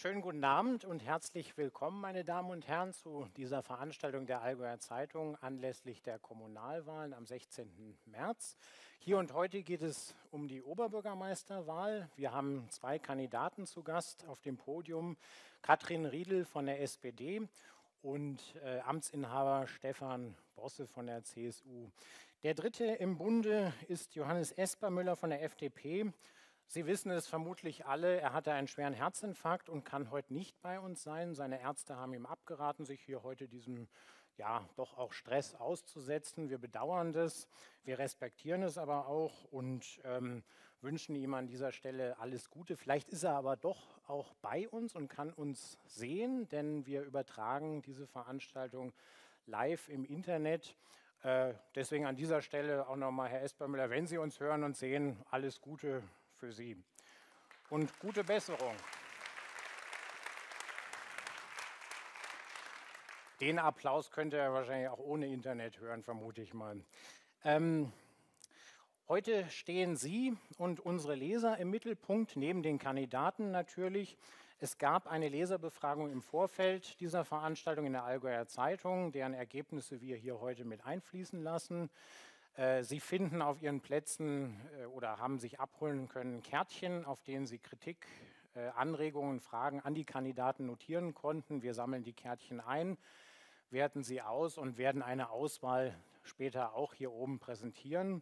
Schönen guten Abend und herzlich willkommen, meine Damen und Herren, zu dieser Veranstaltung der Allgäuer Zeitung anlässlich der Kommunalwahlen am 16. März. Hier und heute geht es um die Oberbürgermeisterwahl. Wir haben zwei Kandidaten zu Gast auf dem Podium, Katrin Riedl von der SPD und Amtsinhaber Stefan Bosse von der CSU. Der dritte im Bunde ist Johannes Espermüller von der FDP. Sie wissen es vermutlich alle, er hatte einen schweren Herzinfarkt und kann heute nicht bei uns sein. Seine Ärzte haben ihm abgeraten, sich hier heute diesem, ja, doch auch Stress auszusetzen. Wir bedauern das, wir respektieren es aber auch und wünschen ihm an dieser Stelle alles Gute. Vielleicht ist er aber doch auch bei uns und kann uns sehen, denn wir übertragen diese Veranstaltung live im Internet. Deswegen an dieser Stelle auch nochmal, Herr Espermüller, wenn Sie uns hören und sehen, alles Gute für Sie und gute Besserung. Den Applaus könnt ihr wahrscheinlich auch ohne Internet hören, vermute ich mal. Heute stehen Sie und unsere Leser im Mittelpunkt, neben den Kandidaten natürlich. Es gab eine Leserbefragung im Vorfeld dieser Veranstaltung in der Allgäuer Zeitung, deren Ergebnisse wir hier heute mit einfließen lassen. Sie finden auf Ihren Plätzen oder haben sich abholen können Kärtchen, auf denen Sie Kritik, Anregungen, Fragen an die Kandidaten notieren konnten. Wir sammeln die Kärtchen ein, werten sie aus und werden eine Auswahl später auch hier oben präsentieren.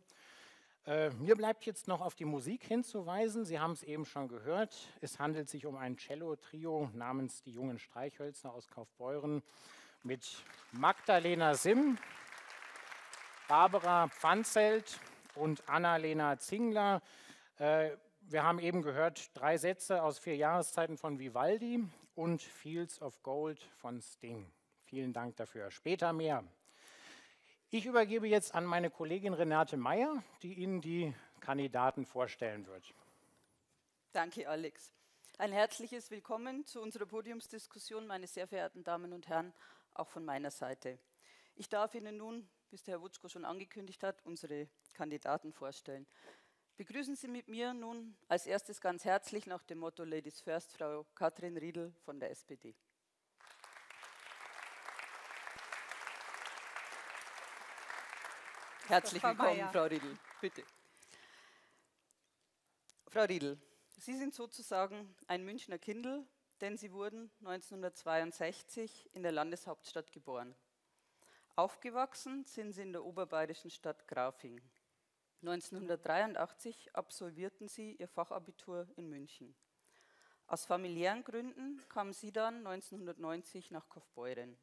Mir bleibt jetzt noch auf die Musik hinzuweisen. Sie haben es eben schon gehört. Es handelt sich um ein Cello-Trio namens die Jungen Streichhölzer aus Kaufbeuren mit Magdalena Simm, Barbara Pfanzelt und Annalena Zingler. Wir haben eben gehört, 3 Sätze aus 4 Jahreszeiten von Vivaldi und Fields of Gold von Sting. Vielen Dank dafür. Später mehr. Ich übergebe jetzt an meine Kollegin Renate Meyer, die Ihnen die Kandidaten vorstellen wird. Danke, Alex. Ein herzliches Willkommen zu unserer Podiumsdiskussion, meine sehr verehrten Damen und Herren, auch von meiner Seite. Ich darf Ihnen nun, wie es der Herr Wutzko schon angekündigt hat, unsere Kandidaten vorstellen. Begrüßen Sie mit mir nun als erstes ganz herzlich nach dem Motto Ladies First Frau Katrin Riedl von der SPD. Herzlich willkommen, Frau Riedl. Bitte. Frau Riedl, Sie sind sozusagen ein Münchner Kindl, denn Sie wurden 1962 in der Landeshauptstadt geboren. Aufgewachsen sind Sie in der oberbayerischen Stadt Grafing. 1983 absolvierten Sie Ihr Fachabitur in München. Aus familiären Gründen kamen Sie dann 1990 nach Kaufbeuren.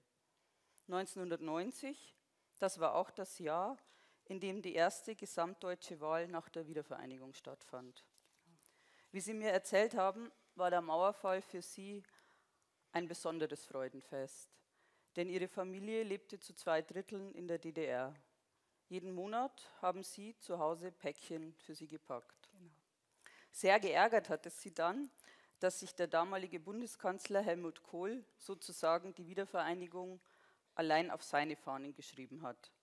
1990, das war auch das Jahr, in dem die erste gesamtdeutsche Wahl nach der Wiedervereinigung stattfand. Wie Sie mir erzählt haben, war der Mauerfall für Sie ein besonderes Freudenfest. Denn Ihre Familie lebte zu 2 Dritteln in der DDR. Jeden Monat haben Sie zu Hause Päckchen für Sie gepackt. Genau. Sehr geärgert hat es Sie dann, dass sich der damalige Bundeskanzler Helmut Kohl sozusagen die Wiedervereinigung allein auf seine Fahnen geschrieben hat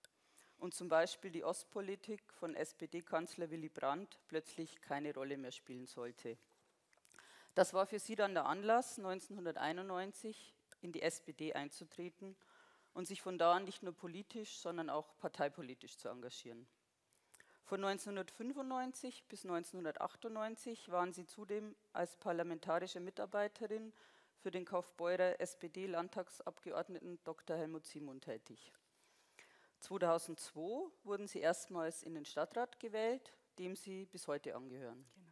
und zum Beispiel die Ostpolitik von SPD-Kanzler Willy Brandt plötzlich keine Rolle mehr spielen sollte. Das war für Sie dann der Anlass, 1991 in die SPD einzutreten und sich von da an nicht nur politisch, sondern auch parteipolitisch zu engagieren. Von 1995 bis 1998 waren Sie zudem als parlamentarische Mitarbeiterin für den Kaufbeurer SPD-Landtagsabgeordneten Dr. Helmut Simon tätig. 2002 wurden Sie erstmals in den Stadtrat gewählt, dem Sie bis heute angehören. Genau.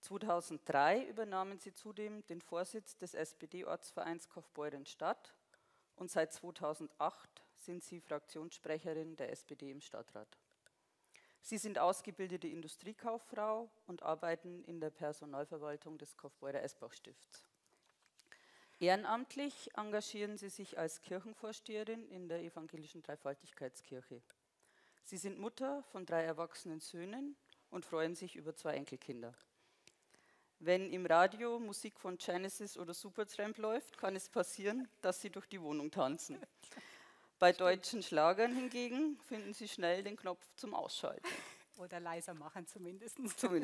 2003 übernahmen Sie zudem den Vorsitz des SPD-Ortsvereins Kaufbeuren-Stadt und seit 2008 sind Sie Fraktionssprecherin der SPD im Stadtrat. Sie sind ausgebildete Industriekauffrau und arbeiten in der Personalverwaltung des Kaufbeurer Esbach-Stifts. Ehrenamtlich engagieren Sie sich als Kirchenvorsteherin in der evangelischen Dreifaltigkeitskirche. Sie sind Mutter von 3 erwachsenen Söhnen und freuen sich über 2 Enkelkinder. Wenn im Radio Musik von Genesis oder Supertramp läuft, kann es passieren, dass Sie durch die Wohnung tanzen. Bei deutschen Schlagern hingegen finden Sie schnell den Knopf zum Ausschalten. Oder leiser machen zumindest. Zu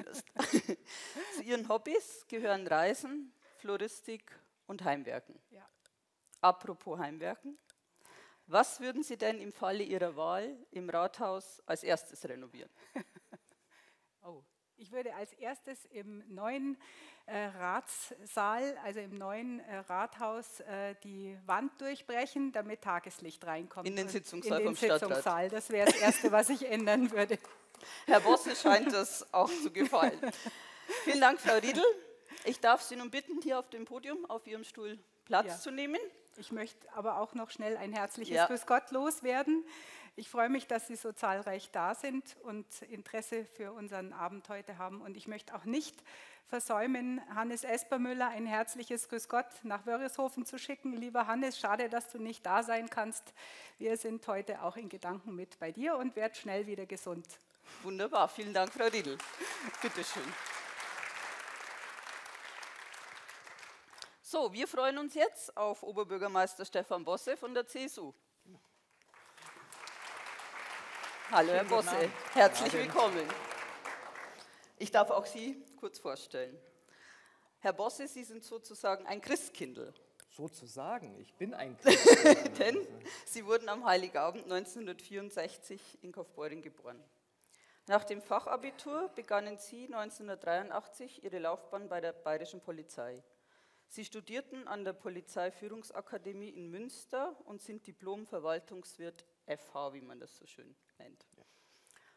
Ihren Hobbys gehören Reisen, Floristik und Heimwerken. Ja. Apropos Heimwerken, was würden Sie denn im Falle Ihrer Wahl im Rathaus als erstes renovieren? Oh. Ich würde als erstes im neuen Ratssaal, also im neuen Rathaus, die Wand durchbrechen, damit Tageslicht reinkommt. In den Sitzungssaal vom Stadtrat. Das wäre das Erste, was ich ändern würde. Herr Bosse scheint das auch zu gefallen. Vielen Dank, Frau Riedl. Ich darf Sie nun bitten, hier auf dem Podium, auf Ihrem Stuhl Platz zu nehmen. Ich möchte aber auch noch schnell ein herzliches Grüß Gott loswerden. Ich freue mich, dass Sie so zahlreich da sind und Interesse für unseren Abend heute haben. Und ich möchte auch nicht versäumen, Hannes Espermüller ein herzliches Grüß Gott nach Wörishofen zu schicken. Lieber Hannes, schade, dass du nicht da sein kannst. Wir sind heute auch in Gedanken mit bei dir und werd schnell wieder gesund. Wunderbar, vielen Dank, Frau Riedl. Bitte schön. So, wir freuen uns jetzt auf Oberbürgermeister Stefan Bosse von der CSU. Hallo, Herr Bosse, herzlich willkommen. Ich darf auch Sie kurz vorstellen. Herr Bosse, Sie sind sozusagen ein Christkindl. Sozusagen, ich bin ein Christkindl. Denn Sie wurden am Heiligabend 1964 in Kaufbeuren geboren. Nach dem Fachabitur begannen Sie 1983 Ihre Laufbahn bei der Bayerischen Polizei. Sie studierten an der Polizeiführungsakademie in Münster und sind Diplom-Verwaltungswirt FH, wie man das so schön nennt.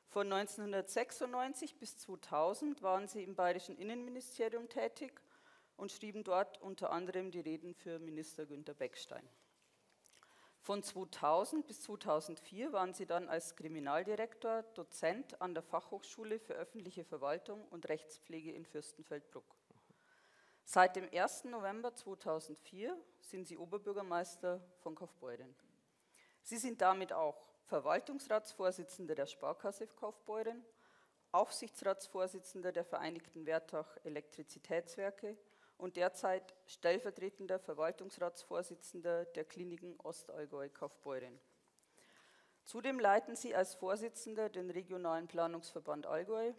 Von 1996 bis 2000 waren Sie im Bayerischen Innenministerium tätig und schrieben dort unter anderem die Reden für Minister Günther Beckstein. Von 2000 bis 2004 waren Sie dann als Kriminaldirektor Dozent an der Fachhochschule für öffentliche Verwaltung und Rechtspflege in Fürstenfeldbruck. Seit dem 1. November 2004 sind Sie Oberbürgermeister von Kaufbeuren. Sie sind damit auch Verwaltungsratsvorsitzender der Sparkasse Kaufbeuren, Aufsichtsratsvorsitzender der Vereinigten Wertach Elektrizitätswerke und derzeit stellvertretender Verwaltungsratsvorsitzender der Kliniken Ostallgäu Kaufbeuren. Zudem leiten Sie als Vorsitzender den Regionalen Planungsverband Allgäu.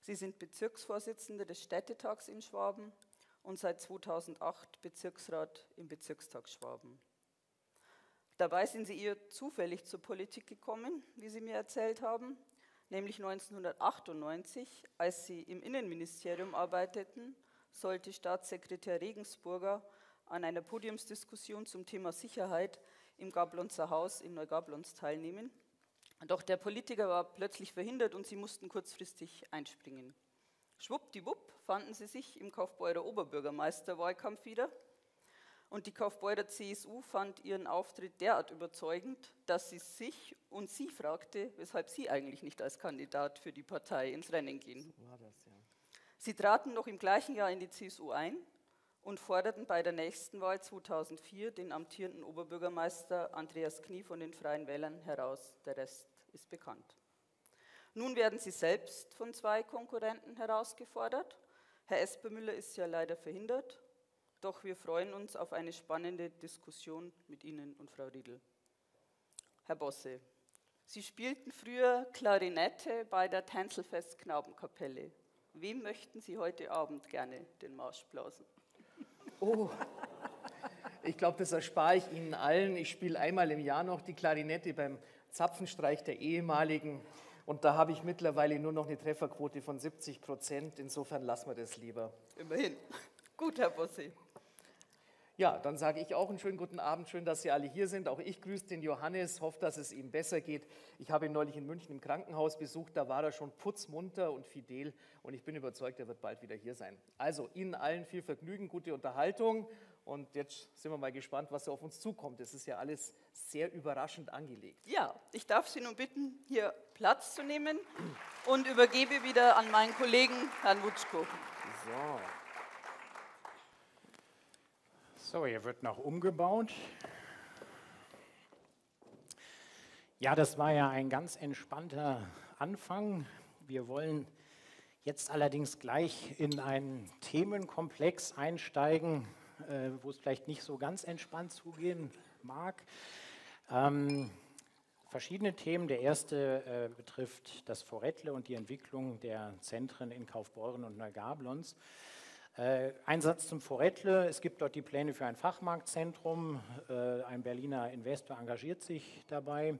Sie sind Bezirksvorsitzender des Städtetags in Schwaben und seit 2008 Bezirksrat im Bezirkstag Schwaben. Dabei sind Sie eher zufällig zur Politik gekommen, wie Sie mir erzählt haben, nämlich 1998, als Sie im Innenministerium arbeiteten, sollte Staatssekretär Regensburger an einer Podiumsdiskussion zum Thema Sicherheit im Gablonzer Haus in Neugablonz teilnehmen. Doch der Politiker war plötzlich verhindert und Sie mussten kurzfristig einspringen. Schwuppdiwupp fanden Sie sich im Kaufbeurer Oberbürgermeisterwahlkampf wieder. Und die Kaufbeurer CSU fand Ihren Auftritt derart überzeugend, dass sie sich und Sie fragte, weshalb Sie eigentlich nicht als Kandidat für die Partei ins Rennen gehen. So war das, ja. Sie traten noch im gleichen Jahr in die CSU ein und forderten bei der nächsten Wahl 2004 den amtierenden Oberbürgermeister Andreas Knie von den Freien Wählern heraus. Der Rest ist bekannt. Nun werden Sie selbst von zwei Konkurrenten herausgefordert. Herr Espermüller ist ja leider verhindert. Doch wir freuen uns auf eine spannende Diskussion mit Ihnen und Frau Riedl. Herr Bosse, Sie spielten früher Klarinette bei der Tänzelfest-Knabenkapelle. Wem möchten Sie heute Abend gerne den Marsch blasen? Oh, ich glaube, das erspare ich Ihnen allen. Ich spiele einmal im Jahr noch die Klarinette beim Zapfenstreich der ehemaligen. Und da habe ich mittlerweile nur noch eine Trefferquote von 70%. Insofern lassen wir das lieber. Immerhin. Gut, Herr Bosse. Ja, dann sage ich auch einen schönen guten Abend, schön, dass Sie alle hier sind. Auch ich grüße den Johannes, hoffe, dass es ihm besser geht. Ich habe ihn neulich in München im Krankenhaus besucht, da war er schon putzmunter und fidel und ich bin überzeugt, er wird bald wieder hier sein. Also Ihnen allen viel Vergnügen, gute Unterhaltung und jetzt sind wir mal gespannt, was auf uns zukommt. Es ist ja alles sehr überraschend angelegt. Ja, ich darf Sie nun bitten, hier Platz zu nehmen und übergebe wieder an meinen Kollegen Herrn Wutschko. So. So, hier wird noch umgebaut. Ja, das war ja ein ganz entspannter Anfang. Wir wollen jetzt allerdings gleich in einen Themenkomplex einsteigen, wo es vielleicht nicht so ganz entspannt zugehen mag. Verschiedene Themen. Der erste betrifft das Foreltle und die Entwicklung der Zentren in Kaufbeuren und Neugablonz. Ein Satz zum Forettle. Es gibt dort die Pläne für ein Fachmarktzentrum. Ein Berliner Investor engagiert sich dabei.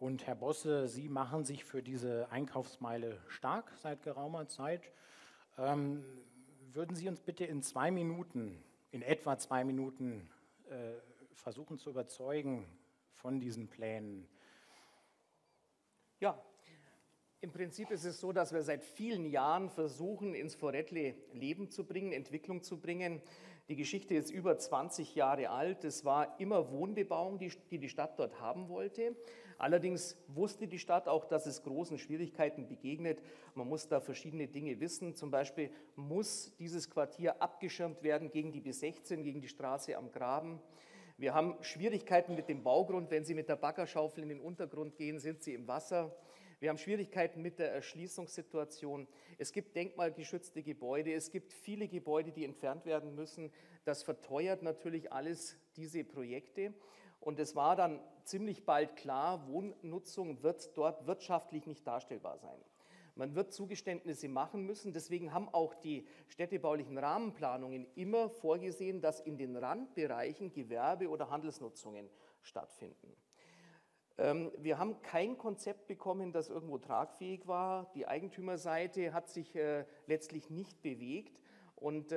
Und Herr Bosse, Sie machen sich für diese Einkaufsmeile stark seit geraumer Zeit. Würden Sie uns bitte in etwa zwei Minuten, versuchen zu überzeugen von diesen Plänen? Ja. Im Prinzip ist es so, dass wir seit vielen Jahren versuchen, ins Forettle Leben zu bringen, Entwicklung zu bringen. Die Geschichte ist über 20 Jahre alt. Es war immer Wohnbebauung, die Stadt dort haben wollte. Allerdings wusste die Stadt auch, dass es großen Schwierigkeiten begegnet. Man muss da verschiedene Dinge wissen. Zum Beispiel muss dieses Quartier abgeschirmt werden gegen die B16, gegen die Straße am Graben. Wir haben Schwierigkeiten mit dem Baugrund. Wenn Sie mit der Baggerschaufel in den Untergrund gehen, sind Sie im Wasser. Wir haben Schwierigkeiten mit der Erschließungssituation. Es gibt denkmalgeschützte Gebäude, es gibt viele Gebäude, die entfernt werden müssen. Das verteuert natürlich alles diese Projekte. Und es war dann ziemlich bald klar, Wohnnutzung wird dort wirtschaftlich nicht darstellbar sein. Man wird Zugeständnisse machen müssen. Deswegen haben auch die städtebaulichen Rahmenplanungen immer vorgesehen, dass in den Randbereichen Gewerbe- oder Handelsnutzungen stattfinden. Wir haben kein Konzept bekommen, das irgendwo tragfähig war. Die Eigentümerseite hat sich letztlich nicht bewegt. Und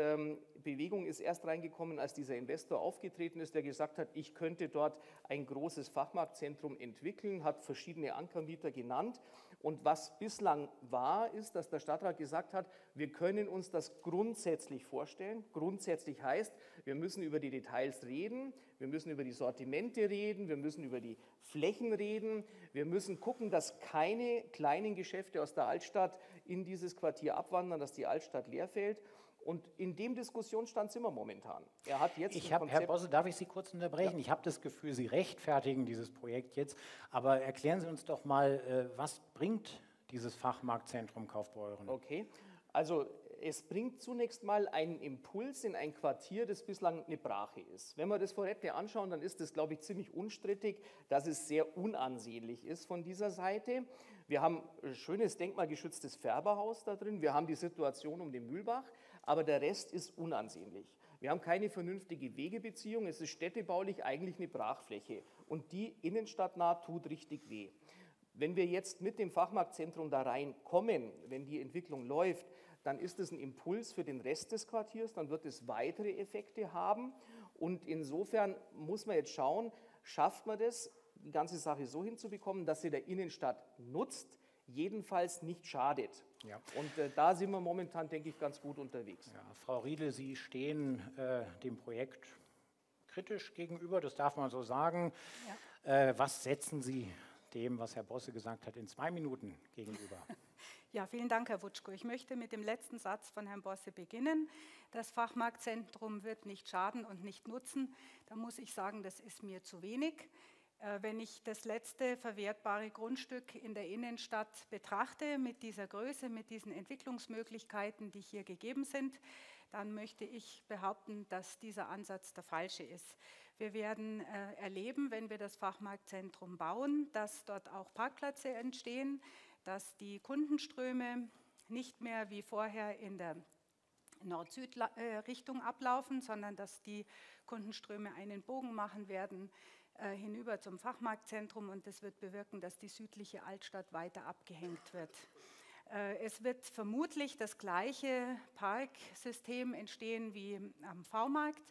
Bewegung ist erst reingekommen, als dieser Investor aufgetreten ist, der gesagt hat, ich könnte dort ein großes Fachmarktzentrum entwickeln, hat verschiedene Ankermieter genannt. Und was bislang war, ist, dass der Stadtrat gesagt hat, wir können uns das grundsätzlich vorstellen. Grundsätzlich heißt, wir müssen über die Details reden, wir müssen über die Sortimente reden, wir müssen über die Flächen reden, wir müssen gucken, dass keine kleinen Geschäfte aus der Altstadt in dieses Quartier abwandern, dass die Altstadt leer fällt. Und in dem Diskussionsstand sind wir momentan. Er hat jetzt Herr Bosse, darf ich Sie kurz unterbrechen? Ja. Ich habe das Gefühl, Sie rechtfertigen dieses Projekt jetzt. Aber erklären Sie uns doch mal, was bringt dieses Fachmarktzentrum Kaufbeuren? Okay, also es bringt zunächst mal einen Impuls in ein Quartier, das bislang eine Brache ist. Wenn wir das Forettle anschauen, dann ist das, glaube ich, ziemlich unstrittig, dass es sehr unansehnlich ist von dieser Seite. Wir haben ein schönes denkmalgeschütztes Färberhaus da drin. Wir haben die Situation um den Mühlbach. Aber der Rest ist unansehnlich. Wir haben keine vernünftige Wegebeziehung, es ist städtebaulich eigentlich eine Brachfläche und die innenstadtnah tut richtig weh. Wenn wir jetzt mit dem Fachmarktzentrum da reinkommen, wenn die Entwicklung läuft, dann ist es ein Impuls für den Rest des Quartiers, dann wird es weitere Effekte haben und insofern muss man jetzt schauen, schafft man das, die ganze Sache so hinzubekommen, dass sie der Innenstadt nutzt, jedenfalls nicht schadet. Ja. Und da sind wir momentan, denke ich, ganz gut unterwegs. Ja, Frau Riedl, Sie stehen dem Projekt kritisch gegenüber, das darf man so sagen. Ja. Was setzen Sie dem, was Herr Bosse gesagt hat, in 2 Minuten gegenüber? Ja, vielen Dank, Herr Wutschko. Ich möchte mit dem letzten Satz von Herrn Bosse beginnen. Das Fachmarktzentrum wird nicht schaden und nicht nutzen. Da muss ich sagen, das ist mir zu wenig. Wenn ich das letzte verwertbare Grundstück in der Innenstadt betrachte, mit dieser Größe, mit diesen Entwicklungsmöglichkeiten, die hier gegeben sind, dann möchte ich behaupten, dass dieser Ansatz der falsche ist. Wir werden erleben, wenn wir das Fachmarktzentrum bauen, dass dort auch Parkplätze entstehen, dass die Kundenströme nicht mehr wie vorher in der Nord-Süd-Richtung ablaufen, sondern dass die Kundenströme einen Bogen machen werden, hinüber zum Fachmarktzentrum und das wird bewirken, dass die südliche Altstadt weiter abgehängt wird. Es wird vermutlich das gleiche Parksystem entstehen wie am V-Markt.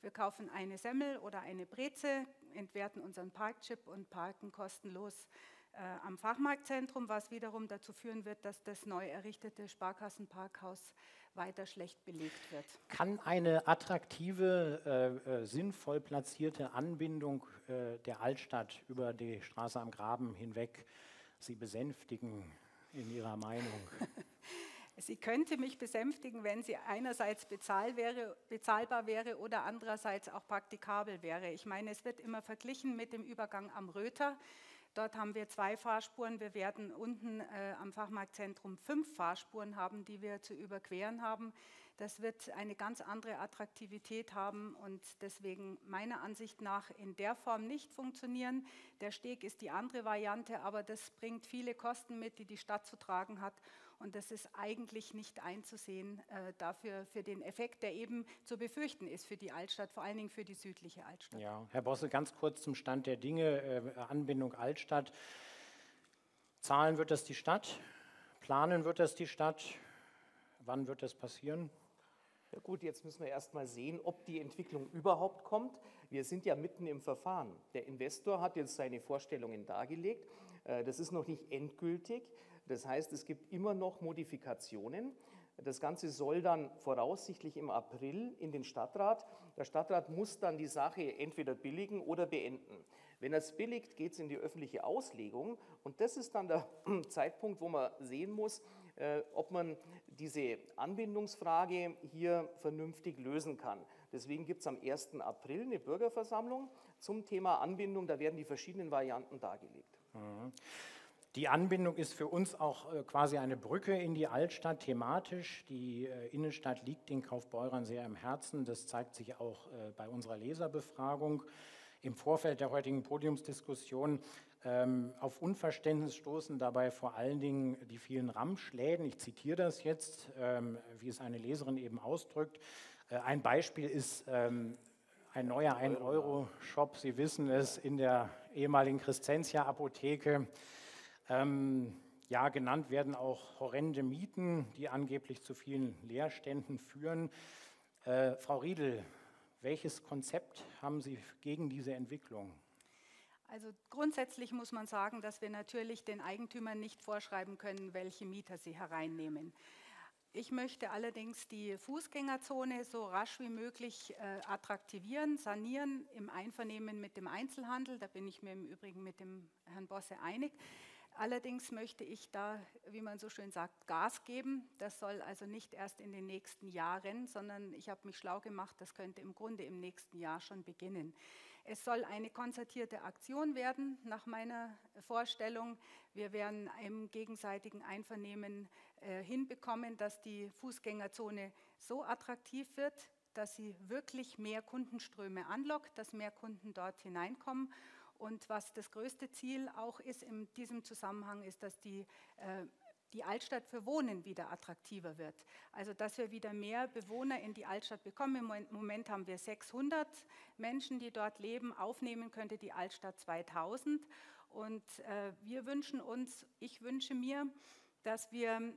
Wir kaufen eine Semmel oder eine Breze, entwerten unseren Parkchip und parken kostenlos am Fachmarktzentrum, was wiederum dazu führen wird, dass das neu errichtete Sparkassenparkhaus weiter schlecht belegt wird. Kann eine attraktive, sinnvoll platzierte Anbindung der Altstadt über die Straße am Graben hinweg Sie besänftigen in Ihrer Meinung? Sie könnte mich besänftigen, wenn sie einerseits bezahlbar wäre oder andererseits auch praktikabel wäre. Ich meine, es wird immer verglichen mit dem Übergang am Röther. Dort haben wir 2 Fahrspuren. Wir werden unten am Fachmarktzentrum 5 Fahrspuren haben, die wir zu überqueren haben. Das wird eine ganz andere Attraktivität haben und deswegen meiner Ansicht nach in der Form nicht funktionieren. Der Steg ist die andere Variante, aber das bringt viele Kosten mit, die die Stadt zu tragen hat. Und das ist eigentlich nicht einzusehen dafür, für den Effekt, der eben zu befürchten ist für die Altstadt, vor allen Dingen für die südliche Altstadt. Ja, Herr Bosse, ganz kurz zum Stand der Dinge, Anbindung Altstadt. Zahlen wird das die Stadt, planen wird das die Stadt, wann wird das passieren? Ja gut, jetzt müssen wir erst mal sehen, ob die Entwicklung überhaupt kommt. Wir sind ja mitten im Verfahren. Der Investor hat jetzt seine Vorstellungen dargelegt. Das ist noch nicht endgültig. Das heißt, es gibt immer noch Modifikationen. Das Ganze soll dann voraussichtlich im April in den Stadtrat. Der Stadtrat muss dann die Sache entweder billigen oder beenden. Wenn er es billigt, geht es in die öffentliche Auslegung. Und das ist dann der Zeitpunkt, wo man sehen muss, ob man diese Anbindungsfrage hier vernünftig lösen kann. Deswegen gibt es am 1. April eine Bürgerversammlung zum Thema Anbindung. Da werden die verschiedenen Varianten dargelegt. Mhm. Die Anbindung ist für uns auch quasi eine Brücke in die Altstadt thematisch. Die Innenstadt liegt den Kaufbeurern sehr im Herzen. Das zeigt sich auch bei unserer Leserbefragung. Im Vorfeld der heutigen Podiumsdiskussion auf Unverständnis stoßen dabei vor allen Dingen die vielen Ramschläden. Ich zitiere das jetzt, wie es eine Leserin eben ausdrückt. Ein Beispiel ist ein neuer 1-Euro-Shop, Sie wissen es, in der ehemaligen Christentia-Apotheke. Ja, genannt werden auch horrende Mieten, die angeblich zu vielen Leerständen führen. Frau Riedl, welches Konzept haben Sie gegen diese Entwicklung? Also grundsätzlich muss man sagen, dass wir natürlich den Eigentümern nicht vorschreiben können, welche Mieter sie hereinnehmen. Ich möchte allerdings die Fußgängerzone so rasch wie möglich attraktivieren, sanieren, im Einvernehmen mit dem Einzelhandel. Da bin ich mir im Übrigen mit dem Herrn Bosse einig. Allerdings möchte ich da, wie man so schön sagt, Gas geben. Das soll also nicht erst in den nächsten Jahren, sondern ich habe mich schlau gemacht, das könnte im Grunde im nächsten Jahr schon beginnen. Es soll eine konzertierte Aktion werden, nach meiner Vorstellung. Wir werden im gegenseitigen Einvernehmen hinbekommen, dass die Fußgängerzone so attraktiv wird, dass sie wirklich mehr Kundenströme anlockt, dass mehr Kunden dort hineinkommen. Und was das größte Ziel auch ist in diesem Zusammenhang, ist, dass die Altstadt für Wohnen wieder attraktiver wird. Also dass wir wieder mehr Bewohner in die Altstadt bekommen. Im Moment haben wir 600 Menschen, die dort leben. Aufnehmen könnte die Altstadt 2000. Und ich wünsche mir, dass wir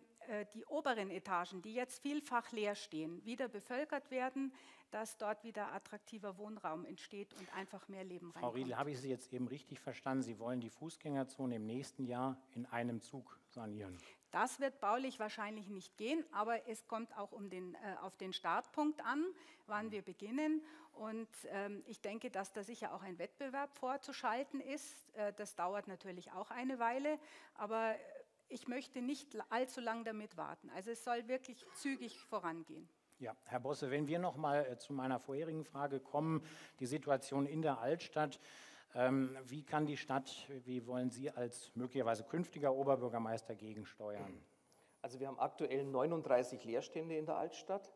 die oberen Etagen, die jetzt vielfach leer stehen, wieder bevölkert werden, dass dort wieder attraktiver Wohnraum entsteht und einfach mehr Leben reinkommt. Frau Riedl, habe ich Sie jetzt eben richtig verstanden? Sie wollen die Fußgängerzone im nächsten Jahr in einem Zug sanieren? Das wird baulich wahrscheinlich nicht gehen, aber es kommt auch auf den Startpunkt an, wann wir beginnen. Und ich denke, dass da sicher auch ein Wettbewerb vorzuschalten ist. Das dauert natürlich auch eine Weile, aber ich möchte nicht allzu lange damit warten. Also es soll wirklich zügig vorangehen. Ja, Herr Bosse, wenn wir noch mal zu meiner vorherigen Frage kommen, die Situation in der Altstadt. Wie kann die Stadt, wie wollen Sie als möglicherweise künftiger Oberbürgermeister gegensteuern? Also wir haben aktuell 39 Leerstände in der Altstadt.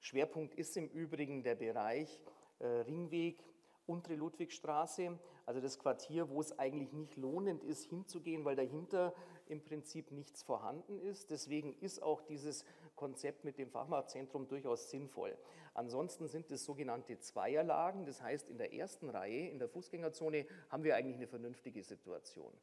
Schwerpunkt ist im Übrigen der Bereich Ringweg, untere Ludwigstraße, also das Quartier, wo es eigentlich nicht lohnend ist, hinzugehen, weil dahinter im Prinzip nichts vorhanden ist. Deswegen ist auch dieses Konzept mit dem Fachmarktzentrum durchaus sinnvoll. Ansonsten sind es sogenannte Zweierlagen. Das heißt, in der ersten Reihe, in der Fußgängerzone, haben wir eigentlich eine vernünftige Situation.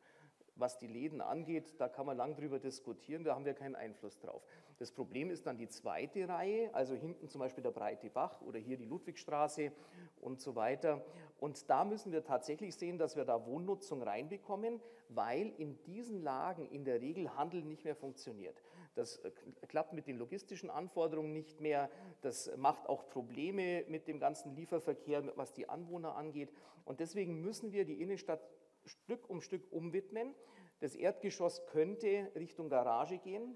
Was die Läden angeht, da kann man lang drüber diskutieren, da haben wir keinen Einfluss drauf. Das Problem ist dann die zweite Reihe, also hinten zum Beispiel der Breite Bach oder hier die Ludwigstraße und so weiter. Und da müssen wir tatsächlich sehen, dass wir da Wohnnutzung reinbekommen, weil in diesen Lagen in der Regel Handel nicht mehr funktioniert. Das klappt mit den logistischen Anforderungen nicht mehr, das macht auch Probleme mit dem ganzen Lieferverkehr, was die Anwohner angeht. Und deswegen müssen wir die Innenstadt Stück um Stück umwidmen. Das Erdgeschoss könnte Richtung Garage gehen.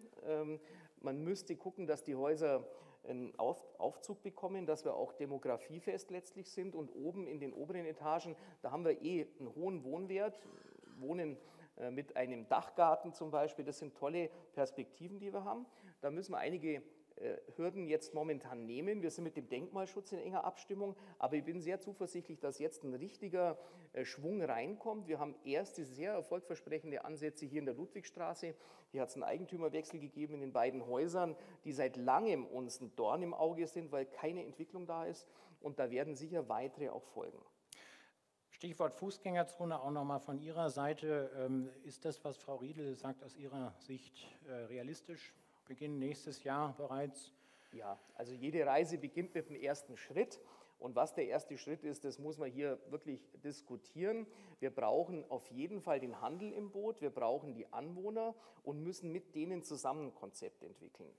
Man müsste gucken, dass die Häuser einen Aufzug bekommen, dass wir auch demografiefest letztlich sind. Und oben in den oberen Etagen, da haben wir einen hohen Wohnwert. Wohnen mit einem Dachgarten zum Beispiel, das sind tolle Perspektiven, die wir haben. Da müssen wir einige Hürden jetzt momentan nehmen. Wir sind mit dem Denkmalschutz in enger Abstimmung, aber ich bin sehr zuversichtlich, dass jetzt ein richtiger Schwung reinkommt. Wir haben erste sehr erfolgversprechende Ansätze hier in der Ludwigstraße. Hier hat es einen Eigentümerwechsel gegeben in den beiden Häusern, die seit langem uns ein Dorn im Auge sind, weil keine Entwicklung da ist. Und da werden sicher weitere auch folgen. Stichwort Fußgängerzone auch nochmal von Ihrer Seite. Ist das, was Frau Riedl sagt, aus Ihrer Sicht realistisch? Beginn nächstes Jahr bereits? Ja, also jede Reise beginnt mit dem ersten Schritt. Und was der erste Schritt ist, das muss man hier wirklich diskutieren. Wir brauchen auf jeden Fall den Handel im Boot, wir brauchen die Anwohner und müssen mit denen zusammen ein Konzept entwickeln.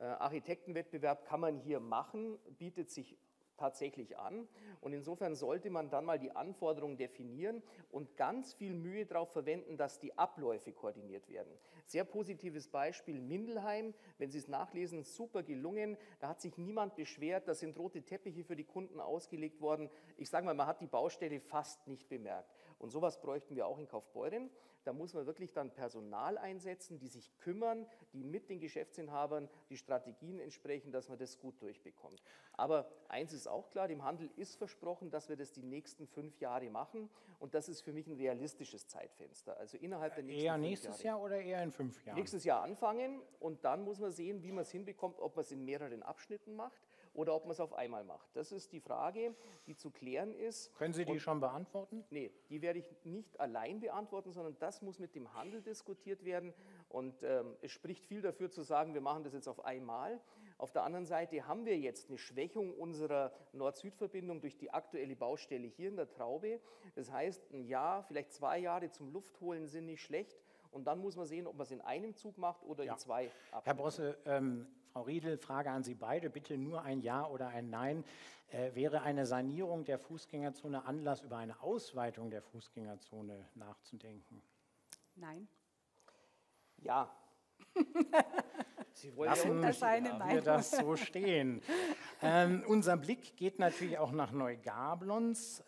Architektenwettbewerb kann man hier machen, bietet sich tatsächlich an. Und insofern sollte man dann mal die Anforderungen definieren und ganz viel Mühe darauf verwenden, dass die Abläufe koordiniert werden. Sehr positives Beispiel Mindelheim, wenn Sie es nachlesen, super gelungen. Da hat sich niemand beschwert, da sind rote Teppiche für die Kunden ausgelegt worden. Ich sage mal, man hat die Baustelle fast nicht bemerkt. Und sowas bräuchten wir auch in Kaufbeuren. Da muss man wirklich dann Personal einsetzen, die sich kümmern, die mit den Geschäftsinhabern die Strategien entsprechen, dass man das gut durchbekommt. Aber eins ist auch klar, dem Handel ist versprochen, dass wir das die nächsten 5 Jahre machen und das ist für mich ein realistisches Zeitfenster. Also innerhalb der nächsten 5 Jahre. Eher nächstes Jahr oder eher in 5 Jahren? Nächstes Jahr anfangen und dann muss man sehen, wie man es hinbekommt, ob man es in mehreren Abschnitten macht oder ob man es auf einmal macht. Das ist die Frage, die zu klären ist. Können Sie die schon beantworten? Nee, die werde ich nicht allein beantworten, sondern das muss mit dem Handel diskutiert werden und es spricht viel dafür zu sagen, wir machen das jetzt auf einmal. Auf der anderen Seite haben wir jetzt eine Schwächung unserer Nord-Süd-Verbindung durch die aktuelle Baustelle hier in der Traube. Das heißt, ein Jahr, vielleicht 2 Jahre zum Luftholen sind nicht schlecht. Und dann muss man sehen, ob man es in einem Zug macht oder in 2 Abschnitten. Herr Brosse, Frau Riedl, Frage an Sie beide. Bitte nur ein Ja oder ein Nein. Wäre eine Sanierung der Fußgängerzone Anlass, über eine Ausweitung der Fußgängerzone nachzudenken? Nein. Ja. Sie wollen ja das so stehen. Unser Blick geht natürlich auch nach Neugablonz.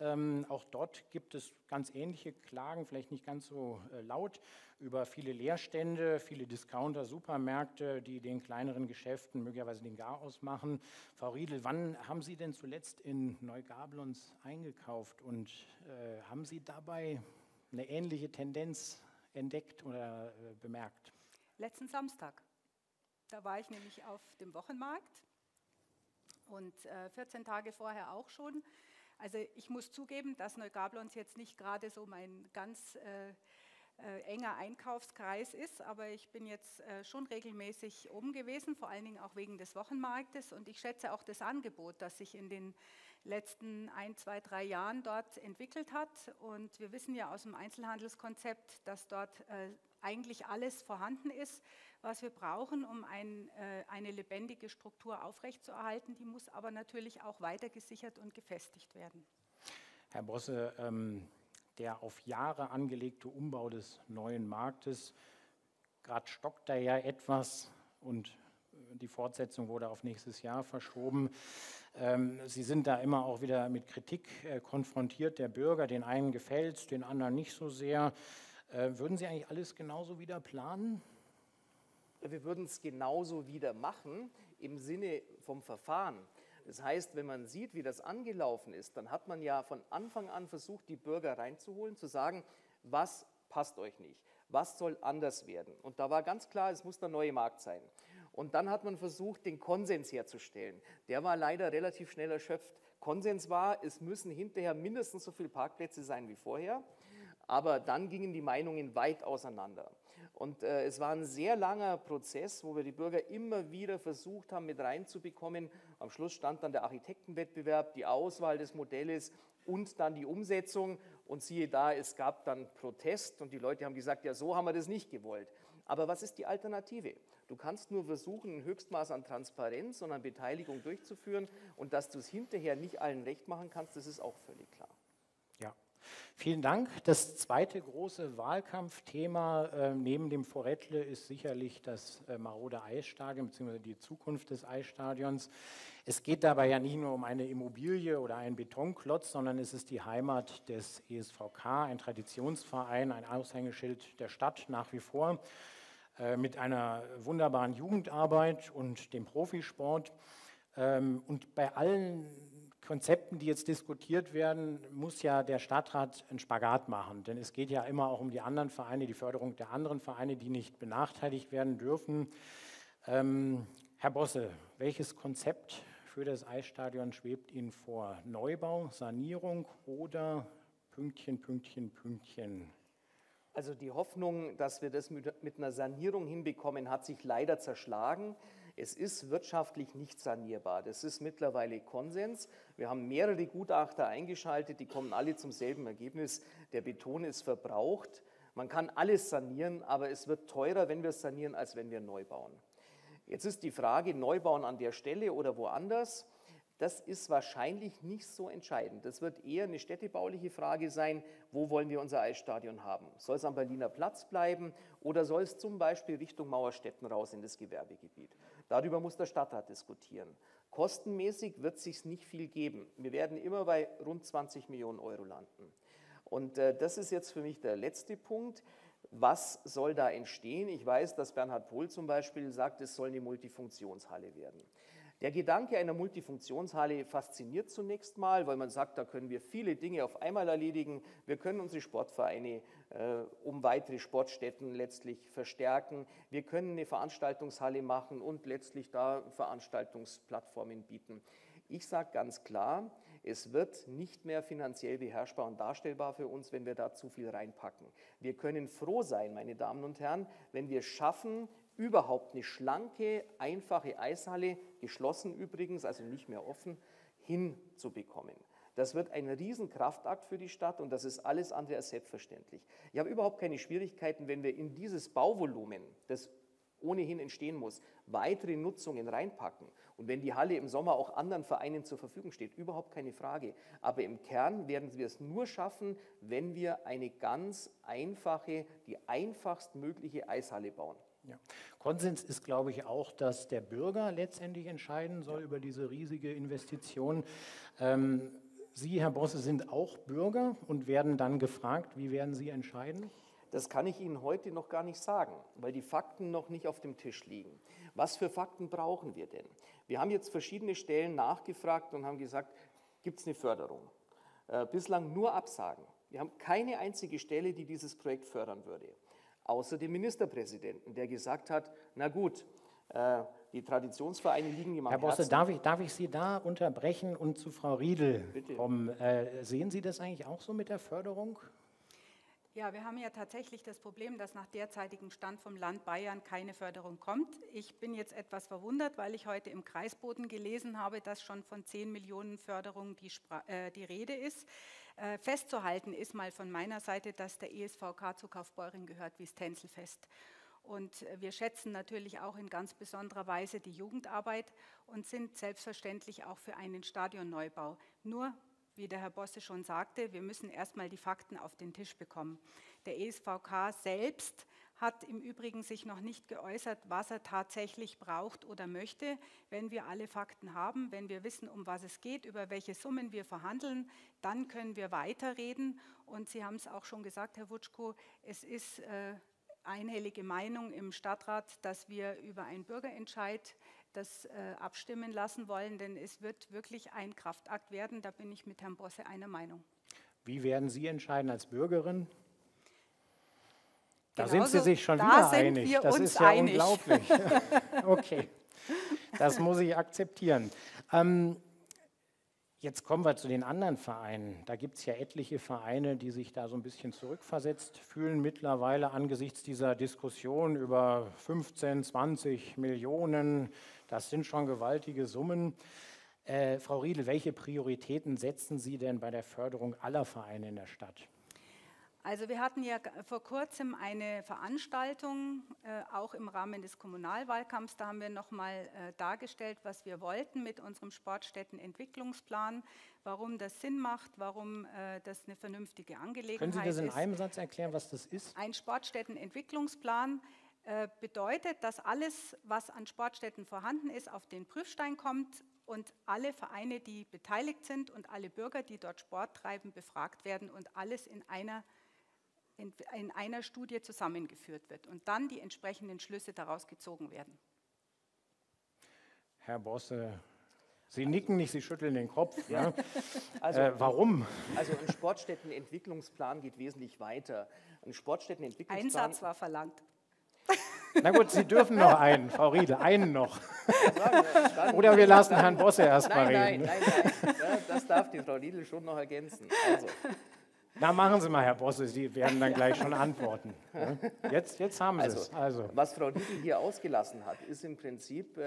Auch dort gibt es ganz ähnliche Klagen, vielleicht nicht ganz so laut, über viele Leerstände, viele Discounter, Supermärkte, die den kleineren Geschäften möglicherweise den Garaus machen. Frau Riedl, wann haben Sie denn zuletzt in Neugablonz eingekauft und haben Sie dabei eine ähnliche Tendenz entdeckt oder bemerkt? Letzten Samstag. Da war ich nämlich auf dem Wochenmarkt und 14 Tage vorher auch schon. Also ich muss zugeben, dass Neugablonz jetzt nicht gerade so mein ganz enger Einkaufskreis ist, aber ich bin jetzt schon regelmäßig oben gewesen, vor allen Dingen auch wegen des Wochenmarktes und ich schätze auch das Angebot, das sich in den letzten 1, 2, 3 Jahren dort entwickelt hat und wir wissen ja aus dem Einzelhandelskonzept, dass dort eigentlich alles vorhanden ist, was wir brauchen, um eine lebendige Struktur aufrechtzuerhalten. Die muss aber natürlich auch weiter gesichert und gefestigt werden. Herr Brosse, der auf Jahre angelegte Umbau des neuen Marktes, gerade stockt da ja etwas und die Fortsetzung wurde auf nächstes Jahr verschoben. Sie sind da immer auch wieder mit Kritik konfrontiert, der Bürger, den einen gefällt es, den anderen nicht so sehr. Würden Sie eigentlich alles genauso wieder planen? Wir würden es genauso wieder machen im Sinne vom Verfahren. Das heißt, wenn man sieht, wie das angelaufen ist, dann hat man ja von Anfang an versucht, die Bürger reinzuholen, zu sagen, was passt euch nicht, was soll anders werden. Und da war ganz klar, es muss der neue Markt sein. Und dann hat man versucht, den Konsens herzustellen. Der war leider relativ schnell erschöpft. Konsens war, es müssen hinterher mindestens so viele Parkplätze sein wie vorher. Aber dann gingen die Meinungen weit auseinander. Und es war ein sehr langer Prozess, wo wir die Bürger immer wieder versucht haben, mit reinzubekommen. Am Schluss stand dann der Architektenwettbewerb, die Auswahl des Modells und dann die Umsetzung. Und siehe da, es gab dann Protest und die Leute haben gesagt, ja, so haben wir das nicht gewollt. Aber was ist die Alternative? Du kannst nur versuchen, ein Höchstmaß an Transparenz und an Beteiligung durchzuführen. Und dass du es hinterher nicht allen recht machen kannst, das ist auch völlig klar. Ja. Vielen Dank. Das zweite große Wahlkampfthema neben dem Foreltle ist sicherlich das marode Eisstadion bzw. die Zukunft des Eisstadions. Es geht dabei ja nicht nur um eine Immobilie oder einen Betonklotz, sondern es ist die Heimat des ESVK, ein Traditionsverein, ein Aushängeschild der Stadt nach wie vor. mit einer wunderbaren Jugendarbeit und dem Profisport. Und bei allen Konzepten, die jetzt diskutiert werden, muss ja der Stadtrat einen Spagat machen. Denn es geht ja immer auch um die anderen Vereine, die Förderung der anderen Vereine, die nicht benachteiligt werden dürfen. Herr Bosse, welches Konzept für das Eisstadion schwebt Ihnen vor? Neubau, Sanierung oder Pünktchen, Pünktchen, Pünktchen? Also die Hoffnung, dass wir das mit einer Sanierung hinbekommen, hat sich leider zerschlagen. Es ist wirtschaftlich nicht sanierbar. Das ist mittlerweile Konsens. Wir haben mehrere Gutachter eingeschaltet, die kommen alle zum selben Ergebnis. Der Beton ist verbraucht. Man kann alles sanieren, aber es wird teurer, wenn wir es sanieren, als wenn wir neu bauen. Jetzt ist die Frage, Neubauen an der Stelle oder woanders. Das ist wahrscheinlich nicht so entscheidend. Das wird eher eine städtebauliche Frage sein, wo wollen wir unser Eisstadion haben? Soll es am Berliner Platz bleiben oder soll es zum Beispiel Richtung Mauerstetten raus in das Gewerbegebiet? Darüber muss der Stadtrat diskutieren. Kostenmäßig wird es sich nicht viel geben. Wir werden immer bei rund 20 Millionen Euro landen. Und das ist jetzt für mich der letzte Punkt. Was soll da entstehen? Ich weiß, dass Bernhard Pohl zum Beispiel sagt, es soll eine Multifunktionshalle werden. Der Gedanke einer Multifunktionshalle fasziniert zunächst mal, weil man sagt, da können wir viele Dinge auf einmal erledigen. Wir können unsere Sportvereine um weitere Sportstätten letztlich verstärken. Wir können eine Veranstaltungshalle machen und letztlich da Veranstaltungsplattformen bieten. Ich sage ganz klar, es wird nicht mehr finanziell beherrschbar und darstellbar für uns, wenn wir da zu viel reinpacken. Wir können froh sein, meine Damen und Herren, wenn wir schaffen, überhaupt eine schlanke, einfache Eishalle, geschlossen übrigens, also nicht mehr offen, hinzubekommen. Das wird ein Riesenkraftakt für die Stadt und das ist alles andere als selbstverständlich. Ich habe überhaupt keine Schwierigkeiten, wenn wir in dieses Bauvolumen, das ohnehin entstehen muss, weitere Nutzungen reinpacken. Und wenn die Halle im Sommer auch anderen Vereinen zur Verfügung steht, überhaupt keine Frage. Aber im Kern werden wir es nur schaffen, wenn wir eine ganz einfache, die einfachstmögliche Eishalle bauen. Ja. Konsens ist, glaube ich, auch, dass der Bürger letztendlich entscheiden soll über diese riesige Investition. Sie, Herr Bosse, sind auch Bürger und werden dann gefragt, wie werden Sie entscheiden? Das kann ich Ihnen heute noch gar nicht sagen, weil die Fakten noch nicht auf dem Tisch liegen. Was für Fakten brauchen wir denn? Wir haben jetzt verschiedene Stellen nachgefragt und haben gesagt, gibt es eine Förderung? Bislang nur Absagen. Wir haben keine einzige Stelle, die dieses Projekt fördern würde. Außer dem Ministerpräsidenten, der gesagt hat, na gut, die Traditionsvereine liegen im Herzen. Herr Bosse, darf ich Sie da unterbrechen und zu Frau Riedl kommen? Sehen Sie das eigentlich auch so mit der Förderung? Ja, wir haben ja tatsächlich das Problem, dass nach derzeitigem Stand vom Land Bayern keine Förderung kommt. Ich bin jetzt etwas verwundert, weil ich heute im Kreisboten gelesen habe, dass schon von 10 Millionen Förderung die Rede ist. Festzuhalten ist mal von meiner Seite, dass der ESVK zu Kaufbeuren gehört wie das Tänzelfest. Und wir schätzen natürlich auch in ganz besonderer Weise die Jugendarbeit und sind selbstverständlich auch für einen Stadionneubau. Nur wie der Herr Bosse schon sagte, wir müssen erstmal die Fakten auf den Tisch bekommen. Der ESVK selbst hat im Übrigen sich noch nicht geäußert, was er tatsächlich braucht oder möchte. Wenn wir alle Fakten haben, wenn wir wissen, um was es geht, über welche Summen wir verhandeln, dann können wir weiterreden. Und Sie haben es auch schon gesagt, Herr Wutschko, es ist einhellige Meinung im Stadtrat, dass wir über einen Bürgerentscheid das abstimmen lassen wollen, denn es wird wirklich ein Kraftakt werden. Da bin ich mit Herrn Bosse einer Meinung. Wie werden Sie entscheiden als Bürgerin? Da genauso, sind Sie sich schon wieder einig. Das ist ja einig. Unglaublich. Okay, das muss ich akzeptieren. Jetzt kommen wir zu den anderen Vereinen. Da gibt es ja etliche Vereine, die sich da so ein bisschen zurückversetzt fühlen mittlerweile angesichts dieser Diskussion über 15, 20 Millionen. Das sind schon gewaltige Summen. Frau Riedl, welche Prioritäten setzen Sie denn bei der Förderung aller Vereine in der Stadt? Also wir hatten ja vor kurzem eine Veranstaltung, auch im Rahmen des Kommunalwahlkampfs, da haben wir nochmal dargestellt, was wir wollten mit unserem Sportstättenentwicklungsplan, warum das Sinn macht, warum das eine vernünftige Angelegenheit ist. Können Sie das in einem Satz erklären, was das ist? Ein Sportstättenentwicklungsplan bedeutet, dass alles, was an Sportstätten vorhanden ist, auf den Prüfstein kommt und alle Vereine, die beteiligt sind und alle Bürger, die dort Sport treiben, befragt werden und alles in einer in einer Studie zusammengeführt wird und dann die entsprechenden Schlüsse daraus gezogen werden. Herr Bosse, Sie nicken nicht, Sie schütteln den Kopf. Ja. Also, warum? Also ein Sportstättenentwicklungsplan geht wesentlich weiter. Ein Sportstättenentwicklungsplan... Ein Satz war verlangt. Na gut, Sie dürfen noch einen, Frau Riedl, einen noch. Oder wir lassen Herrn Bosse erst mal reden. Nein, das darf die Frau Riedl schon noch ergänzen. Also. Na, machen Sie mal, Herr Bosse, Sie werden dann gleich schon antworten. Jetzt haben Sie es. Also. Was Frau Riedl hier ausgelassen hat, ist im Prinzip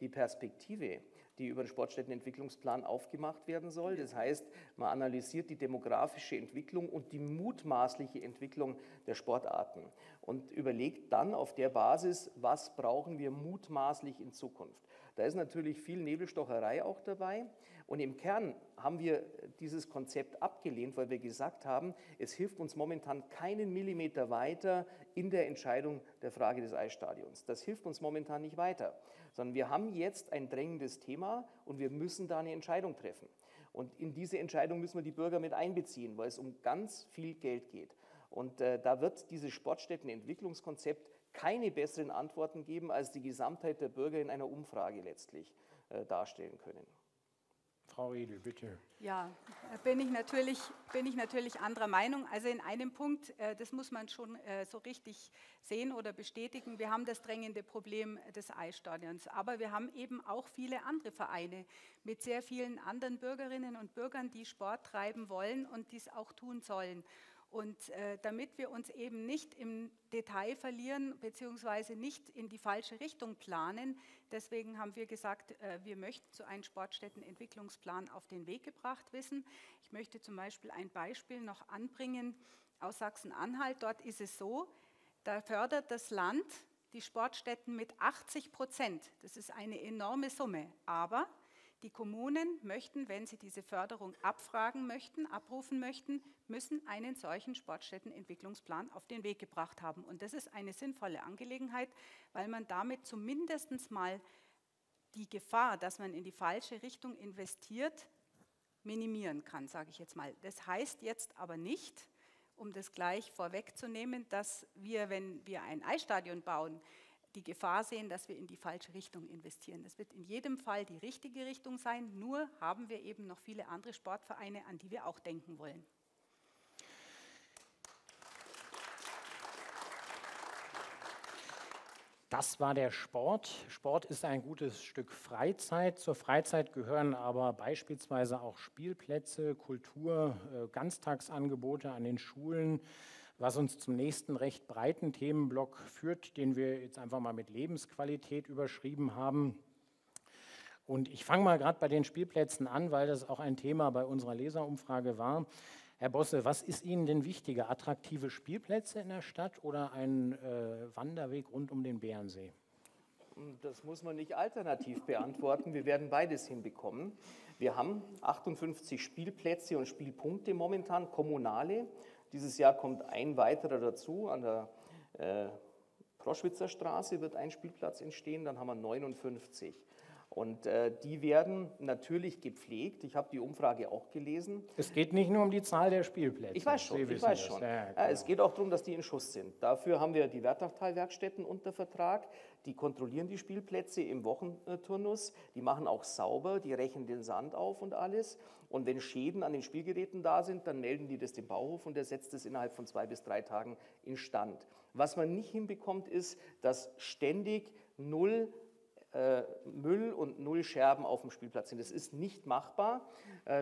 die Perspektive, die über den Sportstättenentwicklungsplan aufgemacht werden soll. Das heißt, man analysiert die demografische Entwicklung und die mutmaßliche Entwicklung der Sportarten und überlegt dann auf der Basis, was brauchen wir mutmaßlich in Zukunft. Da ist natürlich viel Nebelstocherei auch dabei und im Kern haben wir dieses Konzept abgelehnt, weil wir gesagt haben, es hilft uns momentan keinen Millimeter weiter in der Entscheidung der Frage des Eisstadions. Das hilft uns momentan nicht weiter, sondern wir haben jetzt ein drängendes Thema und wir müssen da eine Entscheidung treffen. Und in diese Entscheidung müssen wir die Bürger mit einbeziehen, weil es um ganz viel Geld geht. Und da wird dieses Sportstättenentwicklungskonzept keine besseren Antworten geben, als die Gesamtheit der Bürger in einer Umfrage letztlich darstellen können. Frau Riedl, bitte. Ja, da bin ich natürlich anderer Meinung. Also in einem Punkt, das muss man schon so richtig sehen oder bestätigen, wir haben das drängende Problem des Eisstadions, aber wir haben eben auch viele andere Vereine mit sehr vielen anderen Bürgerinnen und Bürgern, die Sport treiben wollen und dies auch tun sollen. Und damit wir uns eben nicht im Detail verlieren bzw. nicht in die falsche Richtung planen, deswegen haben wir gesagt, wir möchten so einen Sportstättenentwicklungsplan auf den Weg gebracht wissen. Ich möchte zum Beispiel ein Beispiel noch anbringen aus Sachsen-Anhalt. Dort ist es so, da fördert das Land die Sportstätten mit 80%. Das ist eine enorme Summe, aber die Kommunen möchten, wenn sie diese Förderung abrufen möchten, müssen einen solchen Sportstättenentwicklungsplan auf den Weg gebracht haben. Und das ist eine sinnvolle Angelegenheit, weil man damit zumindest mal die Gefahr, dass man in die falsche Richtung investiert, minimieren kann, sage ich jetzt mal. Das heißt jetzt aber nicht, um das gleich vorwegzunehmen, dass wir, wenn wir ein Eisstadion bauen, die Gefahr sehen, dass wir in die falsche Richtung investieren. Es wird in jedem Fall die richtige Richtung sein, nur haben wir eben noch viele andere Sportvereine, an die wir auch denken wollen. Das war der Sport. Sport ist ein gutes Stück Freizeit. Zur Freizeit gehören aber beispielsweise auch Spielplätze, Kultur, Ganztagsangebote an den Schulen, was uns zum nächsten recht breiten Themenblock führt, den wir jetzt einfach mal mit Lebensqualität überschrieben haben. Und ich fange mal gerade bei den Spielplätzen an, weil das auch ein Thema bei unserer Leserumfrage war. Herr Bosse, was ist Ihnen denn wichtiger? Attraktive Spielplätze in der Stadt oder ein Wanderweg rund um den Bärensee? Das muss man nicht alternativ beantworten. Wir werden beides hinbekommen. Wir haben 58 Spielplätze und Spielpunkte momentan, kommunale. Dieses Jahr kommt ein weiterer dazu, an der Proschwitzer Straße wird ein Spielplatz entstehen, dann haben wir 59. Und die werden natürlich gepflegt, ich habe die Umfrage auch gelesen. Es geht nicht nur um die Zahl der Spielplätze. Ich weiß schon. Ja, genau. Es geht auch darum, dass die in Schuss sind. Dafür haben wir die Wertachtalwerkstätten unter Vertrag, die kontrollieren die Spielplätze im Wochenturnus, die machen auch sauber, die rächen den Sand auf und alles. Und wenn Schäden an den Spielgeräten da sind, dann melden die das dem Bauhof und der setzt es innerhalb von 2 bis 3 Tagen instand. Was man nicht hinbekommt, ist, dass ständig 0 Müll und 0 Scherben auf dem Spielplatz sind. Das ist nicht machbar,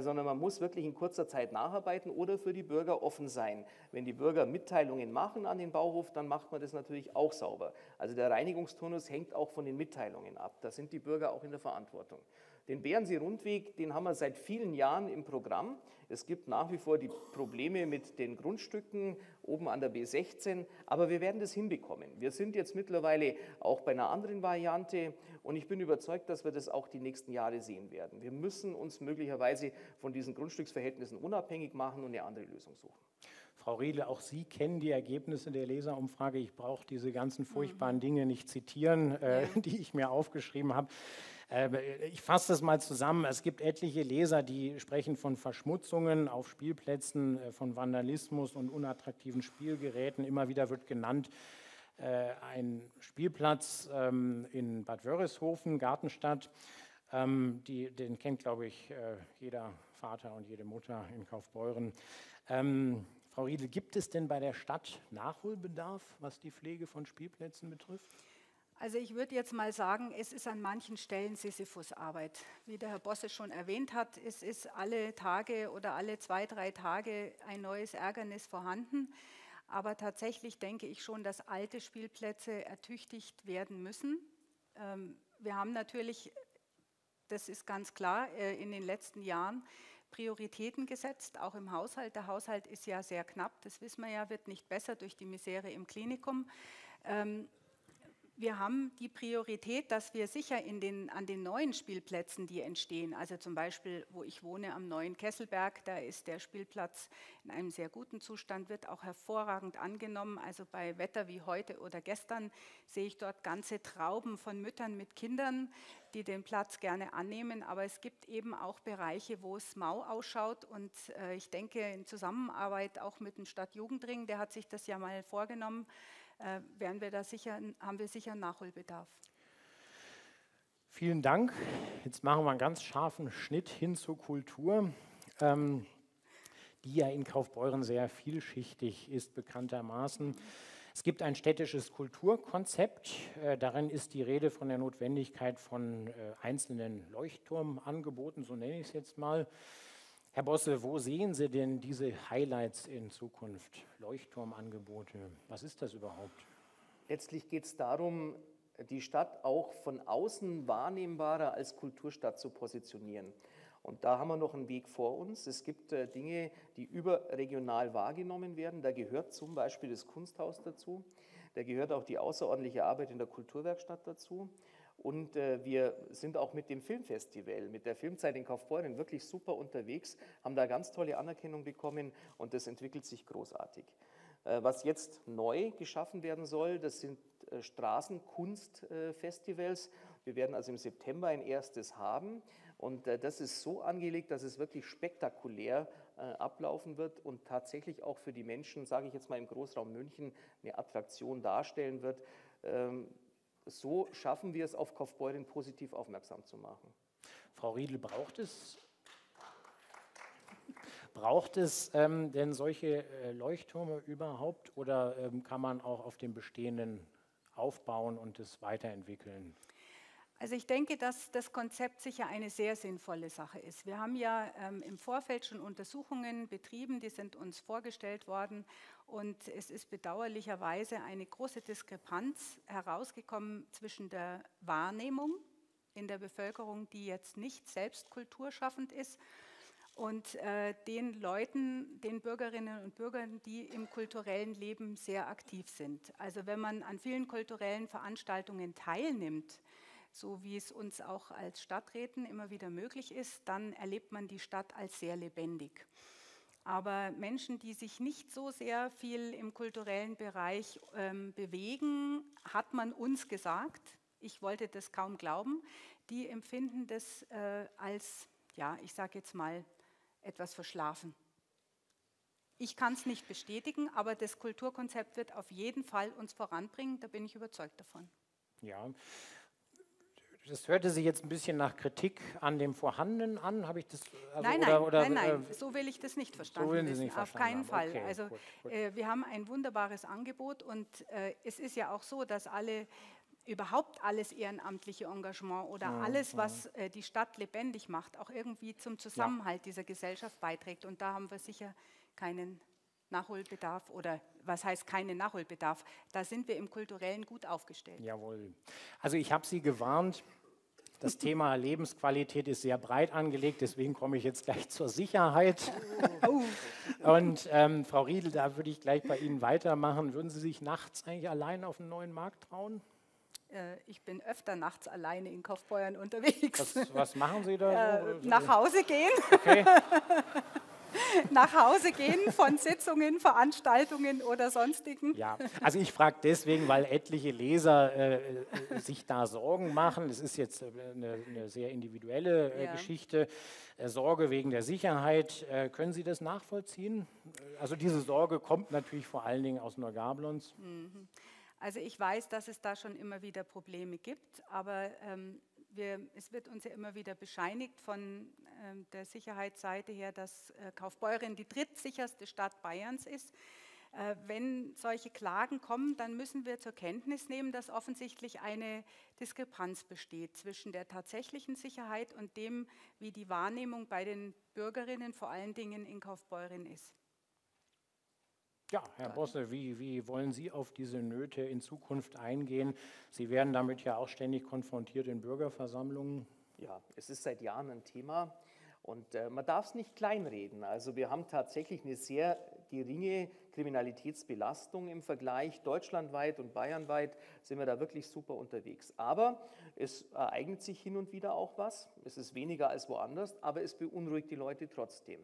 sondern man muss wirklich in kurzer Zeit nacharbeiten oder für die Bürger offen sein. Wenn die Bürger Mitteilungen machen an den Bauhof, dann macht man das natürlich auch sauber. Also der Reinigungsturnus hängt auch von den Mitteilungen ab. Da sind die Bürger auch in der Verantwortung. Den Bärensee-Rundweg, den haben wir seit vielen Jahren im Programm. Es gibt nach wie vor die Probleme mit den Grundstücken oben an der B16, aber wir werden das hinbekommen. Wir sind jetzt mittlerweile auch bei einer anderen Variante und ich bin überzeugt, dass wir das auch die nächsten Jahre sehen werden. Wir müssen uns möglicherweise von diesen Grundstücksverhältnissen unabhängig machen und eine andere Lösung suchen. Frau Riedl, auch Sie kennen die Ergebnisse der Leserumfrage. Ich brauche diese ganzen furchtbaren Dinge nicht zitieren, die ich mir aufgeschrieben habe. Ich fasse das mal zusammen. Es gibt etliche Leser, die sprechen von Verschmutzungen auf Spielplätzen, von Vandalismus und unattraktiven Spielgeräten. Immer wieder wird genannt, ein Spielplatz in Bad Wörishofen, Gartenstadt. Den kennt, glaube ich, jeder Vater und jede Mutter in Kaufbeuren. Frau Riedl, gibt es denn bei der Stadt Nachholbedarf, was die Pflege von Spielplätzen betrifft? Also ich würde jetzt mal sagen, es ist an manchen Stellen Sisyphusarbeit. Wie der Herr Bosse schon erwähnt hat, es ist alle Tage oder alle 2, 3 Tage ein neues Ärgernis vorhanden. Aber tatsächlich denke ich schon, dass alte Spielplätze ertüchtigt werden müssen. Wir haben natürlich, das ist ganz klar, in den letzten Jahren Prioritäten gesetzt, auch im Haushalt. Der Haushalt ist ja sehr knapp, das wissen wir ja, wird nicht besser durch die Misere im Klinikum. Wir haben die Priorität, dass wir sicher an den neuen Spielplätzen, die entstehen, also zum Beispiel, wo ich wohne, am neuen Kesselberg, da ist der Spielplatz in einem sehr guten Zustand, wird auch hervorragend angenommen. Also bei Wetter wie heute oder gestern sehe ich dort ganze Trauben von Müttern mit Kindern, die den Platz gerne annehmen. Aber es gibt eben auch Bereiche, wo es mau ausschaut. Und ich denke, in Zusammenarbeit auch mit dem Stadtjugendring, der hat sich das ja mal vorgenommen, haben wir sicher Nachholbedarf. Vielen Dank. Jetzt machen wir einen ganz scharfen Schnitt hin zur Kultur, die ja in Kaufbeuren sehr vielschichtig ist, bekanntermaßen. Es gibt ein städtisches Kulturkonzept. Darin ist die Rede von der Notwendigkeit von einzelnen Leuchtturmangeboten, so nenne ich es jetzt mal. Herr Bosse, wo sehen Sie denn diese Highlights in Zukunft? Leuchtturmangebote, was ist das überhaupt? Letztlich geht es darum, die Stadt auch von außen wahrnehmbarer als Kulturstadt zu positionieren. Und da haben wir noch einen Weg vor uns. Es gibt Dinge, die überregional wahrgenommen werden. Da gehört zum Beispiel das Kunsthaus dazu. Da gehört auch die außerordentliche Arbeit in der Kulturwerkstatt dazu. Und wir sind auch mit dem Filmfestival, mit der Filmzeit in Kaufbeuren wirklich super unterwegs, haben da ganz tolle Anerkennung bekommen und das entwickelt sich großartig. Was jetzt neu geschaffen werden soll, das sind Straßenkunstfestivals. Wir werden also im September ein erstes haben und das ist so angelegt, dass es wirklich spektakulär ablaufen wird und tatsächlich auch für die Menschen, sage ich jetzt mal im Großraum München, eine Attraktion darstellen wird. So schaffen wir es, auf Kaufbeuren positiv aufmerksam zu machen. Frau Riedl, braucht es denn solche Leuchttürme überhaupt oder kann man auch auf dem Bestehenden aufbauen und es weiterentwickeln? Also ich denke, dass das Konzept sicher eine sehr sinnvolle Sache ist. Wir haben ja im Vorfeld schon Untersuchungen betrieben, die sind uns vorgestellt worden und es ist bedauerlicherweise eine große Diskrepanz herausgekommen zwischen der Wahrnehmung in der Bevölkerung, die jetzt nicht selbst kulturschaffend ist, und den Leuten, den Bürgerinnen und Bürgern, die im kulturellen Leben sehr aktiv sind. Also wenn man an vielen kulturellen Veranstaltungen teilnimmt, so wie es uns auch als Stadträten immer wieder möglich ist, dann erlebt man die Stadt als sehr lebendig. Aber Menschen, die sich nicht so sehr viel im kulturellen Bereich bewegen, hat man uns gesagt, ich wollte das kaum glauben, die empfinden das als, ja, ich sage jetzt mal, etwas verschlafen. Ich kann es nicht bestätigen, aber das Kulturkonzept wird auf jeden Fall uns voranbringen, da bin ich überzeugt davon. Ja. Das hörte sich jetzt ein bisschen nach Kritik an dem Vorhandenen an, habe ich das? Also nein, so will ich das nicht verstanden. So will ich das nicht verstanden. Auf keinen Fall. Okay, also gut. Wir haben ein wunderbares Angebot und es ist ja auch so, dass überhaupt alles ehrenamtliche Engagement oder alles, was die Stadt lebendig macht, auch irgendwie zum Zusammenhalt dieser Gesellschaft beiträgt. Und da haben wir sicher keinen Nachholbedarf oder was heißt keinen Nachholbedarf? Da sind wir im Kulturellen gut aufgestellt. Jawohl. Also ich habe Sie gewarnt, das Thema Lebensqualität ist sehr breit angelegt, deswegen komme ich jetzt gleich zur Sicherheit. Und Frau Riedl, da würde ich gleich bei Ihnen weitermachen. Würden Sie sich nachts eigentlich allein auf den Neuen Markt trauen? Ich bin öfter nachts alleine in Kaufbeuren unterwegs. Was machen Sie da? Nach Hause gehen. Okay. nach Hause gehen von Sitzungen, Veranstaltungen oder sonstigen? Ja, also ich frage deswegen, weil etliche Leser sich da Sorgen machen. Es ist jetzt eine sehr individuelle Geschichte. Sorge wegen der Sicherheit. Können Sie das nachvollziehen? Also diese Sorge kommt natürlich vor allen Dingen aus Neugablonz. Also ich weiß, dass es da schon immer wieder Probleme gibt, aber es wird uns ja immer wieder bescheinigt von der Sicherheitsseite her, dass Kaufbeuren die drittsicherste Stadt Bayerns ist. Wenn solche Klagen kommen, dann müssen wir zur Kenntnis nehmen, dass offensichtlich eine Diskrepanz besteht zwischen der tatsächlichen Sicherheit und dem, wie die Wahrnehmung bei den Bürgerinnen, vor allen Dingen in Kaufbeuren, ist. Ja, Herr Bosse, wie wollen Sie auf diese Nöte in Zukunft eingehen? Sie werden damit ja auch ständig konfrontiert in Bürgerversammlungen. Ja, es ist seit Jahren ein Thema und man darf es nicht kleinreden. Also wir haben tatsächlich eine sehr geringe Kriminalitätsbelastung im Vergleich. Deutschlandweit und bayernweit sind wir da wirklich super unterwegs. Aber es ereignet sich hin und wieder auch was. Es ist weniger als woanders, aber es beunruhigt die Leute trotzdem.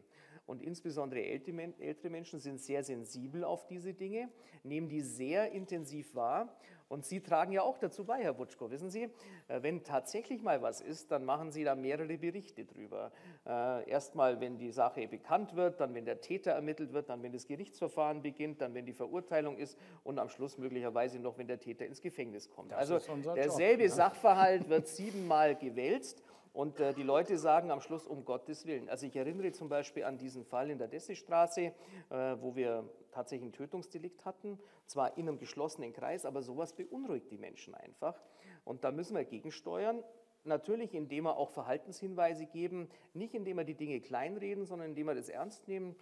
Und insbesondere ältere Menschen sind sehr sensibel auf diese Dinge, nehmen die sehr intensiv wahr. Und Sie tragen ja auch dazu bei, Herr Wutschko, wissen Sie, wenn tatsächlich mal was ist, dann machen Sie da mehrere Berichte drüber. Erstmal, wenn die Sache bekannt wird, dann, wenn der Täter ermittelt wird, dann, wenn das Gerichtsverfahren beginnt, dann, wenn die Verurteilung ist und am Schluss möglicherweise noch, wenn der Täter ins Gefängnis kommt. Das ist unser Job, derselbe Sachverhalt wird 7-mal gewälzt. Und die Leute sagen am Schluss, um Gottes Willen. Also ich erinnere zum Beispiel an diesen Fall in der Dessestraße, wo wir tatsächlich ein Tötungsdelikt hatten, zwar in einem geschlossenen Kreis, aber sowas beunruhigt die Menschen einfach. Und da müssen wir gegensteuern, natürlich indem wir auch Verhaltenshinweise geben, nicht indem wir die Dinge kleinreden, sondern indem wir das ernst nehmen,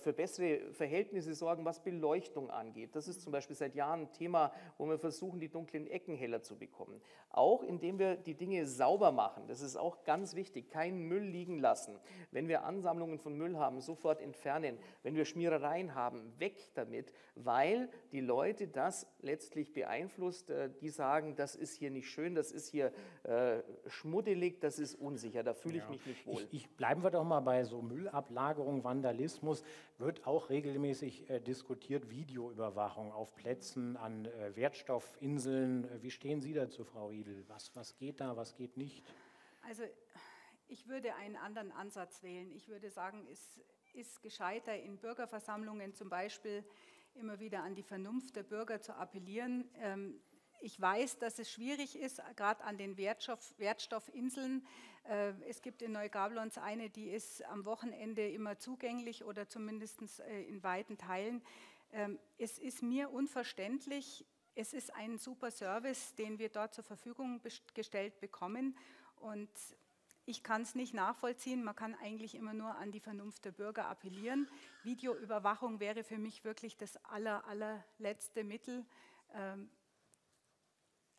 für bessere Verhältnisse sorgen, was Beleuchtung angeht. Das ist zum Beispiel seit Jahren ein Thema, wo wir versuchen, die dunklen Ecken heller zu bekommen. Auch indem wir die Dinge sauber machen. Das ist auch ganz wichtig. Keinen Müll liegen lassen. Wenn wir Ansammlungen von Müll haben, sofort entfernen. Wenn wir Schmierereien haben, weg damit, weil die Leute das letztlich beeinflusst. Die sagen, das ist hier nicht schön, das ist hier schmuddelig, das ist unsicher. Da fühle ich mich nicht wohl. Bleiben wir doch mal bei so Müllablagerung, Vandalismus. Wird auch regelmäßig diskutiert, Videoüberwachung auf Plätzen, an Wertstoffinseln. Wie stehen Sie dazu, Frau Riedl? Was geht da, was geht nicht? Also ich würde einen anderen Ansatz wählen. Ich würde sagen, es ist gescheiter, in Bürgerversammlungen zum Beispiel immer wieder an die Vernunft der Bürger zu appellieren. Ich weiß, dass es schwierig ist, gerade an den Wertstoffinseln. Es gibt in Neugablonz eine, die ist am Wochenende immer zugänglich oder zumindest in weiten Teilen. Es ist mir unverständlich, es ist ein super Service, den wir dort zur Verfügung gestellt bekommen. Und ich kann es nicht nachvollziehen, man kann eigentlich immer nur an die Vernunft der Bürger appellieren. Videoüberwachung wäre für mich wirklich das allerletzte Mittel.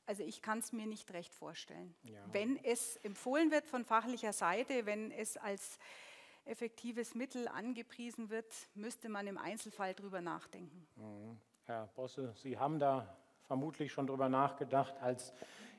Also ich kann es mir nicht recht vorstellen. Ja. Wenn es empfohlen wird von fachlicher Seite, wenn es als effektives Mittel angepriesen wird, müsste man im Einzelfall drüber nachdenken. Mhm. Herr Bosse, Sie haben da vermutlich schon drüber nachgedacht als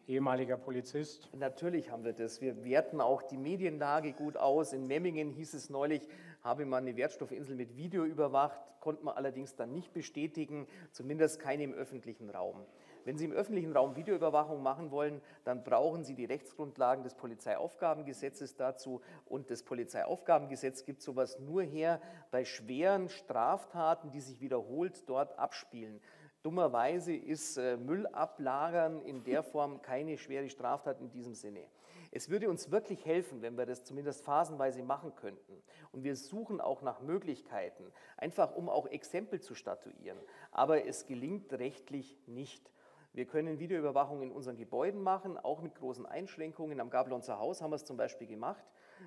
ehemaliger Polizist. Natürlich haben wir das. Wir werten auch die Medienlage gut aus. In Memmingen hieß es neulich, habe man eine Wertstoffinsel mit Video überwacht, konnte man allerdings dann nicht bestätigen, zumindest keine im öffentlichen Raum. Wenn Sie im öffentlichen Raum Videoüberwachung machen wollen, dann brauchen Sie die Rechtsgrundlagen des Polizeiaufgabengesetzes dazu. Und das Polizeiaufgabengesetz gibt sowas nur her bei schweren Straftaten, die sich wiederholt dort abspielen. Dummerweise ist Müllablagern in der Form keine schwere Straftat in diesem Sinne. Es würde uns wirklich helfen, wenn wir das zumindest phasenweise machen könnten. Und wir suchen auch nach Möglichkeiten, einfach um auch Exempel zu statuieren. Aber es gelingt rechtlich nicht. Wir können Videoüberwachung in unseren Gebäuden machen, auch mit großen Einschränkungen. Am Gablonzer Haus haben wir es zum Beispiel gemacht.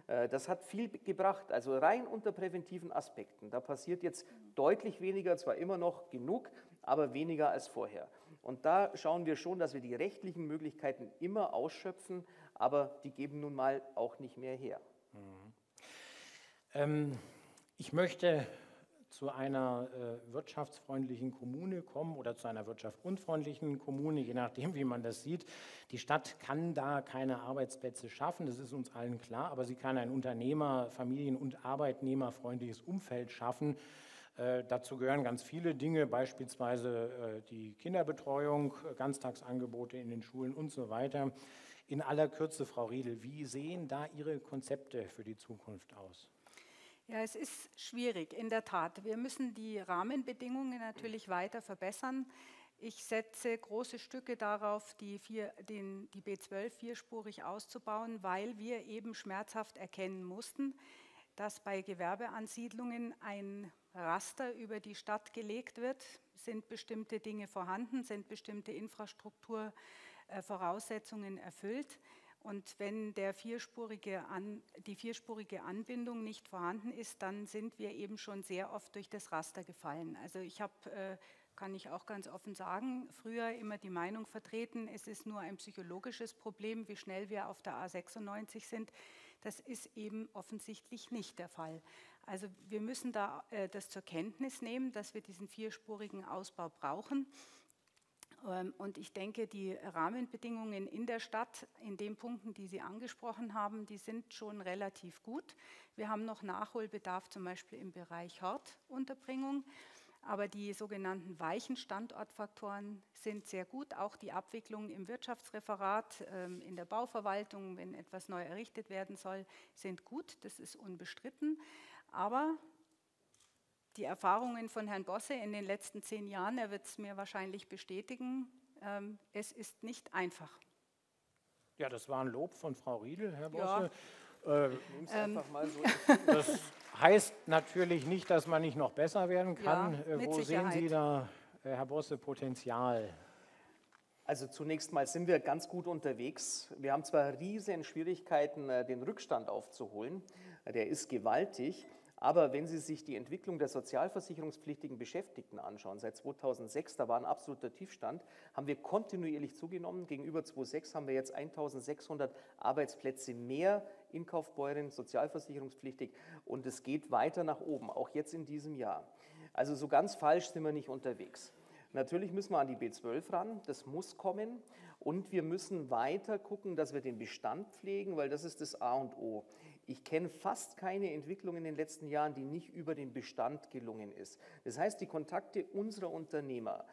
Das hat viel gebracht, also rein unter präventiven Aspekten. Da passiert jetzt deutlich weniger, zwar immer noch genug, aber weniger als vorher. Und da schauen wir schon, dass wir die rechtlichen Möglichkeiten immer ausschöpfen, aber die geben nun mal auch nicht mehr her. Ich möchte zu einer wirtschaftsfreundlichen Kommune kommen oder zu einer wirtschaftsunfreundlichen Kommune, je nachdem, wie man das sieht. Die Stadt kann da keine Arbeitsplätze schaffen, das ist uns allen klar, aber sie kann ein Unternehmer-, Familien- und Arbeitnehmerfreundliches Umfeld schaffen. Dazu gehören ganz viele Dinge, beispielsweise die Kinderbetreuung, Ganztagsangebote in den Schulen und so weiter. In aller Kürze, Frau Riedl, wie sehen da Ihre Konzepte für die Zukunft aus? Ja, es ist schwierig, in der Tat. Wir müssen die Rahmenbedingungen natürlich weiter verbessern. Ich setze große Stücke darauf, die B12 vierspurig auszubauen, weil wir eben schmerzhaft erkennen mussten, dass bei Gewerbeansiedlungen ein Raster über die Stadt gelegt wird. Sind bestimmte Dinge vorhanden, sind bestimmte Infrastrukturvoraussetzungen erfüllt? Und wenn die vierspurige Anbindung nicht vorhanden ist, dann sind wir eben schon sehr oft durch das Raster gefallen. Also ich habe, kann ich auch ganz offen sagen, früher immer die Meinung vertreten, es ist nur ein psychologisches Problem, wie schnell wir auf der A96 sind. Das ist eben offensichtlich nicht der Fall. Also wir müssen da das zur Kenntnis nehmen, dass wir diesen vierspurigen Ausbau brauchen. Und ich denke, die Rahmenbedingungen in der Stadt, in den Punkten, die Sie angesprochen haben, die sind schon relativ gut. Wir haben noch Nachholbedarf, zum Beispiel im Bereich Hortunterbringung. Aber die sogenannten weichen Standortfaktoren sind sehr gut. Auch die Abwicklung im Wirtschaftsreferat, in der Bauverwaltung, wenn etwas neu errichtet werden soll, sind gut. Das ist unbestritten. Aber die Erfahrungen von Herrn Bosse in den letzten 10 Jahren, er wird es mir wahrscheinlich bestätigen, es ist nicht einfach. Ja, das war ein Lob von Frau Riedl, Herr Bosse. Ja. Einfach mal so. Das heißt natürlich nicht, dass man nicht noch besser werden kann. Ja, wo sehen Sie da, Herr Bosse, Potenzial? Also zunächst mal sind wir ganz gut unterwegs. Wir haben zwar riesen Schwierigkeiten, den Rückstand aufzuholen. Der ist gewaltig. Aber wenn Sie sich die Entwicklung der sozialversicherungspflichtigen Beschäftigten anschauen, seit 2006, da war ein absoluter Tiefstand, haben wir kontinuierlich zugenommen. Gegenüber 2006 haben wir jetzt 1.600 Arbeitsplätze mehr, Inkaufbäuerinnen, sozialversicherungspflichtig, und es geht weiter nach oben, auch jetzt in diesem Jahr. Also so ganz falsch sind wir nicht unterwegs. Natürlich müssen wir an die B12 ran, das muss kommen, und wir müssen weiter gucken, dass wir den Bestand pflegen, weil das ist das A und O. Ich kenne fast keine Entwicklung in den letzten Jahren, die nicht über den Bestand gelungen ist. Das heißt, die Kontakte unserer Unternehmer,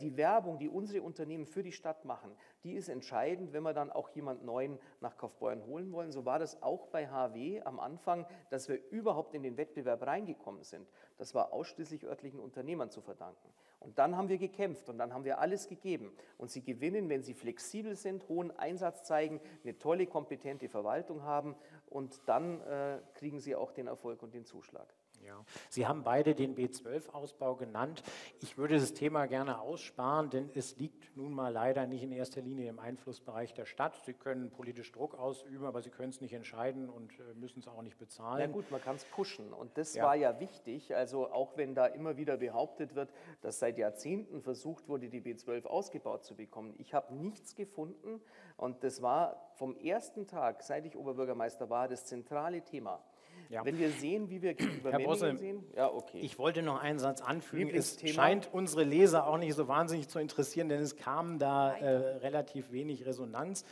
die Werbung, die unsere Unternehmen für die Stadt machen, die ist entscheidend, wenn wir dann auch jemand Neuen nach Kaufbeuren holen wollen. So war das auch bei HW am Anfang, dass wir überhaupt in den Wettbewerb reingekommen sind. Das war ausschließlich örtlichen Unternehmern zu verdanken. Und dann haben wir gekämpft und dann haben wir alles gegeben. Und sie gewinnen, wenn sie flexibel sind, hohen Einsatz zeigen, eine tolle, kompetente Verwaltung haben, und dann kriegen sie auch den Erfolg und den Zuschlag. Ja. Sie haben beide den B12-Ausbau genannt. Ich würde das Thema gerne aussparen, denn es liegt nun mal leider nicht in erster Linie im Einflussbereich der Stadt. Sie können politisch Druck ausüben, aber Sie können es nicht entscheiden und müssen es auch nicht bezahlen. Na gut, man kann es pushen, und das war ja wichtig. Also auch wenn da immer wieder behauptet wird, dass seit Jahrzehnten versucht wurde, die B12 ausgebaut zu bekommen. Ich habe nichts gefunden, und das war vom ersten Tag, seit ich Oberbürgermeister war, das zentrale Thema. Ja. Wenn wir sehen, wie wir gegenüber Memmingen sehen. Ja, okay. Ich wollte noch einen Satz anfügen. Es scheint unsere Leser auch nicht so wahnsinnig zu interessieren, denn es kam da relativ wenig Resonanz.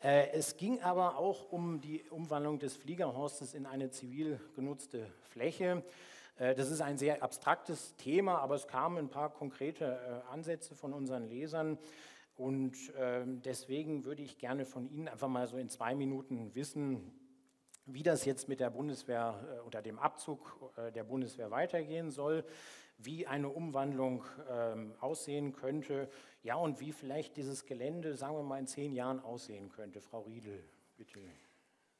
Es ging aber auch um die Umwandlung des Fliegerhorstes in eine zivil genutzte Fläche. Das ist ein sehr abstraktes Thema, aber es kamen ein paar konkrete Ansätze von unseren Lesern. Und deswegen würde ich gerne von Ihnen einfach mal so in 2 Minuten wissen, wie das jetzt mit der Bundeswehr oder dem Abzug der Bundeswehr weitergehen soll, wie eine Umwandlung aussehen könnte, ja, und wie vielleicht dieses Gelände, sagen wir mal, in 10 Jahren aussehen könnte. Frau Riedl, bitte.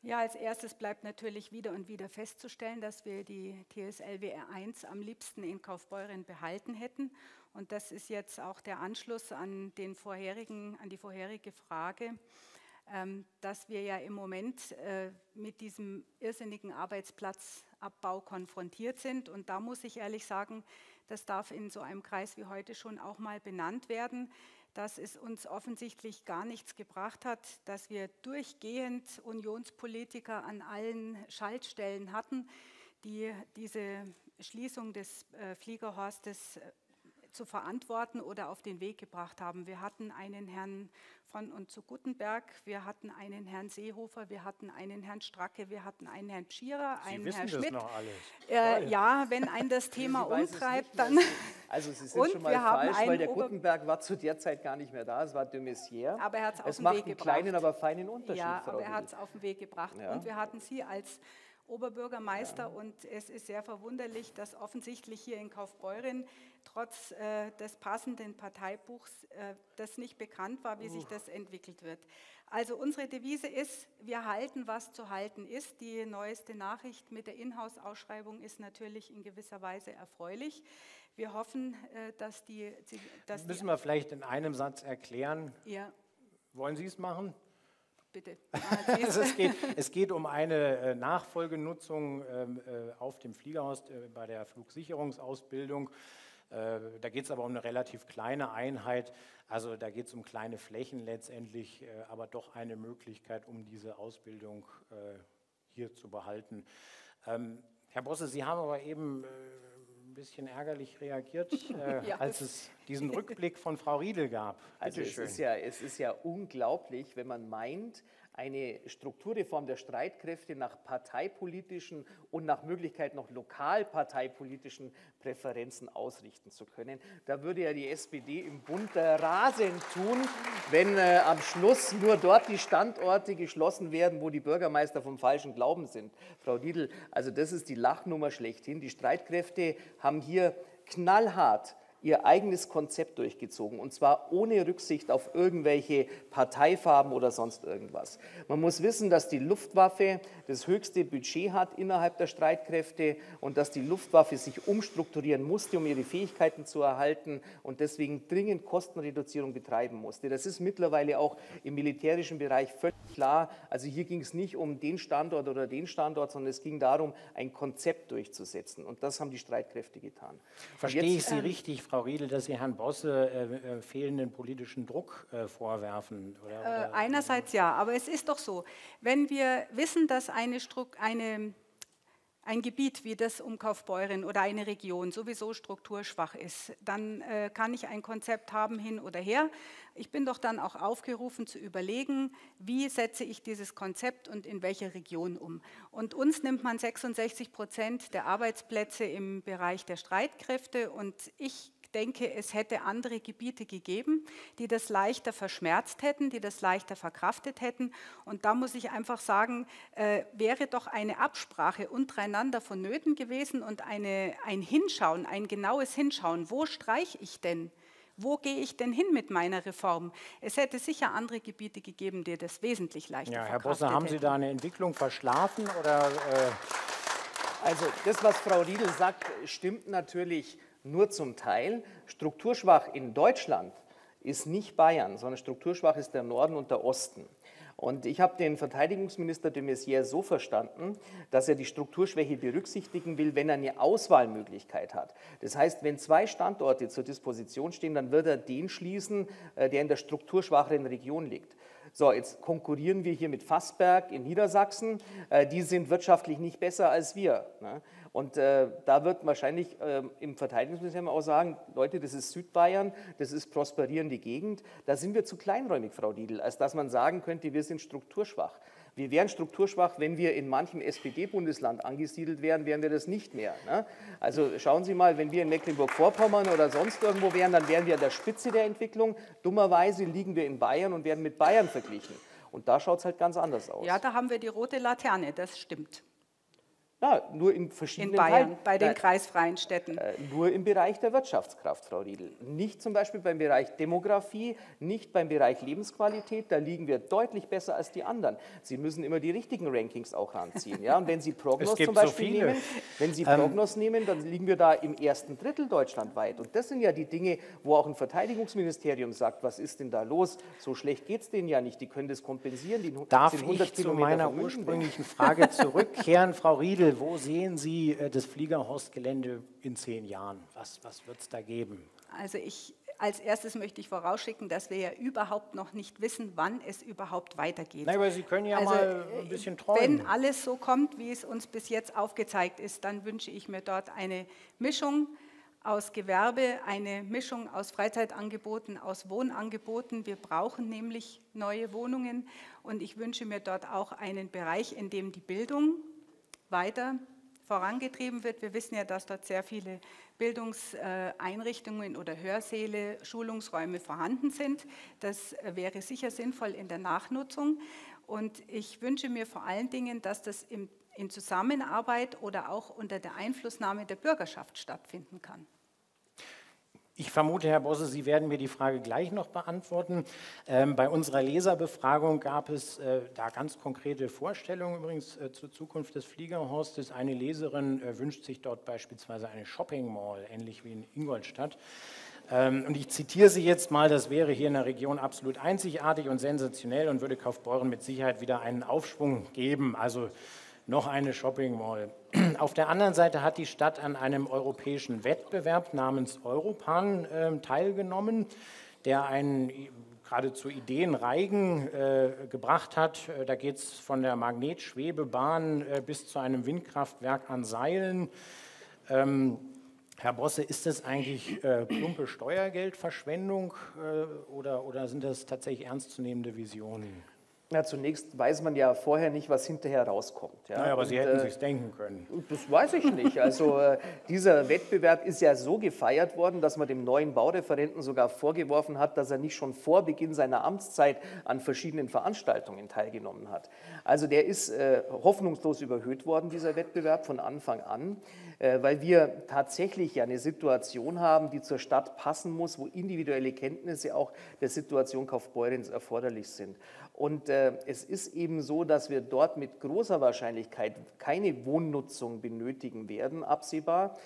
Ja, als erstes bleibt natürlich wieder und wieder festzustellen, dass wir die TSLWR 1 am liebsten in Kaufbeuren behalten hätten. Und das ist jetzt auch der Anschluss an den vorherigen, an die vorherige Frage, dass wir ja im Moment mit diesem irrsinnigen Arbeitsplatzabbau konfrontiert sind. Und da muss ich ehrlich sagen, das darf in so einem Kreis wie heute schon auch mal benannt werden, dass es uns offensichtlich gar nichts gebracht hat, dass wir durchgehend Unionspolitiker an allen Schaltstellen hatten, die diese Schließung des Fliegerhorstes zu verantworten oder auf den Weg gebracht haben. Wir hatten einen Herrn von und zu Guttenberg, wir hatten einen Herrn Seehofer, wir hatten einen Herrn Stracke, wir hatten einen Herrn Schierer, einen Herrn Schmidt. Sie wissen das noch alle. Ja, wenn einen das Thema umtreibt, dann... Also Sie sind schon mal falsch, weil der Guttenberg war zu der Zeit gar nicht mehr da, es war de Maizière. Aber er hat es auf den Weg gebracht. Es macht einen kleinen, aber feinen Unterschied. Ja, aber er hat es auf den Weg gebracht. Ja. Und wir hatten Sie als... Oberbürgermeister, ja. Und es ist sehr verwunderlich, dass offensichtlich hier in Kaufbeuren trotz des passenden Parteibuchs das nicht bekannt war, wie sich das entwickelt wird. Also unsere Devise ist, wir halten, was zu halten ist. Die neueste Nachricht mit der Inhouse-Ausschreibung ist natürlich in gewisser Weise erfreulich. Wir hoffen, dass die... Müssen wir vielleicht in einem Satz erklären? Ja. Wollen Sie es machen? Bitte. Also es geht um eine Nachfolgenutzung auf dem Fliegerhaus bei der Flugsicherungsausbildung. Da geht es aber um eine relativ kleine Einheit. Also da geht es um kleine Flächen letztendlich, aber doch eine Möglichkeit, um diese Ausbildung hier zu behalten. Herr Bosse, Sie haben aber eben... bisschen ärgerlich reagiert, ja, als es diesen Rückblick von Frau Riedl gab. Also es ist ja unglaublich, wenn man meint, eine Strukturreform der Streitkräfte nach parteipolitischen und nach Möglichkeit noch lokalparteipolitischen Präferenzen ausrichten zu können. Da würde ja die SPD im Bund rasend tun, wenn am Schluss nur dort die Standorte geschlossen werden, wo die Bürgermeister vom falschen Glauben sind. Frau Riedl, also das ist die Lachnummer schlechthin. Die Streitkräfte haben hier knallhart ihr eigenes Konzept durchgezogen, und zwar ohne Rücksicht auf irgendwelche Parteifarben oder sonst irgendwas. Man muss wissen, dass die Luftwaffe das höchste Budget hat innerhalb der Streitkräfte und dass die Luftwaffe sich umstrukturieren musste, um ihre Fähigkeiten zu erhalten und deswegen dringend Kostenreduzierung betreiben musste. Das ist mittlerweile auch im militärischen Bereich völlig klar. Also hier ging es nicht um den Standort oder den Standort, sondern es ging darum, ein Konzept durchzusetzen, und das haben die Streitkräfte getan. Verstehe ich Sie richtig, Frau Riedl, dass Sie Herrn Bosse fehlenden politischen Druck vorwerfen? Oder? Einerseits ja, aber es ist doch so, wenn wir wissen, dass ein Gebiet wie das um Kaufbeuren oder eine Region sowieso strukturschwach ist, dann kann ich ein Konzept haben hin oder her. Ich bin doch dann auch aufgerufen zu überlegen, wie setze ich dieses Konzept und in welcher Region um. Und uns nimmt man 66% der Arbeitsplätze im Bereich der Streitkräfte, und ich denke, es hätte andere Gebiete gegeben, die das leichter verschmerzt hätten, die das leichter verkraftet hätten. Und da muss ich einfach sagen, wäre doch eine Absprache untereinander vonnöten gewesen und ein Hinschauen, ein genaues Hinschauen, wo streiche ich denn? Wo gehe ich denn hin mit meiner Reform? Es hätte sicher andere Gebiete gegeben, die das wesentlich leichter verkraftet hätten. Ja, Herr Bosse, haben Sie da eine Entwicklung verschlafen? Oder, Also das, was Frau Riedl sagt, stimmt natürlich nur zum Teil. Strukturschwach in Deutschland ist nicht Bayern, sondern strukturschwach ist der Norden und der Osten. Und ich habe den Verteidigungsminister de Maizière so verstanden, dass er die Strukturschwäche berücksichtigen will, wenn er eine Auswahlmöglichkeit hat. Das heißt, wenn zwei Standorte zur Disposition stehen, dann wird er den schließen, der in der strukturschwacheren Region liegt. So, jetzt konkurrieren wir hier mit Fassberg in Niedersachsen. Die sind wirtschaftlich nicht besser als wir. Ne? Und da wird wahrscheinlich im Verteidigungsministerium auch sagen, Leute, das ist Südbayern, das ist prosperierende Gegend. Da sind wir zu kleinräumig, Frau Riedl, als dass man sagen könnte, wir sind strukturschwach. Wir wären strukturschwach, wenn wir in manchem SPD-Bundesland angesiedelt wären, wären wir das nicht mehr. Ne? Also schauen Sie mal, wenn wir in Mecklenburg-Vorpommern oder sonst irgendwo wären, dann wären wir an der Spitze der Entwicklung. Dummerweise liegen wir in Bayern und werden mit Bayern verglichen. Und da schaut es halt ganz anders aus. Ja, da haben wir die rote Laterne, das stimmt. Ja, nur in verschiedenen Teilen. In Bayern, bei den kreisfreien Städten. Nur im Bereich der Wirtschaftskraft, Frau Riedl. Nicht zum Beispiel beim Bereich Demografie, nicht beim Bereich Lebensqualität. Da liegen wir deutlich besser als die anderen. Sie müssen immer die richtigen Rankings auch ranziehen. Ja? Und wenn Sie Prognos zum Beispiel nehmen, wenn Sie Prognos nehmen, dann liegen wir da im ersten Drittel deutschlandweit. Und das sind ja die Dinge, wo auch ein Verteidigungsministerium sagt, was ist denn da los? So schlecht geht es denen ja nicht. Die können das kompensieren. Die Darf sind 100 ich Kilometer zu meiner ursprünglichen Frage zurückkehren, Frau Riedl? Wo sehen Sie das Fliegerhorstgelände in 10 Jahren? Was wird es da geben? Also ich Als erstes möchte ich vorausschicken, dass wir ja überhaupt noch nicht wissen, wann es überhaupt weitergeht. Nein, aber Sie können ja also, mal ein bisschen träumen. Wenn alles so kommt, wie es uns bis jetzt aufgezeigt ist, dann wünsche ich mir dort eine Mischung aus Gewerbe, eine Mischung aus Freizeitangeboten, aus Wohnangeboten. Wir brauchen nämlich neue Wohnungen und ich wünsche mir dort auch einen Bereich, in dem die Bildung weiter vorangetrieben wird. Wir wissen ja, dass dort sehr viele Bildungseinrichtungen oder Hörsäle, Schulungsräume vorhanden sind. Das wäre sicher sinnvoll in der Nachnutzung. Und ich wünsche mir vor allen Dingen, dass das in Zusammenarbeit oder auch unter der Einflussnahme der Bürgerschaft stattfinden kann. Ich vermute, Herr Bosse, Sie werden mir die Frage gleich noch beantworten. Bei unserer Leserbefragung gab es da ganz konkrete Vorstellungen übrigens zur Zukunft des Fliegerhorstes. Eine Leserin wünscht sich dort beispielsweise eine Shopping Mall, ähnlich wie in Ingolstadt. Und ich zitiere Sie jetzt mal, das wäre hier in der Region absolut einzigartig und sensationell und würde Kaufbeuren mit Sicherheit wieder einen Aufschwung geben. Also noch eine Shopping Mall. Auf der anderen Seite hat die Stadt an einem europäischen Wettbewerb namens Europan teilgenommen, der einen geradezu Ideenreigen gebracht hat. Da geht es von der Magnetschwebebahn bis zu einem Windkraftwerk an Seilen. Herr Bosse, ist das eigentlich plumpe Steuergeldverschwendung oder sind das tatsächlich ernstzunehmende Visionen? Na, zunächst weiß man ja vorher nicht, was hinterher rauskommt. Ja? Naja, aber und, Sie hätten es sich denken können. Das weiß ich nicht. Also dieser Wettbewerb ist ja so gefeiert worden, dass man dem neuen Baureferenten sogar vorgeworfen hat, dass er nicht schon vor Beginn seiner Amtszeit an verschiedenen Veranstaltungen teilgenommen hat. Also der ist hoffnungslos überhöht worden, dieser Wettbewerb von Anfang an, weil wir tatsächlich ja eine Situation haben, die zur Stadt passen muss, wo individuelle Kenntnisse auch der Situation Kaufbeurens erforderlich sind. Und es ist eben so, dass wir dort mit großer Wahrscheinlichkeit keine Wohnnutzung benötigen werden, absehbar,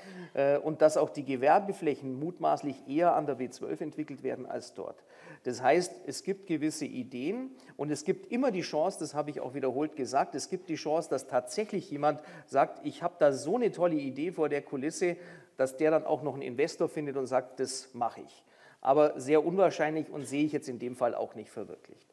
und dass auch die Gewerbeflächen mutmaßlich eher an der B12 entwickelt werden als dort. Das heißt, es gibt gewisse Ideen und es gibt immer die Chance, das habe ich auch wiederholt gesagt, es gibt die Chance, dass tatsächlich jemand sagt, ich habe da so eine tolle Idee vor der Kulisse, dass der dann auch noch einen Investor findet und sagt, das mache ich. Aber sehr unwahrscheinlich und sehe ich jetzt in dem Fall auch nicht verwirklicht.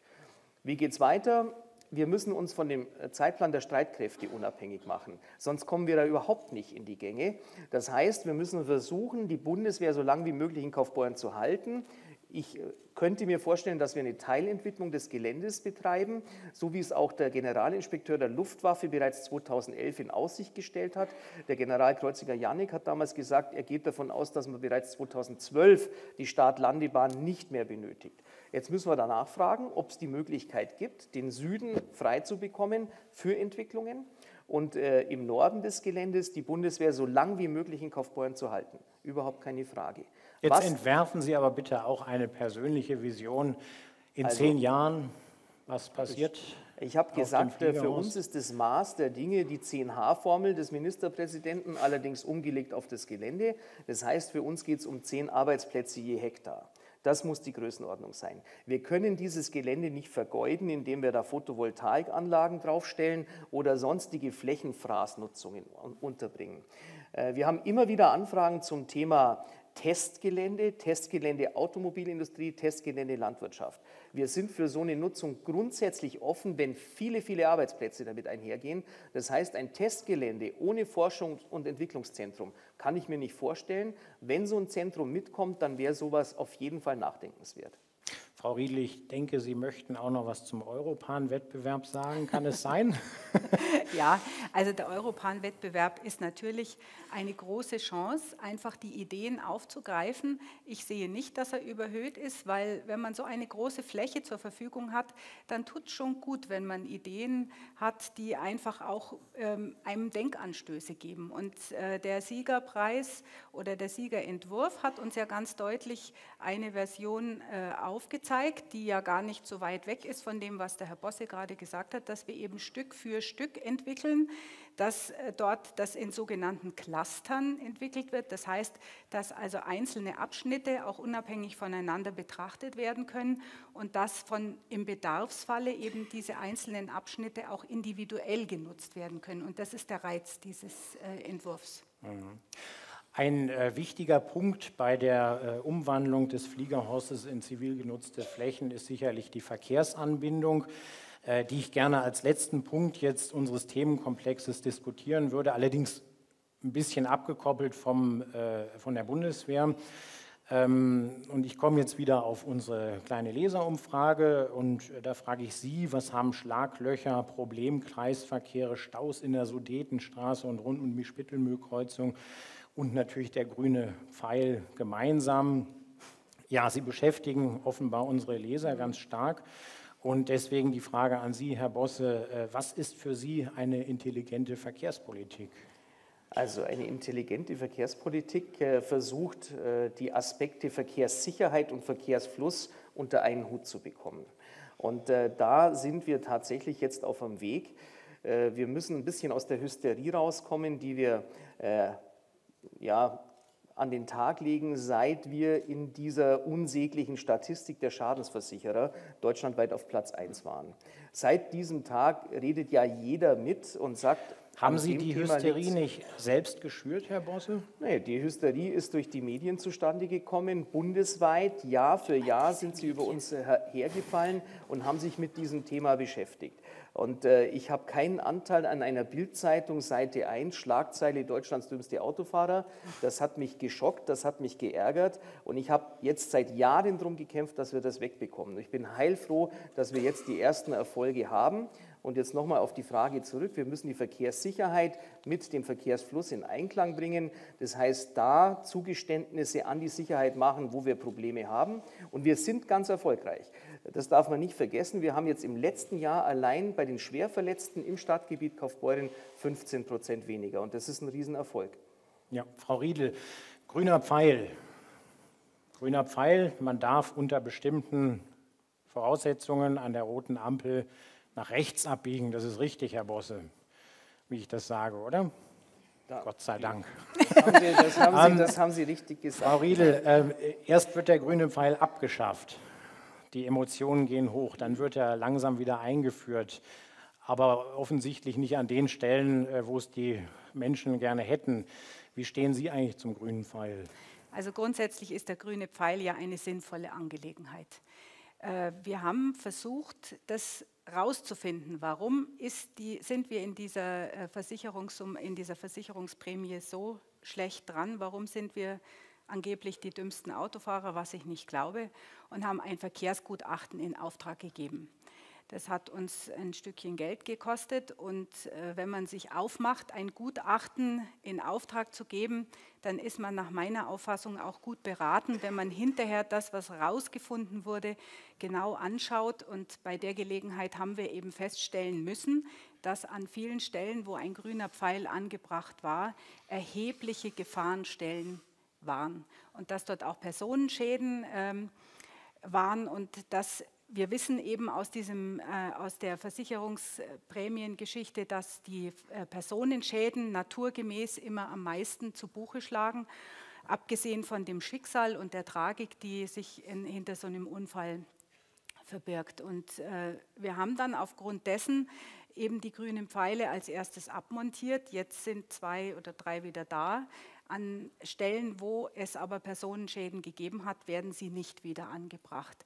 Wie geht es weiter? Wir müssen uns von dem Zeitplan der Streitkräfte unabhängig machen, sonst kommen wir da überhaupt nicht in die Gänge. Das heißt, wir müssen versuchen, die Bundeswehr so lange wie möglich in Kaufbeuren zu halten. Ich könnte mir vorstellen, dass wir eine Teilentwidmung des Geländes betreiben, so wie es auch der Generalinspekteur der Luftwaffe bereits 2011 in Aussicht gestellt hat. Der Generalkreuziger Jannik hat damals gesagt, er geht davon aus, dass man bereits 2012 die Start-Landebahn nicht mehr benötigt. Jetzt müssen wir danach fragen, ob es die Möglichkeit gibt, den Süden frei zu bekommen für Entwicklungen und im Norden des Geländes die Bundeswehr so lang wie möglich in Kaufbeuren zu halten. Überhaupt keine Frage. Jetzt entwerfen Sie aber bitte auch eine persönliche Vision in 10 Jahren. Was passiert? Ich habe gesagt, für uns ist das Maß der Dinge die 10H-Formel des Ministerpräsidenten, allerdings umgelegt auf das Gelände. Das heißt, für uns geht es um 10 Arbeitsplätze je Hektar. Das muss die Größenordnung sein. Wir können dieses Gelände nicht vergeuden, indem wir da Photovoltaikanlagen draufstellen oder sonstige Flächenfraßnutzungen unterbringen. Wir haben immer wieder Anfragen zum Thema Testgelände, Testgelände Automobilindustrie, Testgelände Landwirtschaft. Wir sind für so eine Nutzung grundsätzlich offen, wenn viele, viele Arbeitsplätze damit einhergehen. Das heißt, ein Testgelände ohne Forschungs- und Entwicklungszentrum kann ich mir nicht vorstellen. Wenn so ein Zentrum mitkommt, dann wäre sowas auf jeden Fall nachdenkenswert. Frau Riedl, ich denke, Sie möchten auch noch was zum Europan-Wettbewerb sagen. Kann es sein? Ja, also der Europan-Wettbewerb ist natürlich eine große Chance, einfach die Ideen aufzugreifen. Ich sehe nicht, dass er überhöht ist, weil wenn man so eine große Fläche zur Verfügung hat, dann tut es schon gut, wenn man Ideen hat, die einfach auch einem Denkanstöße geben. Und der Siegerpreis oder der Siegerentwurf hat uns ja ganz deutlich eine Version aufgezeigt, die ja gar nicht so weit weg ist von dem, was der Herr Bosse gerade gesagt hat, dass wir eben Stück für Stück entwickeln, dass dort das in sogenannten Clustern entwickelt wird. Das heißt, dass also einzelne Abschnitte auch unabhängig voneinander betrachtet werden können und dass im Bedarfsfalle eben diese einzelnen Abschnitte auch individuell genutzt werden können. Und das ist der Reiz dieses Entwurfs. Mhm. Ein wichtiger Punkt bei der Umwandlung des Fliegerhorstes in zivil genutzte Flächen ist sicherlich die Verkehrsanbindung, die ich gerne als letzten Punkt jetzt unseres Themenkomplexes diskutieren würde, allerdings ein bisschen abgekoppelt von der Bundeswehr. Und ich komme jetzt wieder auf unsere kleine Leserumfrage und da frage ich Sie, was haben Schlaglöcher, Problemkreisverkehre, Staus in der Sudetenstraße und rund um die Spittelmühlkreuzung und natürlich der grüne Pfeil gemeinsam? Ja, sie beschäftigen offenbar unsere Leser ganz stark und deswegen die Frage an Sie, Herr Bosse, was ist für Sie eine intelligente Verkehrspolitik? Also eine intelligente Verkehrspolitik versucht, die Aspekte Verkehrssicherheit und Verkehrsfluss unter einen Hut zu bekommen. Und da sind wir tatsächlich jetzt auf dem Weg. Wir müssen ein bisschen aus der Hysterie rauskommen, die wir an den Tag legen, seit wir in dieser unsäglichen Statistik der Schadensversicherer deutschlandweit auf Platz 1 waren. Seit diesem Tag redet ja jeder mit und sagt, haben Sie die Hysterie nicht selbst geschürt, Herr Bosse? Nein, die Hysterie ist durch die Medien zustande gekommen, bundesweit, Jahr für Jahr sind sie über uns hergefallen und haben sich mit diesem Thema beschäftigt. Und ich habe keinen Anteil an einer Bildzeitung, Seite 1, Schlagzeile Deutschlands dümmste Autofahrer. Das hat mich geschockt, das hat mich geärgert und ich habe jetzt seit Jahren darum gekämpft, dass wir das wegbekommen. Ich bin heilfroh, dass wir jetzt die ersten Erfolge haben. Und jetzt nochmal auf die Frage zurück, wir müssen die Verkehrssicherheit mit dem Verkehrsfluss in Einklang bringen. Das heißt, da Zugeständnisse an die Sicherheit machen, wo wir Probleme haben. Und wir sind ganz erfolgreich. Das darf man nicht vergessen. Wir haben jetzt im letzten Jahr allein bei den Schwerverletzten im Stadtgebiet Kaufbeuren 15% weniger. Und das ist ein Riesenerfolg. Ja, Frau Riedl, grüner Pfeil. Grüner Pfeil, man darf unter bestimmten Voraussetzungen an der roten Ampel nach rechts abbiegen, das ist richtig, Herr Bosse, wie ich das sage, oder? Ja. Gott sei Dank. Das haben Sie richtig gesagt. Frau Riedl, erst wird der grüne Pfeil abgeschafft, die Emotionen gehen hoch, dann wird er langsam wieder eingeführt, aber offensichtlich nicht an den Stellen, wo es die Menschen gerne hätten. Wie stehen Sie eigentlich zum grünen Pfeil? Also grundsätzlich ist der grüne Pfeil ja eine sinnvolle Angelegenheit. Wir haben versucht, das herauszufinden, warum sind wir in dieser Versicherungssumme, in dieser Versicherungsprämie so schlecht dran, warum sind wir angeblich die dümmsten Autofahrer, was ich nicht glaube, und haben ein Verkehrsgutachten in Auftrag gegeben. Das hat uns ein Stückchen Geld gekostet und wenn man sich aufmacht, ein Gutachten in Auftrag zu geben, dann ist man nach meiner Auffassung auch gut beraten, wenn man hinterher das, was rausgefunden wurde, genau anschaut. Und bei der Gelegenheit haben wir eben feststellen müssen, dass an vielen Stellen, wo ein grüner Pfeil angebracht war, erhebliche Gefahrenstellen waren und dass dort auch Personenschäden waren und dass wir wissen eben aus der Versicherungsprämiengeschichte, dass die Personenschäden naturgemäß immer am meisten zu Buche schlagen, abgesehen von dem Schicksal und der Tragik, die sich hinter so einem Unfall verbirgt. Und wir haben dann aufgrund dessen eben die grünen Pfeile als erstes abmontiert. Jetzt sind 2 oder 3 wieder da. An Stellen, wo es aber Personenschäden gegeben hat, werden sie nicht wieder angebracht.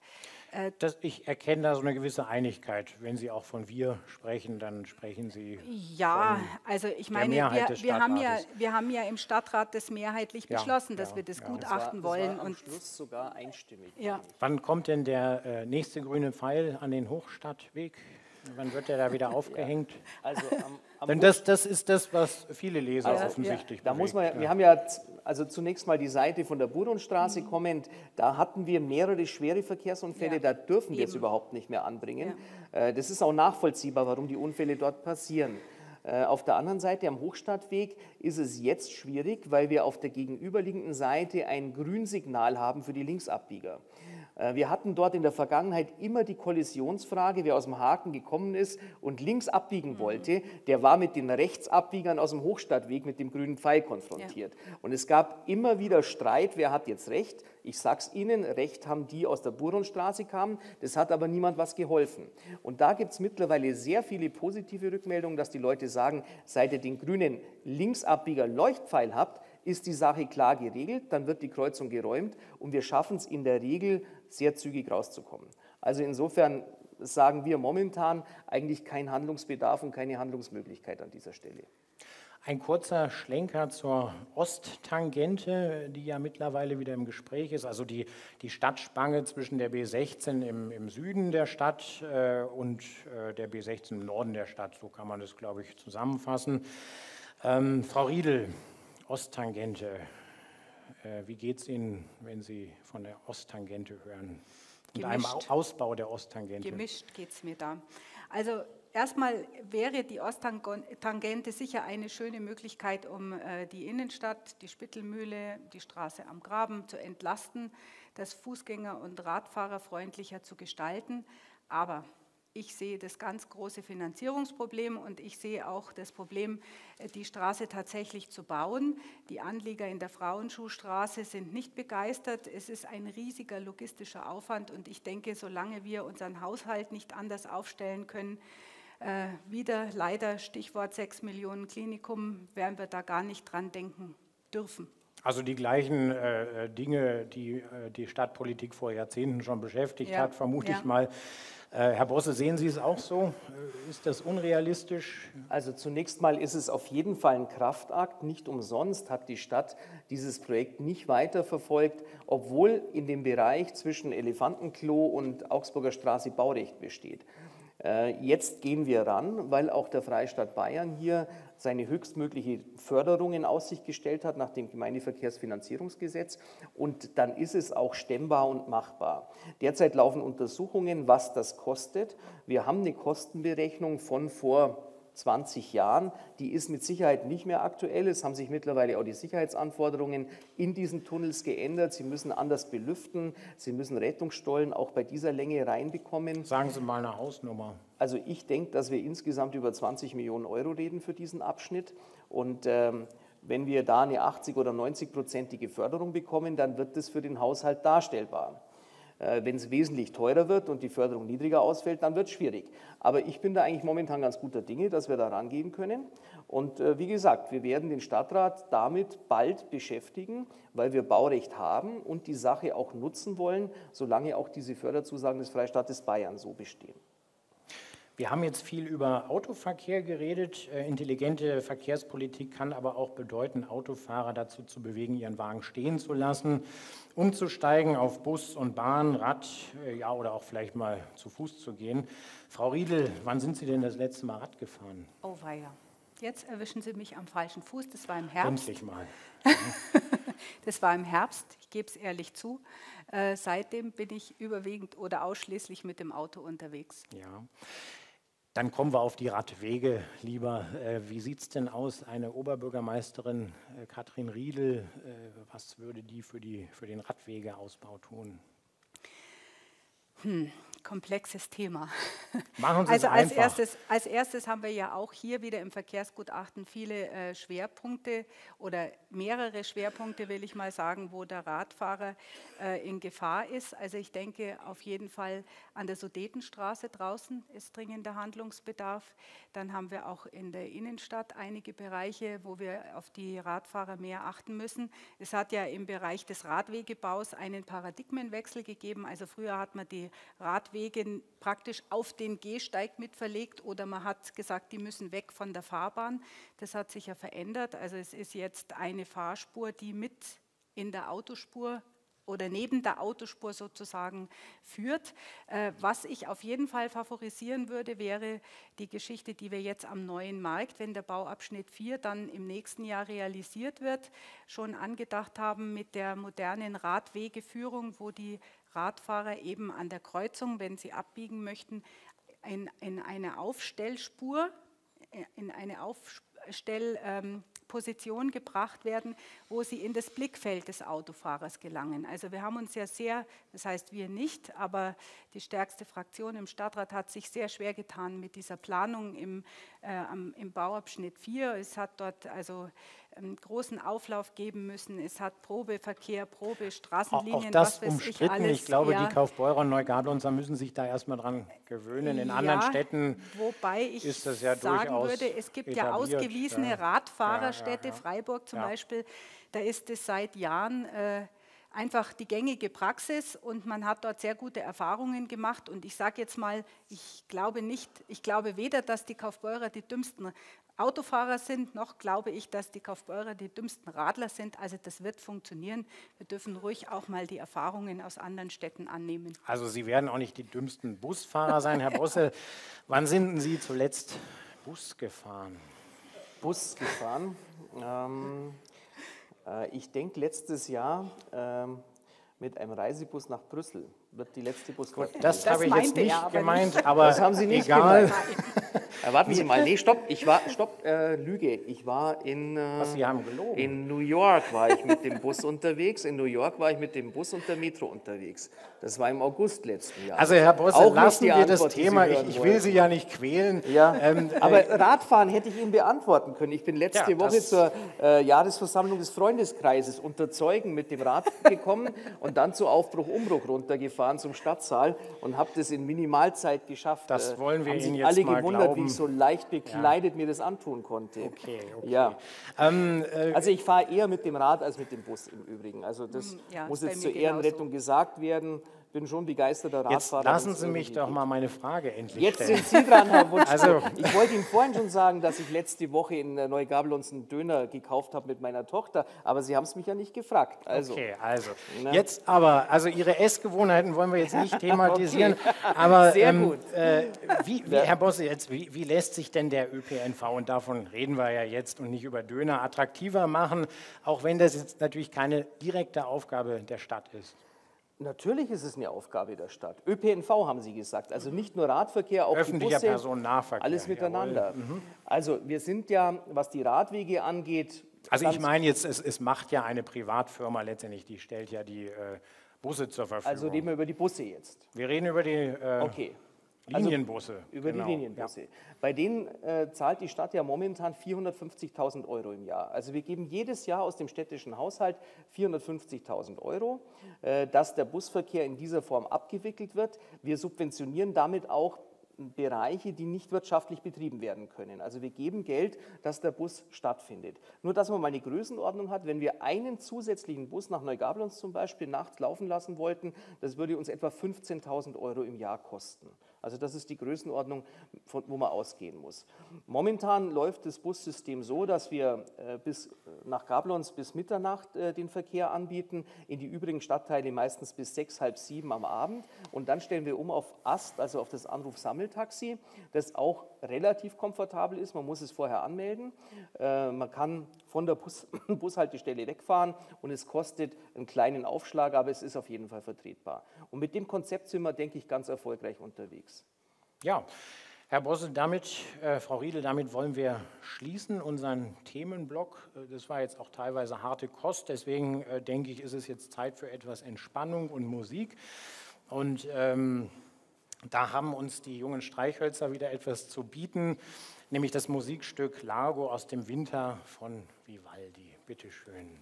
Ich erkenne da so eine gewisse Einigkeit. Wenn Sie auch von wir sprechen, dann sprechen Sie ja, von also ich meine, wir haben ja im Stadtrat das mehrheitlich beschlossen, dass wir das Gutachten wollen. Am Schluss sogar einstimmig. Ja. Wann kommt denn der nächste grüne Pfeil an den Hochstadtweg? Wann wird der da wieder aufgehängt? Also denn das ist das, was viele Leser offensichtlich da bewegt. Wir haben ja also zunächst mal die Seite von der Budonstraße kommend, da hatten wir mehrere schwere Verkehrsunfälle, da dürfen wir es überhaupt nicht mehr anbringen. Ja. Das ist auch nachvollziehbar, warum die Unfälle dort passieren. Auf der anderen Seite am Hochstadtweg ist es jetzt schwierig, weil wir auf der gegenüberliegenden Seite ein Grünsignal haben für die Linksabbieger. Wir hatten dort in der Vergangenheit immer die Kollisionsfrage, wer aus dem Haken gekommen ist und links abbiegen wollte, der war mit den Rechtsabbiegern aus dem Hochstadtweg mit dem grünen Pfeil konfrontiert. Ja. Und es gab immer wieder Streit, wer hat jetzt Recht? Ich sag's Ihnen, Recht haben die aus der Buronstraße kamen, das hat aber niemand was geholfen. Und da gibt es mittlerweile sehr viele positive Rückmeldungen, dass die Leute sagen, seit ihr den grünen Linksabbieger Leuchtpfeil habt, ist die Sache klar geregelt, dann wird die Kreuzung geräumt und wir schaffen es in der Regel, sehr zügig rauszukommen. Also insofern sagen wir momentan eigentlich keinen Handlungsbedarf und keine Handlungsmöglichkeit an dieser Stelle. Ein kurzer Schlenker zur Osttangente, die ja mittlerweile wieder im Gespräch ist, also die Stadtspange zwischen der B16 im Süden der Stadt und der B16 im Norden der Stadt, so kann man das, glaube ich, zusammenfassen. Frau Riedl, Osttangente, wie geht es Ihnen, wenn Sie von der Osttangente hören? Mit einem Ausbau der Osttangente. Gemischt geht es mir da. Also erstmal wäre die Osttangente sicher eine schöne Möglichkeit, um die Innenstadt, die Spittelmühle, die Straße am Graben zu entlasten, das Fußgänger- und Radfahrerfreundlicher zu gestalten. Aber ich sehe das ganz große Finanzierungsproblem und ich sehe auch das Problem, die Straße tatsächlich zu bauen. Die Anlieger in der Frauenschuhstraße sind nicht begeistert. Es ist ein riesiger logistischer Aufwand und ich denke, solange wir unseren Haushalt nicht anders aufstellen können, wieder leider Stichwort 6 Millionen Klinikum, werden wir da gar nicht dran denken dürfen. Also die gleichen Dinge, die die Stadtpolitik vor Jahrzehnten schon beschäftigt hat, vermute ich mal. Herr Bosse, sehen Sie es auch so? Ist das unrealistisch? Also zunächst mal ist es auf jeden Fall ein Kraftakt. Nicht umsonst hat die Stadt dieses Projekt nicht weiterverfolgt, obwohl in dem Bereich zwischen Elefantenklo und Augsburger Straße Baurecht besteht. Jetzt gehen wir ran, weil auch der Freistaat Bayern hier seine höchstmögliche Förderung in Aussicht gestellt hat nach dem Gemeindeverkehrsfinanzierungsgesetz und dann ist es auch stemmbar und machbar. Derzeit laufen Untersuchungen, was das kostet. Wir haben eine Kostenberechnung von vor 20 Jahren, die ist mit Sicherheit nicht mehr aktuell. Es haben sich mittlerweile auch die Sicherheitsanforderungen in diesen Tunnels geändert. Sie müssen anders belüften, Sie müssen Rettungsstollen auch bei dieser Länge reinbekommen. Sagen Sie mal eine Hausnummer. Also ich denke, dass wir insgesamt über 20 Millionen Euro reden für diesen Abschnitt. Und wenn wir da eine 80- oder 90-prozentige Förderung bekommen, dann wird das für den Haushalt darstellbar. Wenn es wesentlich teurer wird und die Förderung niedriger ausfällt, dann wird es schwierig. Aber ich bin da eigentlich momentan ganz guter Dinge, dass wir da rangehen können. Und wie gesagt, wir werden den Stadtrat damit bald beschäftigen, weil wir Baurecht haben und die Sache auch nutzen wollen, solange auch diese Förderzusagen des Freistaates Bayern so bestehen. Wir haben jetzt viel über Autoverkehr geredet. Intelligente Verkehrspolitik kann aber auch bedeuten, Autofahrer dazu zu bewegen, ihren Wagen stehen zu lassen, umzusteigen auf Bus und Bahn, Rad, ja, oder auch vielleicht mal zu Fuß zu gehen. Frau Riedl, wann sind Sie denn das letzte Mal Rad gefahren? Oh weia, jetzt erwischen Sie mich am falschen Fuß. Das war im Herbst. Endlich mal. Das war im Herbst, ich gebe es ehrlich zu. Seitdem bin ich überwiegend oder ausschließlich mit dem Auto unterwegs. Ja. Dann kommen wir auf die Radwege lieber. Wie sieht es denn aus, eine Oberbürgermeisterin Katrin Riedl, was würde die für den Radwegeausbau tun? Komplexes Thema. Machen Sie es einfach. Also als erstes haben wir ja auch hier wieder im Verkehrsgutachten viele Schwerpunkte oder mehrere Schwerpunkte, will ich mal sagen, wo der Radfahrer in Gefahr ist. Also ich denke auf jeden Fall an der Sudetenstraße draußen ist dringender Handlungsbedarf. Dann haben wir auch in der Innenstadt einige Bereiche, wo wir auf die Radfahrer mehr achten müssen. Es hat ja im Bereich des Radwegebaus einen Paradigmenwechsel gegeben. Also früher hat man die Radwege praktisch auf den Gehsteig mit verlegt oder man hat gesagt, die müssen weg von der Fahrbahn. Das hat sich ja verändert. Also es ist jetzt eine Fahrspur, die mit in der Autospur oder neben der Autospur sozusagen führt. Was ich auf jeden Fall favorisieren würde, wäre die Geschichte, die wir jetzt am Neuen Markt, wenn der Bauabschnitt 4 dann im nächsten Jahr realisiert wird, schon angedacht haben mit der modernen Radwegeführung, wo die Radfahrer eben an der Kreuzung, wenn sie abbiegen möchten, in eine Aufstellspur, in eine Aufstellposition gebracht werden, wo sie in das Blickfeld des Autofahrers gelangen. Also wir haben uns ja sehr, das heißt wir nicht, aber die stärkste Fraktion im Stadtrat hat sich sehr schwer getan mit dieser Planung im Bauabschnitt 4. Es hat dort also einen großen Auflauf geben müssen. Es hat Probeverkehr, Probestraßenlinien, was weiß ich alles. Auch das umstritten. Ich glaube, die Kaufbeurer und Neugablonzer müssen sich da erstmal dran gewöhnen. In anderen Städten ist das ja durchaus etabliert. Wobei ich sagen würde, es gibt ja ausgewiesene Radfahrer, Städte, Freiburg zum Beispiel, da ist es seit Jahren einfach die gängige Praxis und man hat dort sehr gute Erfahrungen gemacht. Und ich sage jetzt mal, ich glaube weder, dass die Kaufbeurer die dümmsten Autofahrer sind, noch glaube ich, dass die Kaufbeurer die dümmsten Radler sind. Also das wird funktionieren. Wir dürfen ruhig auch mal die Erfahrungen aus anderen Städten annehmen. Also Sie werden auch nicht die dümmsten Busfahrer sein, Herr Bosse. Wann sind Sie zuletzt Bus gefahren? Bus gefahren? Ich denke, letztes Jahr mit einem Reisebus nach Brüssel wird die letzte Busfahrt. Das habe ich jetzt nicht gemeint, aber das haben Sie nicht gemeint. Warten Sie mal, nee, stopp, ich war, stopp, Lüge. Ich war in, Sie haben gelogen. In New York war ich mit dem Bus unterwegs, in New York war ich mit dem Bus und der Metro unterwegs. Das war im August letzten Jahr. Also Herr Bosse, auch lassen wir das Thema, ich will Sie ja nicht quälen. Ja. Aber Radfahren hätte ich Ihnen beantworten können. Ich bin letzte Woche zur Jahresversammlung des Freundeskreises unter Zeugen mit dem Rad gekommen und dann zu Aufbruch Umbruch runtergefahren zum Stadtsaal und habe das in Minimalzeit geschafft. Das wollen wir Ihnen jetzt alle mal gewundert, glauben. Wie so leicht bekleidet mir das antun konnte. Okay, okay. Ja. Also ich fahre eher mit dem Rad als mit dem Bus im Übrigen. Also das muss jetzt zur Ehrenrettung gesagt werden. Bin schon begeisterter Radfahrer. Jetzt lassen Sie mich doch mal meine Frage endlich stellen. Jetzt sind Sie dran, Herr Wunsch. Also ich wollte Ihnen vorhin schon sagen, dass ich letzte Woche in Neugabelons einen Döner gekauft habe mit meiner Tochter, aber Sie haben es mich ja nicht gefragt. Also, okay, also jetzt aber, also Ihre Essgewohnheiten wollen wir jetzt nicht thematisieren, aber sehr gut. Herr Bosse, jetzt, wie lässt sich denn der ÖPNV, und davon reden wir ja jetzt und nicht über Döner, attraktiver machen, auch wenn das jetzt natürlich keine direkte Aufgabe der Stadt ist? Natürlich ist es eine Aufgabe der Stadt. ÖPNV haben Sie gesagt, also nicht nur Radverkehr, auch öffentlicher die Busse, Personennahverkehr, alles miteinander. Mhm. Also wir sind ja, was die Radwege angeht... Also ich meine jetzt, es macht ja eine Privatfirma letztendlich, die stellt ja die Busse zur Verfügung. Also reden wir über die Busse jetzt. Wir reden über die Linienbusse. Also über die Linienbusse. Ja. Bei denen zahlt die Stadt ja momentan 450.000 Euro im Jahr. Also wir geben jedes Jahr aus dem städtischen Haushalt 450.000 Euro, dass der Busverkehr in dieser Form abgewickelt wird. Wir subventionieren damit auch Bereiche, die nicht wirtschaftlich betrieben werden können. Also wir geben Geld, dass der Bus stattfindet. Nur, dass man mal eine Größenordnung hat, wenn wir einen zusätzlichen Bus nach Neugabelons zum Beispiel nachts laufen lassen wollten, das würde uns etwa 15.000 Euro im Jahr kosten. Also das ist die Größenordnung, von wo man ausgehen muss. Momentan läuft das Bussystem so, dass wir bis nach Gabelons bis Mitternacht den Verkehr anbieten, in die übrigen Stadtteile meistens bis 6, halb 7 am Abend. Und dann stellen wir um auf AST, also auf das Anrufsammeltaxi, das auch relativ komfortabel ist. Man muss es vorher anmelden. Man kann von der Bushaltestelle wegfahren und es kostet einen kleinen Aufschlag, aber es ist auf jeden Fall vertretbar. Und mit dem Konzept sind wir, denke ich, ganz erfolgreich unterwegs. Ja, Herr Bosse, damit, Frau Riedl, damit wollen wir schließen unseren Themenblock. Das war jetzt auch teilweise harte Kost, deswegen denke ich, ist es jetzt Zeit für etwas Entspannung und Musik. Und da haben uns die jungen Streichhölzer wieder etwas zu bieten, nämlich das Musikstück Largo aus dem Winter von Vivaldi. Bitte schön.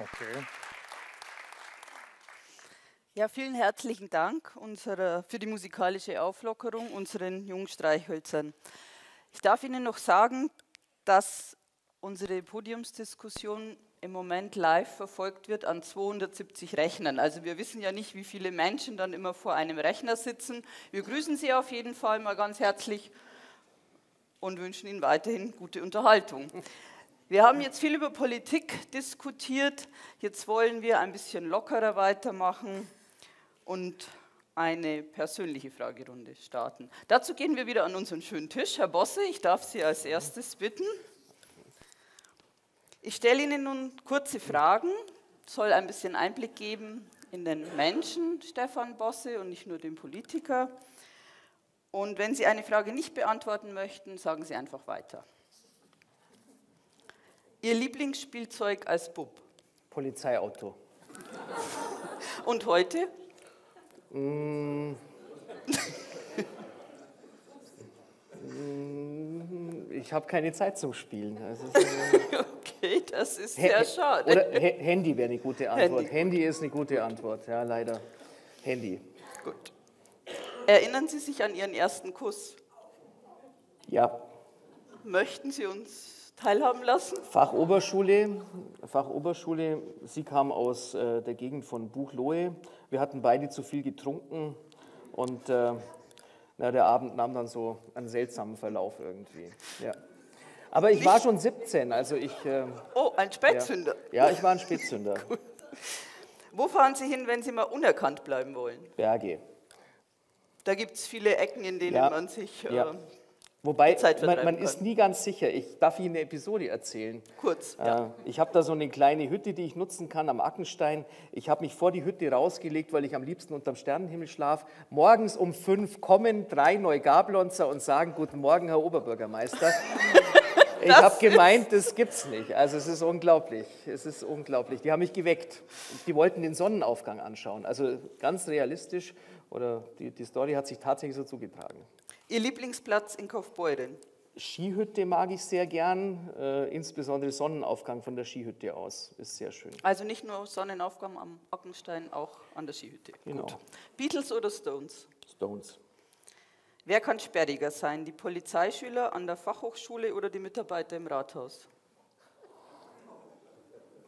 Okay. Ja, vielen herzlichen Dank für die musikalische Auflockerung unseren Jungstreichhölzern. Ich darf Ihnen noch sagen, dass unsere Podiumsdiskussion im Moment live verfolgt wird an 270 Rechnern. Also wir wissen ja nicht, wie viele Menschen dann immer vor einem Rechner sitzen. Wir grüßen Sie auf jeden Fall mal ganz herzlich und wünschen Ihnen weiterhin gute Unterhaltung. Wir haben jetzt viel über Politik diskutiert. Jetzt wollen wir ein bisschen lockerer weitermachen und eine persönliche Fragerunde starten. Dazu gehen wir wieder an unseren schönen Tisch. Herr Bosse, ich darf Sie als erstes bitten. Ich stelle Ihnen nun kurze Fragen. Das soll ein bisschen Einblick geben in den Menschen Stefan Bosse und nicht nur den Politiker. Und wenn Sie eine Frage nicht beantworten möchten, sagen Sie einfach weiter. Ihr Lieblingsspielzeug als Bub? Polizeiauto. Und heute? Ich habe keine Zeit zum Spielen. Also okay, das ist sehr schade. Oder Handy wäre eine gute Antwort. Handy ist eine gute Antwort, ja, leider. Handy. Gut. Erinnern Sie sich an Ihren ersten Kuss? Ja. Möchten Sie uns teilhaben lassen? Fachoberschule. Sie kam aus der Gegend von Buchloe. Wir hatten beide zu viel getrunken und der Abend nahm dann so einen seltsamen Verlauf irgendwie. Ja. Aber ich war schon 17, also ich... oh, ein Spätzünder. Ja, ich war ein Spätzünder. Gut. Wo fahren Sie hin, wenn Sie mal unerkannt bleiben wollen? Berge. Da gibt es viele Ecken, in denen man sich... Wobei, man ist nie ganz sicher. Ich darf Ihnen eine Episode erzählen. Kurz, ja. Ich habe da so eine kleine Hütte, die ich nutzen kann am Ackenstein. Ich habe mich vor die Hütte rausgelegt, weil ich am liebsten unterm Sternenhimmel schlafe. Morgens um 5 kommen 3 Neugablonzer und sagen, guten Morgen, Herr Oberbürgermeister. Ich habe gemeint, das gibt's nicht. Also es ist unglaublich. Es ist unglaublich. Die haben mich geweckt. Die wollten den Sonnenaufgang anschauen. Also ganz realistisch. Oder die Story hat sich tatsächlich so zugetragen. Ihr Lieblingsplatz in Kaufbeuren? Skihütte mag ich sehr gern, insbesondere Sonnenaufgang von der Skihütte aus, ist sehr schön. Also nicht nur Sonnenaufgang am Ackenstein, auch an der Skihütte. Genau. Gut. Beatles oder Stones? Stones. Wer kann sperriger sein, die Polizeischüler an der Fachhochschule oder die Mitarbeiter im Rathaus?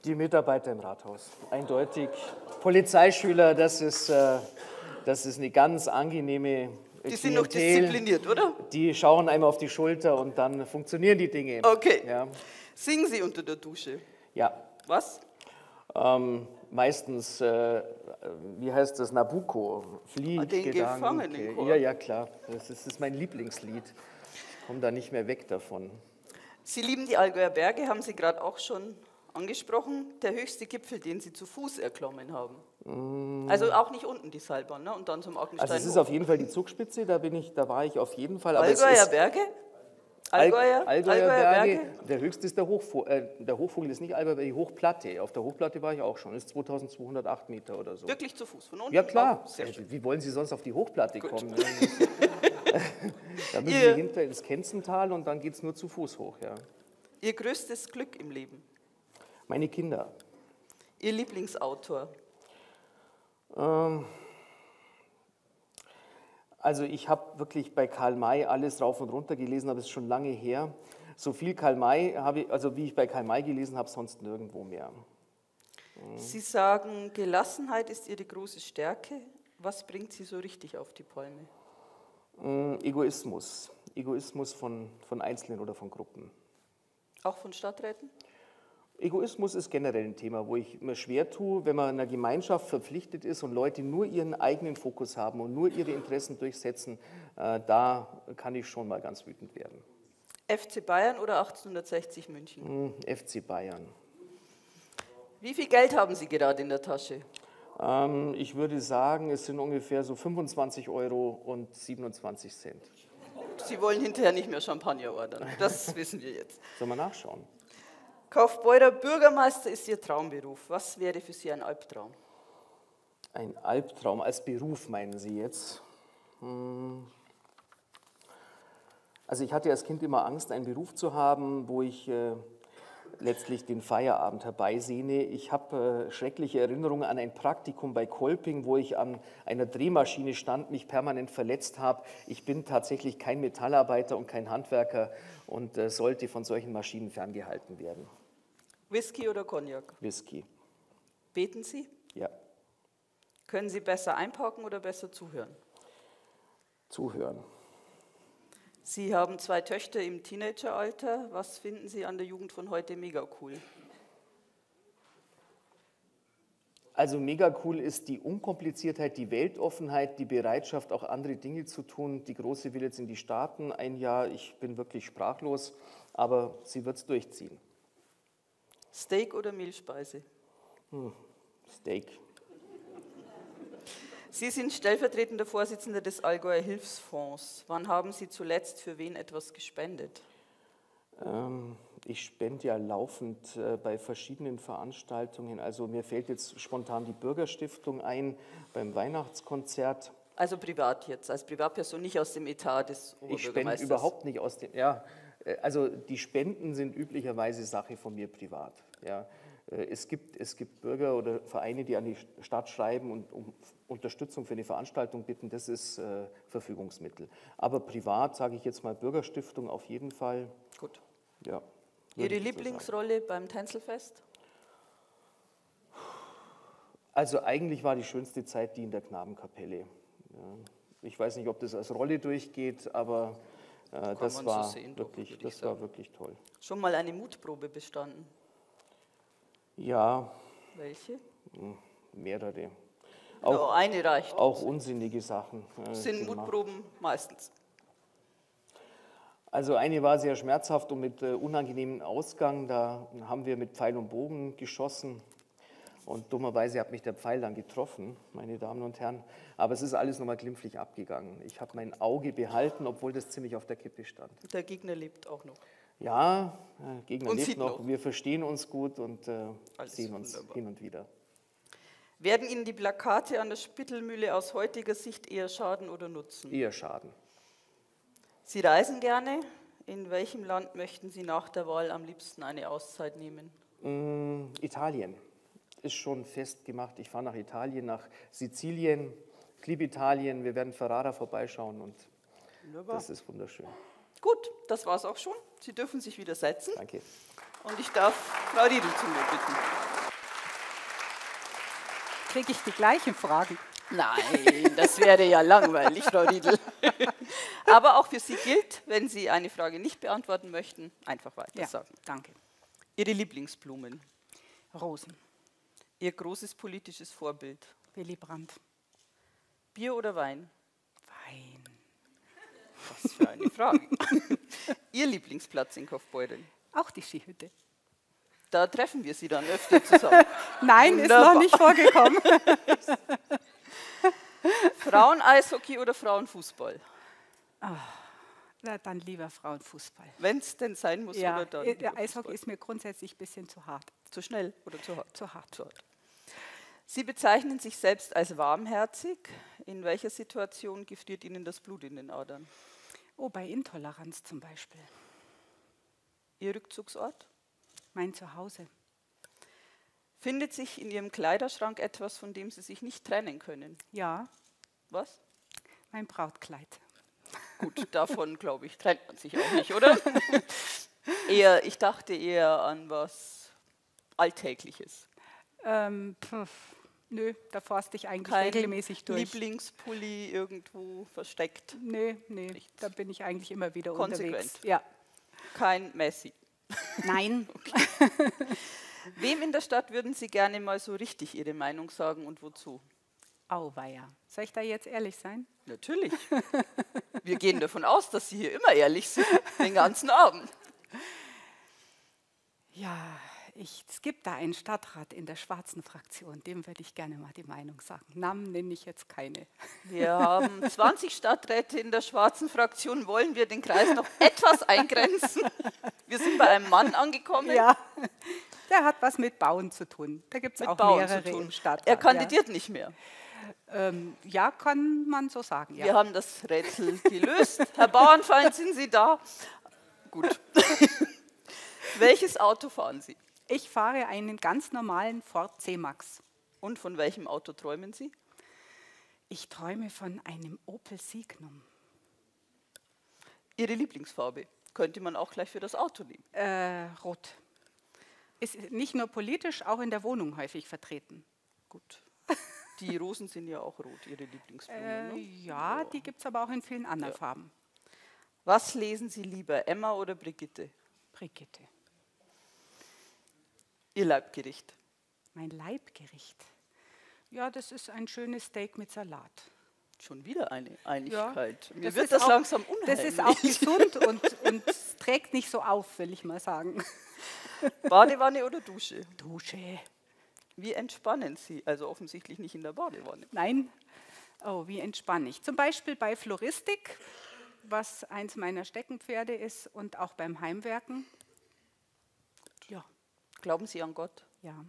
Die Mitarbeiter im Rathaus, eindeutig. Polizeischüler, das ist eine ganz angenehme... Die sind noch diszipliniert, oder? Die schauen einmal auf die Schulter und dann funktionieren die Dinge. Okay. Ja. Singen Sie unter der Dusche? Ja. Was? Meistens, wie heißt das, Nabucco, Flieggedanke. Den Gefangenenchor. Ja, ja, klar. Das ist mein Lieblingslied. Ich komme da nicht mehr weg davon. Sie lieben die Allgäuer Berge, haben Sie gerade auch schon angesprochen. Der höchste Gipfel, den Sie zu Fuß erklommen haben. Also auch nicht unten die Seilbahn, ne? Und dann zum Ackenstein. Also es ist auf jeden Fall die Zugspitze, da war ich auf jeden Fall. Aber Allgäuer Berge? Allgäuer Berge. Der höchste ist der Hochvogel. Der Hochvogel ist nicht Allgäuer, die Hochplatte. Auf der Hochplatte war ich auch schon, ist 2208 Meter oder so. Wirklich zu Fuß, von unten? Ja klar, wie wollen Sie sonst auf die Hochplatte kommen? Da müssen Sie hinter ins Kenzental und dann geht es nur zu Fuß hoch. Ja. Ihr größtes Glück im Leben? Meine Kinder. Ihr Lieblingsautor? Also ich habe wirklich bei Karl May alles rauf und runter gelesen, aber es ist schon lange her. So viel Karl May habe ich, also wie ich bei Karl May gelesen habe, sonst nirgendwo mehr. Sie sagen, Gelassenheit ist Ihre große Stärke. Was bringt Sie so richtig auf die Palme? Egoismus. Egoismus von Einzelnen oder von Gruppen. Auch von Stadträten? Egoismus ist generell ein Thema, wo ich mir schwer tue, wenn man in einer Gemeinschaft verpflichtet ist und Leute nur ihren eigenen Fokus haben und nur ihre Interessen durchsetzen, da kann ich schon mal ganz wütend werden. FC Bayern oder 1860 München? FC Bayern. Wie viel Geld haben Sie gerade in der Tasche? Ich würde sagen, es sind ungefähr so 25,27 €. Sie wollen hinterher nicht mehr Champagner ordern, das wissen wir jetzt. Sollen wir nachschauen? Kaufbeurer Bürgermeister ist Ihr Traumberuf. Was wäre für Sie ein Albtraum? Ein Albtraum als Beruf, meinen Sie jetzt? Also ich hatte als Kind immer Angst, einen Beruf zu haben, wo ich letztlich den Feierabend herbeisehne. Ich habe schreckliche Erinnerungen an ein Praktikum bei Kolping, wo ich an einer Drehmaschine stand, mich permanent verletzt habe. Ich bin tatsächlich kein Metallarbeiter und kein Handwerker und sollte von solchen Maschinen ferngehalten werden. Whisky oder Cognac? Whisky. Beten Sie? Ja. Können Sie besser einpacken oder besser zuhören? Zuhören. Sie haben 2 Töchter im Teenageralter. Was finden Sie an der Jugend von heute mega cool? Also mega cool ist die Unkompliziertheit, die Weltoffenheit, die Bereitschaft, auch andere Dinge zu tun. Die Große will jetzt in die Staaten ein Jahr. Ich bin wirklich sprachlos, aber sie wird es durchziehen. Steak oder Mehlspeise? Steak. Sie sind stellvertretender Vorsitzender des Allgäuer Hilfsfonds. Wann haben Sie zuletzt für wen etwas gespendet? Ich spende ja laufend bei verschiedenen Veranstaltungen. Also mir fällt jetzt spontan die Bürgerstiftung ein, beim Weihnachtskonzert. Also privat jetzt, als Privatperson, nicht aus dem Etat des Oberbürgermeisters? Ich spende überhaupt nicht aus dem, ja. Also die Spenden sind üblicherweise Sache von mir privat, ja. Es gibt Bürger oder Vereine, die an die Stadt schreiben und um Unterstützung für eine Veranstaltung bitten, das ist Verfügungsmittel. Aber privat sage ich jetzt mal Bürgerstiftung auf jeden Fall. Gut. Ja, Ihre Lieblingsrolle beim Tänzelfest? Also eigentlich war die schönste Zeit die in der Knabenkapelle. Ja. Ich weiß nicht, ob das als Rolle durchgeht, aber das war wirklich toll. Schon mal eine Mutprobe bestanden? Ja. Welche? Mehrere. Auch, no, eine reicht. Auch unsinnige Sachen. Sind Mutproben meistens? Also eine war sehr schmerzhaft und mit unangenehmem Ausgang. Da haben wir mit Pfeil und Bogen geschossen. Und dummerweise hat mich der Pfeil dann getroffen, meine Damen und Herren. Aber es ist alles nochmal glimpflich abgegangen. Ich habe mein Auge behalten, obwohl das ziemlich auf der Kippe stand. Der Gegner lebt auch noch. Ja, Gegner lebt noch. Wir verstehen uns gut und sehen uns hin und wieder. Werden Ihnen die Plakate an der Spittelmühle aus heutiger Sicht eher schaden oder nutzen? Eher schaden. Sie reisen gerne. In welchem Land möchten Sie nach der Wahl am liebsten eine Auszeit nehmen? Italien. Ist schon festgemacht. Ich fahre nach Italien, nach Sizilien. Ich liebe Italien. Wir werden Ferrara vorbeischauen und wunderbar. Das ist wunderschön. Gut, das war es auch schon. Sie dürfen sich wieder setzen. Danke. Und ich darf Frau Riedl zu mir bitten. Kriege ich die gleichen Fragen? Nein, das wäre ja langweilig, Frau Riedl. Aber auch für Sie gilt, wenn Sie eine Frage nicht beantworten möchten, einfach weiter sagen. Danke. Ihre Lieblingsblumen? Rosen. Ihr großes politisches Vorbild? Willy Brandt. Bier oder Wein? Wein. Was für eine Frage. Ihr Lieblingsplatz in Kaufbeuren? Auch die Skihütte. Da treffen wir Sie dann öfter zusammen. Nein, wunderbar. Ist noch nicht vorgekommen. Frauen-Eishockey oder Frauenfußball? Na, dann lieber Frauenfußball. Wenn es denn sein muss, ja, oder dann? Eishockey ist mir grundsätzlich ein bisschen zu hart. Zu schnell oder zu hart? Zu hart. Zu hart. Sie bezeichnen sich selbst als warmherzig. In welcher Situation gefriert Ihnen das Blut in den Adern? Oh, bei Intoleranz zum Beispiel. Ihr Rückzugsort? Mein Zuhause. Findet sich in Ihrem Kleiderschrank etwas, von dem Sie sich nicht trennen können? Ja. Was? Mein Brautkleid. Gut, davon, glaube ich, trennt man sich auch nicht, oder? Ich dachte eher an was Alltägliches. Nö, da forste ich eigentlich regelmäßig durch. Lieblingspulli irgendwo versteckt? Nö, nichts. Da bin ich eigentlich immer wieder unterwegs. Ja. Kein Messi? Nein. Okay. Wem in der Stadt würden Sie gerne mal so richtig Ihre Meinung sagen und wozu? Auweia. Soll ich da jetzt ehrlich sein? Natürlich. Wir gehen davon aus, dass Sie hier immer ehrlich sind, den ganzen Abend. Ja, es gibt da einen Stadtrat in der schwarzen Fraktion, dem würde ich gerne mal die Meinung sagen. Namen nenne ich jetzt keine. Wir haben 20 Stadträte in der schwarzen Fraktion, wollen wir den Kreis noch etwas eingrenzen? Wir sind bei einem Mann angekommen. Ja, der hat was mit Bauen zu tun. Da gibt es auch mehrere im Stadtrat. Er kandidiert nicht mehr. Ja, kann man so sagen. Ja. Wir haben das Rätsel gelöst. Herr Bauernfeind, sind Sie da? Gut. Welches Auto fahren Sie? Ich fahre einen ganz normalen Ford C-Max. Und von welchem Auto träumen Sie? Ich träume von einem Opel Signum. Ihre Lieblingsfarbe könnte man auch gleich für das Auto nehmen. Rot. Ist nicht nur politisch, auch in der Wohnung häufig vertreten. Gut. Die Rosen sind ja auch rot, Ihre Lieblingsblumen. Ne? Ja, die gibt es aber auch in vielen anderen Farben. Was lesen Sie lieber, Emma oder Brigitte? Brigitte. Ihr Leibgericht? Mein Leibgericht? Ja, das ist ein schönes Steak mit Salat. Schon wieder eine Einigkeit. Ja, mir wird das auch langsam unheimlich. Das ist auch gesund und trägt nicht so auf, will ich mal sagen. Badewanne oder Dusche? Dusche. Wie entspannen Sie? Also offensichtlich nicht in der Badewanne. Nein. Oh, wie entspanne ich? Zum Beispiel bei Floristik, was eins meiner Steckenpferde ist, und auch beim Heimwerken. Ja. Glauben Sie an Gott? Ja.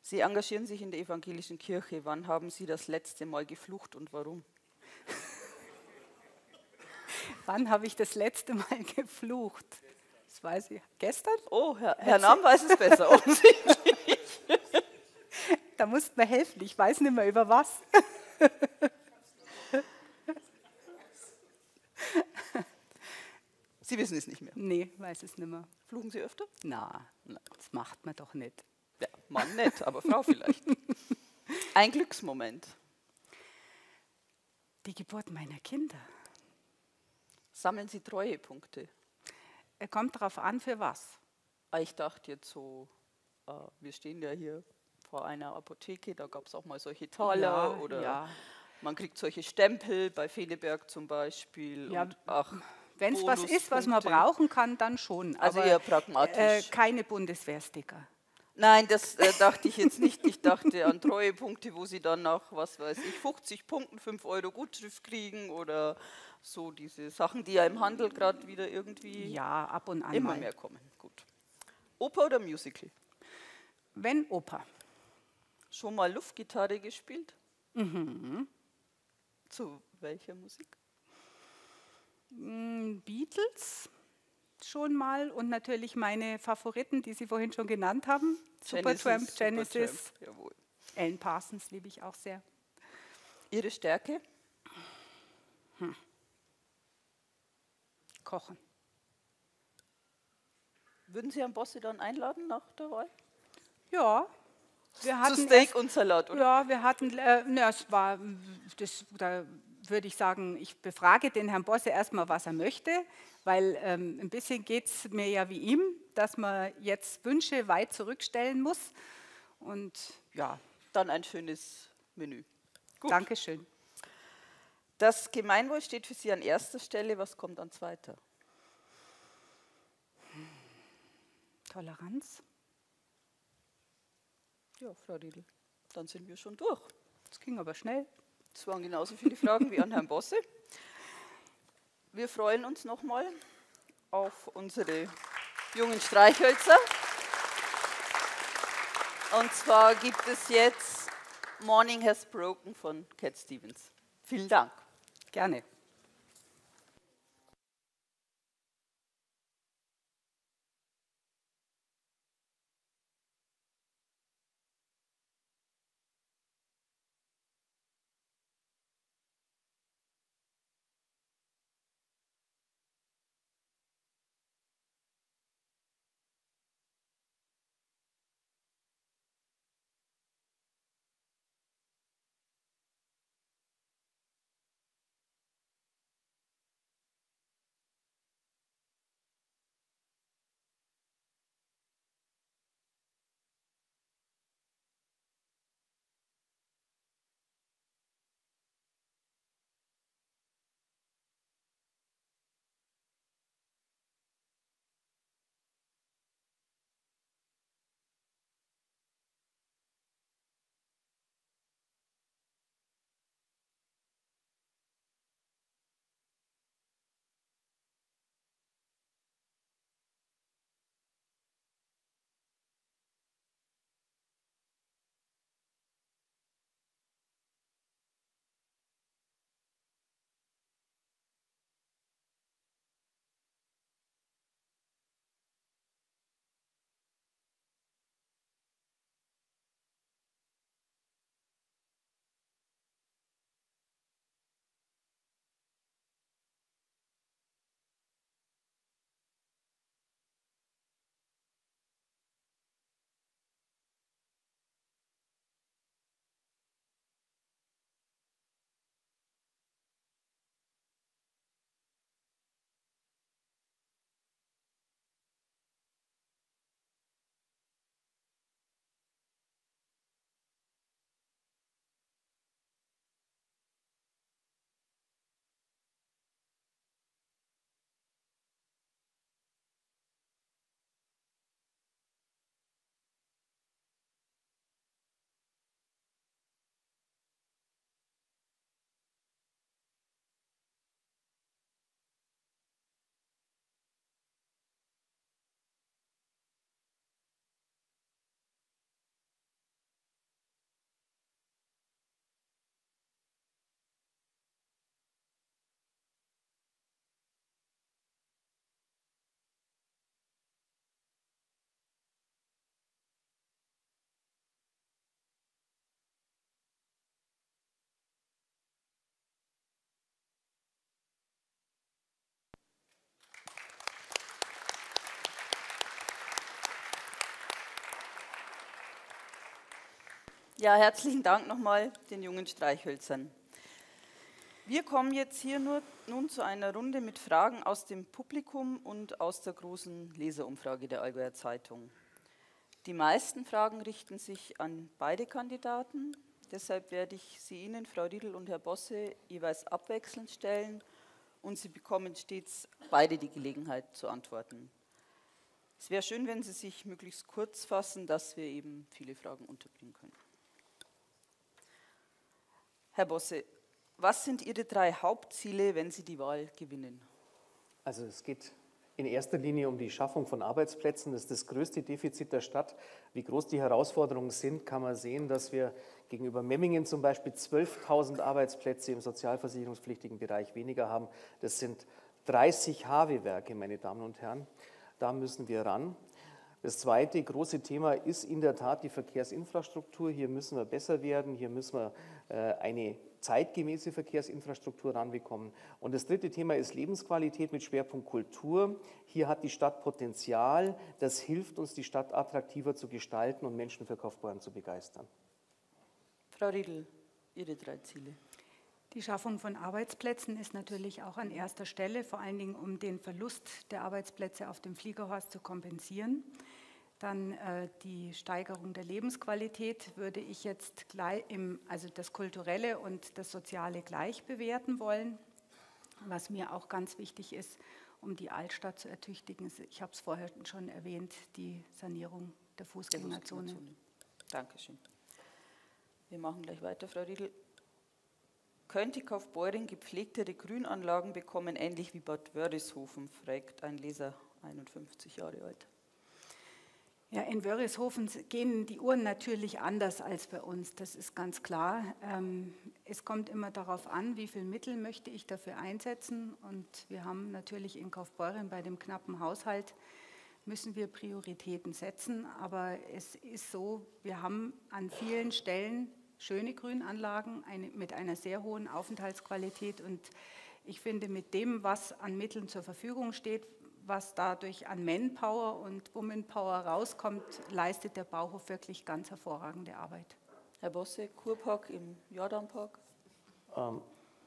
Sie engagieren sich in der evangelischen Kirche. Wann haben Sie das letzte Mal geflucht und warum? Wann habe ich das letzte Mal geflucht? Das weiß ich. Gestern? Oh, Herr Nahm weiß es besser, offensichtlich. Da musst man helfen. Ich weiß nicht mehr über was. Sie wissen es nicht mehr? Nee, weiß es nicht mehr. Fluchen Sie öfter? Na, das macht man doch nicht. Ja, Mann nicht, aber Frau vielleicht. Ein Glücksmoment. Die Geburt meiner Kinder. Sammeln Sie Treuepunkte? Kommt darauf an, für was. Ich dachte jetzt so, wir stehen ja hier vor einer Apotheke, da gab es auch mal solche Taler oder man kriegt solche Stempel, bei Feneberg zum Beispiel. Ja, wenn es was ist, was man brauchen kann, dann schon. Also aber eher pragmatisch. Keine Bundeswehrsticker. Nein, das dachte ich jetzt nicht. Ich dachte an Treuepunkte, wo Sie dann nach, was weiß ich, 50 Punkten 5 € Gutschrift kriegen oder so diese Sachen, die ja im Handel gerade wieder irgendwie ab und an immer mehr kommen. Gut. Oper oder Musical? Wenn Oper. Schon mal Luftgitarre gespielt? Mhm. Zu welcher Musik? Beatles. Schon mal und natürlich meine Favoriten, die Sie vorhin schon genannt haben. Supertramp, Genesis, Alan Parsons liebe ich auch sehr. Ihre Stärke? Kochen. Würden Sie Herrn Bosse dann einladen nach der Wahl? Ja. Wir hatten zu Steak und Salat, oder? Ja, wir hatten, da würde ich sagen, ich befrage den Herrn Bosse erstmal, was er möchte, weil ein bisschen geht es mir ja wie ihm, dass man jetzt Wünsche weit zurückstellen muss. Und ja, dann ein schönes Menü. Gut. Dankeschön. Das Gemeinwohl steht für Sie an erster Stelle. Was kommt an zweiter? Toleranz. Ja, Frau Riedl, dann sind wir schon durch. Das ging aber schnell. Es waren genauso viele Fragen wie an Herrn Bosse. Wir freuen uns nochmal auf unsere jungen Streichhölzer. Und zwar gibt es jetzt Morning Has Broken von Cat Stevens. Vielen Dank. Gerne. Ja, herzlichen Dank nochmal den jungen Streichhölzern. Wir kommen jetzt hier nun zu einer Runde mit Fragen aus dem Publikum und aus der großen Leserumfrage der Allgäuer Zeitung. Die meisten Fragen richten sich an beide Kandidaten, deshalb werde ich sie Ihnen, Frau Riedl und Herr Bosse, jeweils abwechselnd stellen und Sie bekommen stets beide die Gelegenheit zu antworten. Es wäre schön, wenn Sie sich möglichst kurz fassen, dass wir eben viele Fragen unterbringen können. Herr Bosse, was sind Ihre drei Hauptziele, wenn Sie die Wahl gewinnen? Also es geht in erster Linie um die Schaffung von Arbeitsplätzen. Das ist das größte Defizit der Stadt. Wie groß die Herausforderungen sind, kann man sehen, dass wir gegenüber Memmingen zum Beispiel 12.000 Arbeitsplätze im sozialversicherungspflichtigen Bereich weniger haben. Das sind 30 HW-Werke, meine Damen und Herren. Da müssen wir ran. Das zweite große Thema ist in der Tat die Verkehrsinfrastruktur. Hier müssen wir besser werden, hier müssen wir eine zeitgemäße Verkehrsinfrastruktur ranbekommen. Und das dritte Thema ist Lebensqualität mit Schwerpunkt Kultur. Hier hat die Stadt Potenzial, das hilft uns, die Stadt attraktiver zu gestalten und Menschen für Kaufbeuren zu begeistern. Frau Riedl, Ihre drei Ziele. Die Schaffung von Arbeitsplätzen ist natürlich auch an erster Stelle, vor allen Dingen um den Verlust der Arbeitsplätze auf dem Fliegerhorst zu kompensieren. Dann die Steigerung der Lebensqualität würde ich jetzt gleich also das Kulturelle und das Soziale gleich bewerten wollen. Was mir auch ganz wichtig ist, um die Altstadt zu ertüchtigen, ich habe es vorher schon erwähnt, die Sanierung der Fußgängerzone. Dankeschön. Wir machen gleich weiter, Frau Riedl. Könnte Kaufbeuren gepflegtere Grünanlagen bekommen, ähnlich wie Bad Wörishofen, fragt ein Leser, 51 Jahre alt. Ja, in Wörishofen gehen die Uhren natürlich anders als bei uns, das ist ganz klar. Es kommt immer darauf an, wie viel Mittel möchte ich dafür einsetzen. Und wir haben natürlich in Kaufbeuren bei dem knappen Haushalt, müssen wir Prioritäten setzen. Aber es ist so, wir haben an vielen Stellen schöne Grünanlagen mit einer sehr hohen Aufenthaltsqualität und ich finde, mit dem, was an Mitteln zur Verfügung steht, was dadurch an Manpower und Womanpower rauskommt, leistet der Bauhof wirklich ganz hervorragende Arbeit. Herr Bosse, Kurpark im Jordanpark?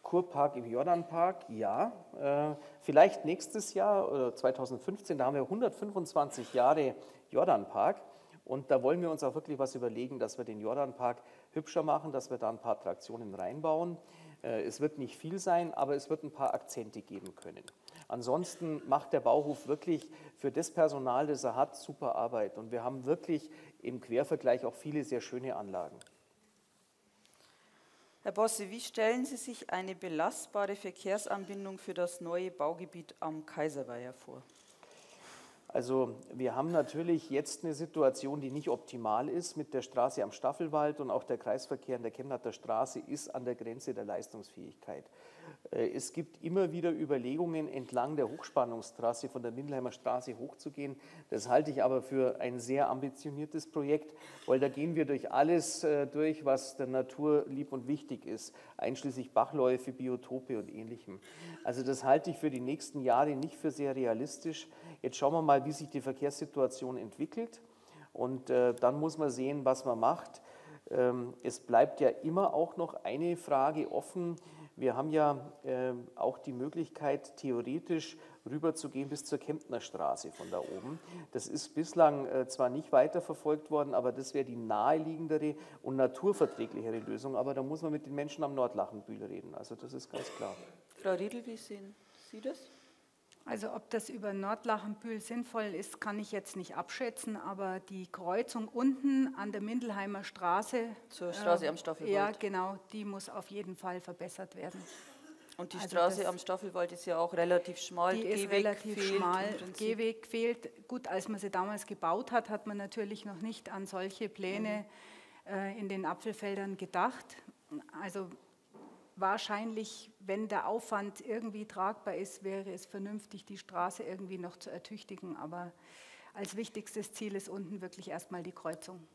Kurpark im Jordanpark, ja. Vielleicht nächstes Jahr oder 2015, da haben wir 125 Jahre Jordanpark. Und da wollen wir uns auch wirklich was überlegen, dass wir den Jordanpark hübscher machen, dass wir da ein paar Attraktionen reinbauen. Es wird nicht viel sein, aber es wird ein paar Akzente geben können. Ansonsten macht der Bauhof wirklich für das Personal, das er hat, super Arbeit. Und wir haben wirklich im Quervergleich auch viele sehr schöne Anlagen. Herr Bosse, wie stellen Sie sich eine belastbare Verkehrsanbindung für das neue Baugebiet am Kaiserweiher vor? Also wir haben natürlich jetzt eine Situation, die nicht optimal ist mit der Straße am Staffelwald und auch der Kreisverkehr in der Kemnader Straße ist an der Grenze der Leistungsfähigkeit. Es gibt immer wieder Überlegungen, entlang der Hochspannungsstraße von der Mindelheimer Straße hochzugehen. Das halte ich aber für ein sehr ambitioniertes Projekt, weil da gehen wir durch alles durch, was der Natur lieb und wichtig ist, einschließlich Bachläufe, Biotope und Ähnlichem. Also das halte ich für die nächsten Jahre nicht für sehr realistisch. Jetzt schauen wir mal, wie sich die Verkehrssituation entwickelt und dann muss man sehen, was man macht. Es bleibt ja immer auch noch eine Frage offen. Wir haben ja auch die Möglichkeit, theoretisch rüberzugehen bis zur Kemptner Straße von da oben. Das ist bislang zwar nicht weiterverfolgt worden, aber das wäre die naheliegendere und naturverträglichere Lösung. Aber da muss man mit den Menschen am Nordlachenbühl reden, also das ist ganz klar. Frau Riedl, wie sehen Sie das? Also ob das über Nordlachenbühl sinnvoll ist, kann ich jetzt nicht abschätzen, aber die Kreuzung unten an der Mindelheimer Straße zur Straße am Staffelwald. Ja, genau, die muss auf jeden Fall verbessert werden. Und die Straße am Staffelwald ist ja auch relativ schmal. Die ist relativ schmal, Gehweg fehlt. Gut, als man sie damals gebaut hat, hat man natürlich noch nicht an solche Pläne in den Apfelfeldern gedacht. Also wahrscheinlich, wenn der Aufwand irgendwie tragbar ist, wäre es vernünftig, die Straße irgendwie noch zu ertüchtigen. Aber als wichtigstes Ziel ist unten wirklich erstmal die Kreuzung.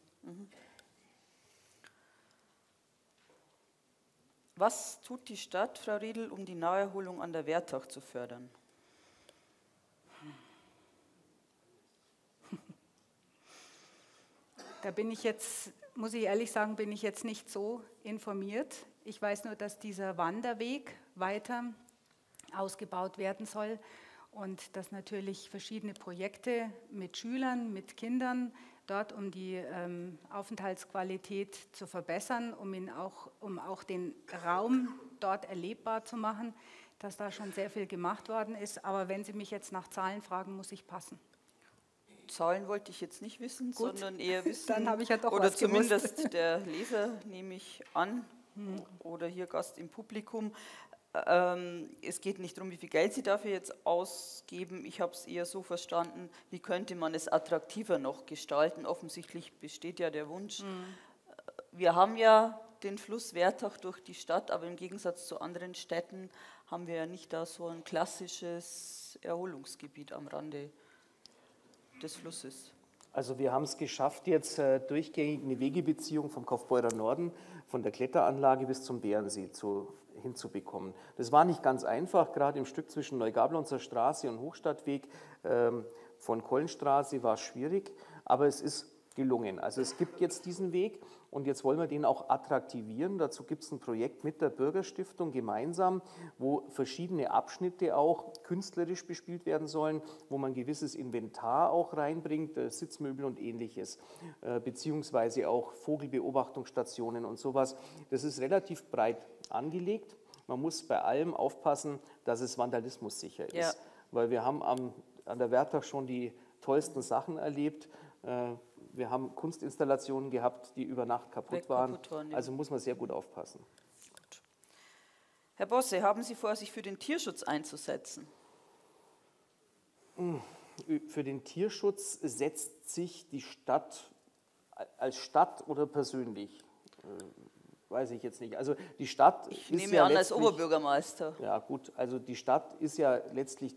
Was tut die Stadt, Frau Riedl, um die Naherholung an der Wertach zu fördern? Da bin ich jetzt, muss ich ehrlich sagen, bin ich jetzt nicht so informiert. Ich weiß nur, dass dieser Wanderweg weiter ausgebaut werden soll und dass natürlich verschiedene Projekte mit Schülern, mit Kindern dort, um die Aufenthaltsqualität zu verbessern, um auch den Raum dort erlebbar zu machen, dass da schon sehr viel gemacht worden ist. Aber wenn Sie mich jetzt nach Zahlen fragen, muss ich passen. Zahlen wollte ich jetzt nicht wissen, gut, sondern eher wissen, dann habe ich ja doch oder was zumindest gewusst. Der Leser, nehme ich an, oder hier Gast im Publikum. Es geht nicht darum, wie viel Geld Sie dafür jetzt ausgeben. Ich habe es eher so verstanden, wie könnte man es attraktiver noch gestalten. Offensichtlich besteht ja der Wunsch. Wir haben ja den Fluss Wertach durch die Stadt, aber im Gegensatz zu anderen Städten haben wir ja nicht da so ein klassisches Erholungsgebiet am Rande des Flusses. Also wir haben es geschafft, jetzt durchgängig eine Wegebeziehung vom Kaufbeurer Norden, von der Kletteranlage bis zum Bärensee hinzubekommen. Das war nicht ganz einfach, gerade im Stück zwischen Neugablonzer Straße und Hochstadtweg von Kollenstraße war es schwierig, aber es ist gelungen. Also es gibt jetzt diesen Weg und jetzt wollen wir den auch attraktivieren. Dazu gibt es ein Projekt mit der Bürgerstiftung gemeinsam, wo verschiedene Abschnitte auch künstlerisch bespielt werden sollen, wo man gewisses Inventar auch reinbringt, Sitzmöbel und ähnliches, beziehungsweise auch Vogelbeobachtungsstationen und sowas. Das ist relativ breit angelegt. Man muss bei allem aufpassen, dass es vandalismussicher ist, weil wir haben an der Wertach schon die tollsten Sachen erlebt. Wir haben Kunstinstallationen gehabt, die über Nacht kaputt waren. Also muss man sehr gut aufpassen. Gut. Herr Bosse, haben Sie vor, sich für den Tierschutz einzusetzen? Für den Tierschutz setzt sich die Stadt als Stadt oder persönlich? Weiß ich jetzt nicht. Also die Stadt ist ja letztlich... Ich nehme an, als Oberbürgermeister. Ja gut, also die Stadt ist ja letztlich...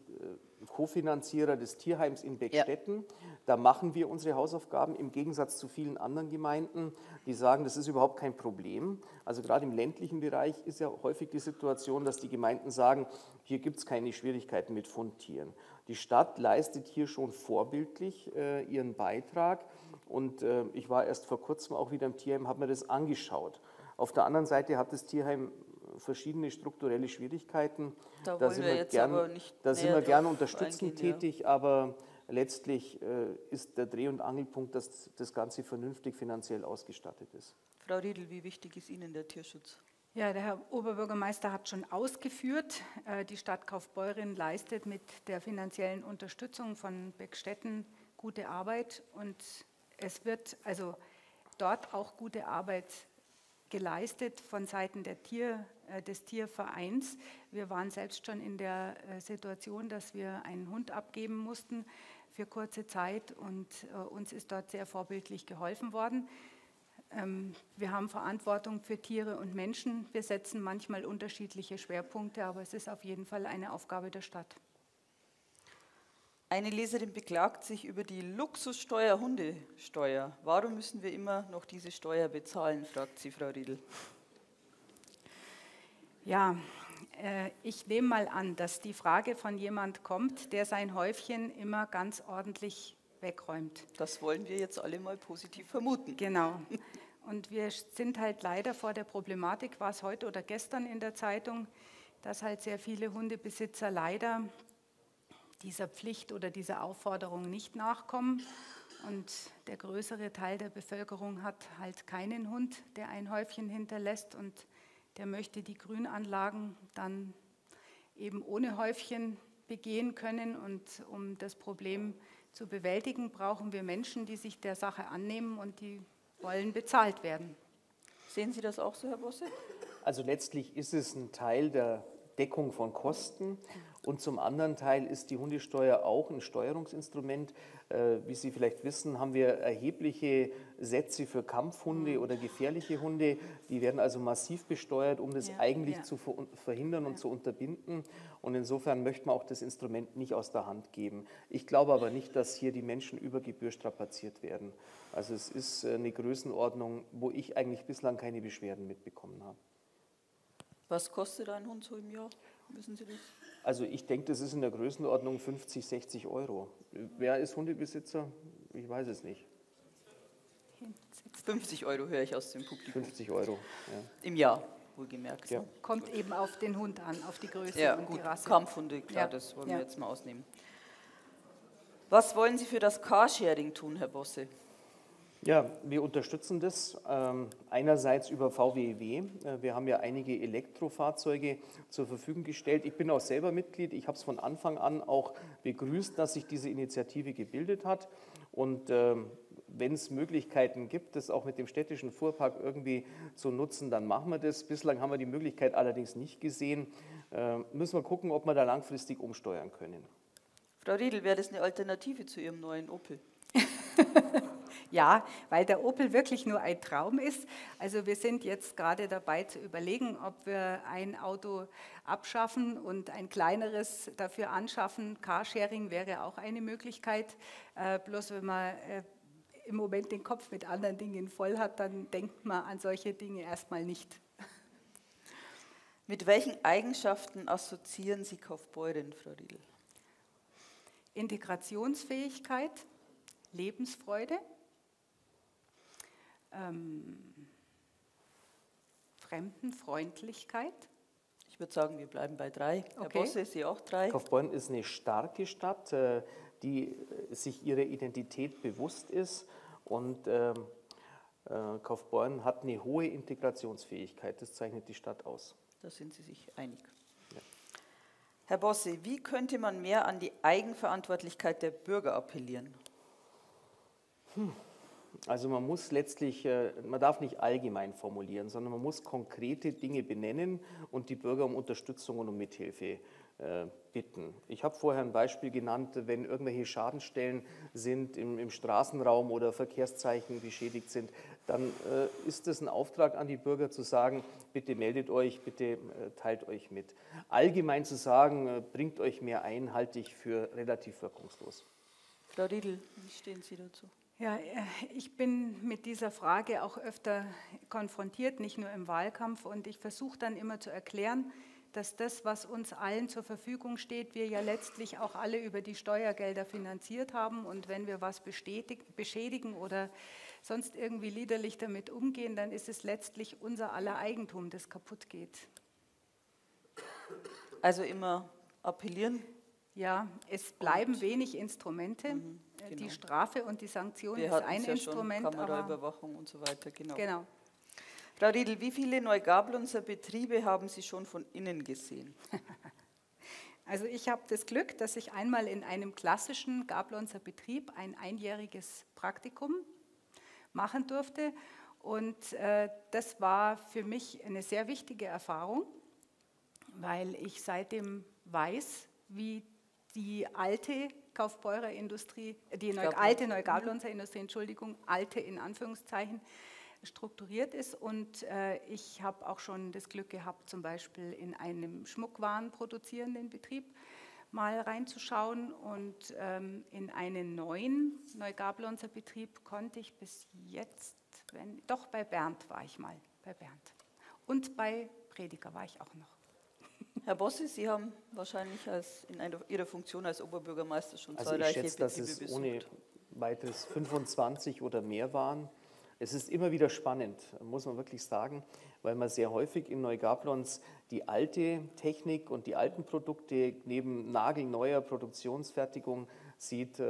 Co-Finanzierer des Tierheims in Beckstetten. Ja. Da machen wir unsere Hausaufgaben im Gegensatz zu vielen anderen Gemeinden, die sagen, das ist überhaupt kein Problem. Also gerade im ländlichen Bereich ist ja häufig die Situation, dass die Gemeinden sagen, hier gibt es keine Schwierigkeiten mit Fundtieren. Die Stadt leistet hier schon vorbildlich ihren Beitrag und ich war erst vor kurzem auch wieder im Tierheim, habe mir das angeschaut. Auf der anderen Seite hat das Tierheim verschiedene strukturelle Schwierigkeiten. Da sind wir gern unterstützend tätig, aber letztlich ist der Dreh- und Angelpunkt, dass das Ganze vernünftig finanziell ausgestattet ist. Frau Riedl, wie wichtig ist Ihnen der Tierschutz? Ja, der Herr Oberbürgermeister hat schon ausgeführt, die Stadt Kaufbeuren leistet mit der finanziellen Unterstützung von Beckstetten gute Arbeit und es wird also dort auch gute Arbeit geleistet von Seiten der des Tiervereins. Wir waren selbst schon in der Situation, dass wir einen Hund abgeben mussten für kurze Zeit und uns ist dort sehr vorbildlich geholfen worden. Wir haben Verantwortung für Tiere und Menschen. Wir setzen manchmal unterschiedliche Schwerpunkte, aber es ist auf jeden Fall eine Aufgabe der Stadt. Eine Leserin beklagt sich über die Luxussteuer, Hundesteuer. Warum müssen wir immer noch diese Steuer bezahlen, fragt sie, Frau Riedl. Ja, ich nehme mal an, dass die Frage von jemand kommt, der sein Häufchen immer ganz ordentlich wegräumt. Das wollen wir jetzt alle mal positiv vermuten. Genau. Und wir sind halt leider vor der Problematik, war es heute oder gestern in der Zeitung, dass halt sehr viele Hundebesitzer leider dieser Pflicht oder dieser Aufforderung nicht nachkommen. Und der größere Teil der Bevölkerung hat halt keinen Hund, der ein Häufchen hinterlässt und der möchte die Grünanlagen dann eben ohne Häufchen begehen können. Und um das Problem zu bewältigen, brauchen wir Menschen, die sich der Sache annehmen und die wollen bezahlt werden. Sehen Sie das auch so, Herr Bosse? Also letztlich ist es ein Teil der Deckung von Kosten und zum anderen Teil ist die Hundesteuer auch ein Steuerungsinstrument. Wie Sie vielleicht wissen, haben wir erhebliche Sätze für Kampfhunde oder gefährliche Hunde. Die werden also massiv besteuert, um das eigentlich zu verhindern und zu unterbinden. Und insofern möchte man auch das Instrument nicht aus der Hand geben. Ich glaube aber nicht, dass hier die Menschen über Gebühr strapaziert werden. Also es ist eine Größenordnung, wo ich eigentlich bislang keine Beschwerden mitbekommen habe. Was kostet ein Hund so im Jahr? Wissen Sie das? Also ich denke, das ist in der Größenordnung 50, 60 Euro. Wer ist Hundebesitzer? Ich weiß es nicht. 50 € höre ich aus dem Publikum. 50 €, ja. Im Jahr, wohlgemerkt. Ja. Kommt eben auf den Hund an, auf die Größe und gut, die Rasse. Kampfhunde, klar, das wollen wir jetzt mal ausnehmen. Was wollen Sie für das Carsharing tun, Herr Bosse? Ja, wir unterstützen das einerseits über VWEW. Wir haben ja einige Elektrofahrzeuge zur Verfügung gestellt. Ich bin auch selber Mitglied. Ich habe es von Anfang an auch begrüßt, dass sich diese Initiative gebildet hat. Und wenn es Möglichkeiten gibt, das auch mit dem städtischen Fuhrpark irgendwie zu nutzen, dann machen wir das. Bislang haben wir die Möglichkeit allerdings nicht gesehen. Müssen wir gucken, ob wir da langfristig umsteuern können. Frau Riedl, wäre das eine Alternative zu Ihrem neuen Opel? Ja, weil der Opel wirklich nur ein Traum ist. Also wir sind jetzt gerade dabei zu überlegen, ob wir ein Auto abschaffen und ein kleineres dafür anschaffen. Carsharing wäre auch eine Möglichkeit. Bloß wenn man im Moment den Kopf mit anderen Dingen voll hat, dann denkt man an solche Dinge erstmal nicht. Mit welchen Eigenschaften assoziieren Sie Kaufbeuren, Frau Riedl? Integrationsfähigkeit, Lebensfreude, Fremdenfreundlichkeit. Ich würde sagen, wir bleiben bei 3. Okay. Herr Bosse, Sie auch 3. Kaufbeuren ist eine starke Stadt, die sich ihrer Identität bewusst ist, und Kaufbeuren hat eine hohe Integrationsfähigkeit. Das zeichnet die Stadt aus. Da sind Sie sich einig. Ja. Herr Bosse, wie könnte man mehr an die Eigenverantwortlichkeit der Bürger appellieren? Also man muss letztlich, man darf nicht allgemein formulieren, sondern man muss konkrete Dinge benennen und die Bürger um Unterstützung und um Mithilfe bitten. Ich habe vorher ein Beispiel genannt, wenn irgendwelche Schadenstellen sind im Straßenraum oder Verkehrszeichen beschädigt sind, dann ist es ein Auftrag an die Bürger zu sagen, bitte meldet euch, bitte teilt euch mit. Allgemein zu sagen, bringt euch mehr ein, halte ich für relativ wirkungslos. Frau Riedl, wie stehen Sie dazu? Ja, ich bin mit dieser Frage auch öfter konfrontiert, nicht nur im Wahlkampf, und ich versuche dann immer zu erklären, dass das, was uns allen zur Verfügung steht, wir ja letztlich auch alle über die Steuergelder finanziert haben, und wenn wir was beschädigen oder sonst irgendwie liederlich damit umgehen, dann ist es letztlich unser aller Eigentum, das kaputt geht. Also immer appellieren? Ja, es bleiben und wenig Instrumente. Mhm. Genau. Die Strafe und die Sanktion ist ein Instrument. Schon Kameraüberwachung und so weiter, genau. Frau Riedl, wie viele Neugablonser Betriebe haben Sie schon von innen gesehen? Also ich habe das Glück, dass ich einmal in einem klassischen Gablonser Betrieb ein einjähriges Praktikum machen durfte. Und das war für mich eine sehr wichtige Erfahrung, weil ich seitdem weiß, wie die alte Kaufbeurer Industrie, alte Neugablonser Industrie, Entschuldigung, alte in Anführungszeichen, strukturiert ist. Und ich habe auch schon das Glück gehabt, zum Beispiel in einem Schmuckwaren produzierenden Betrieb mal reinzuschauen, und in einen neuen Neugablonser Betrieb konnte ich bis jetzt, doch bei Bernd war ich mal, bei Bernd. Und bei Prediger war ich auch noch. Herr Bosse, Sie haben wahrscheinlich in Ihrer Funktion als Oberbürgermeister schon zahlreiche Betriebe besucht. Also ich schätze, dass es ohne weiteres 25 oder mehr waren. Es ist immer wieder spannend, muss man wirklich sagen, weil man sehr häufig in Neugablonz die alte Technik und die alten Produkte neben nagelneuer Produktionsfertigung sieht.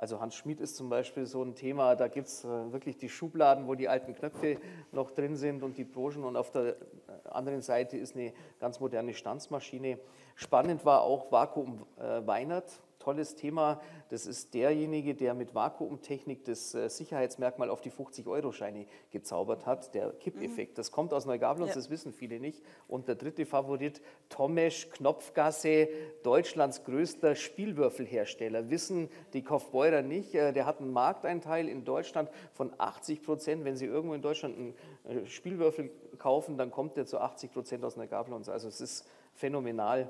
Also Hans Schmid ist zum Beispiel so ein Thema, da gibt es wirklich die Schubladen, wo die alten Knöpfe noch drin sind und die Broschen, und auf der anderen Seite ist eine ganz moderne Stanzmaschine. Spannend war auch Vakuum Weinert, tolles Thema. Das ist derjenige, der mit Vakuumtechnik das Sicherheitsmerkmal auf die 50-Euro-Scheine gezaubert hat, der Kippeffekt. Das kommt aus Neugablonz, das wissen viele nicht. Und der dritte Favorit, Tomesch, Knopfgasse, Deutschlands größter Spielwürfelhersteller. Wissen die Kaufbeurer nicht. Der hat einen Markteinteil in Deutschland von 80%. Wenn Sie irgendwo in Deutschland einen Spielwürfel kaufen, dann kommt der zu 80% aus Neugablonz. Also es ist phänomenal.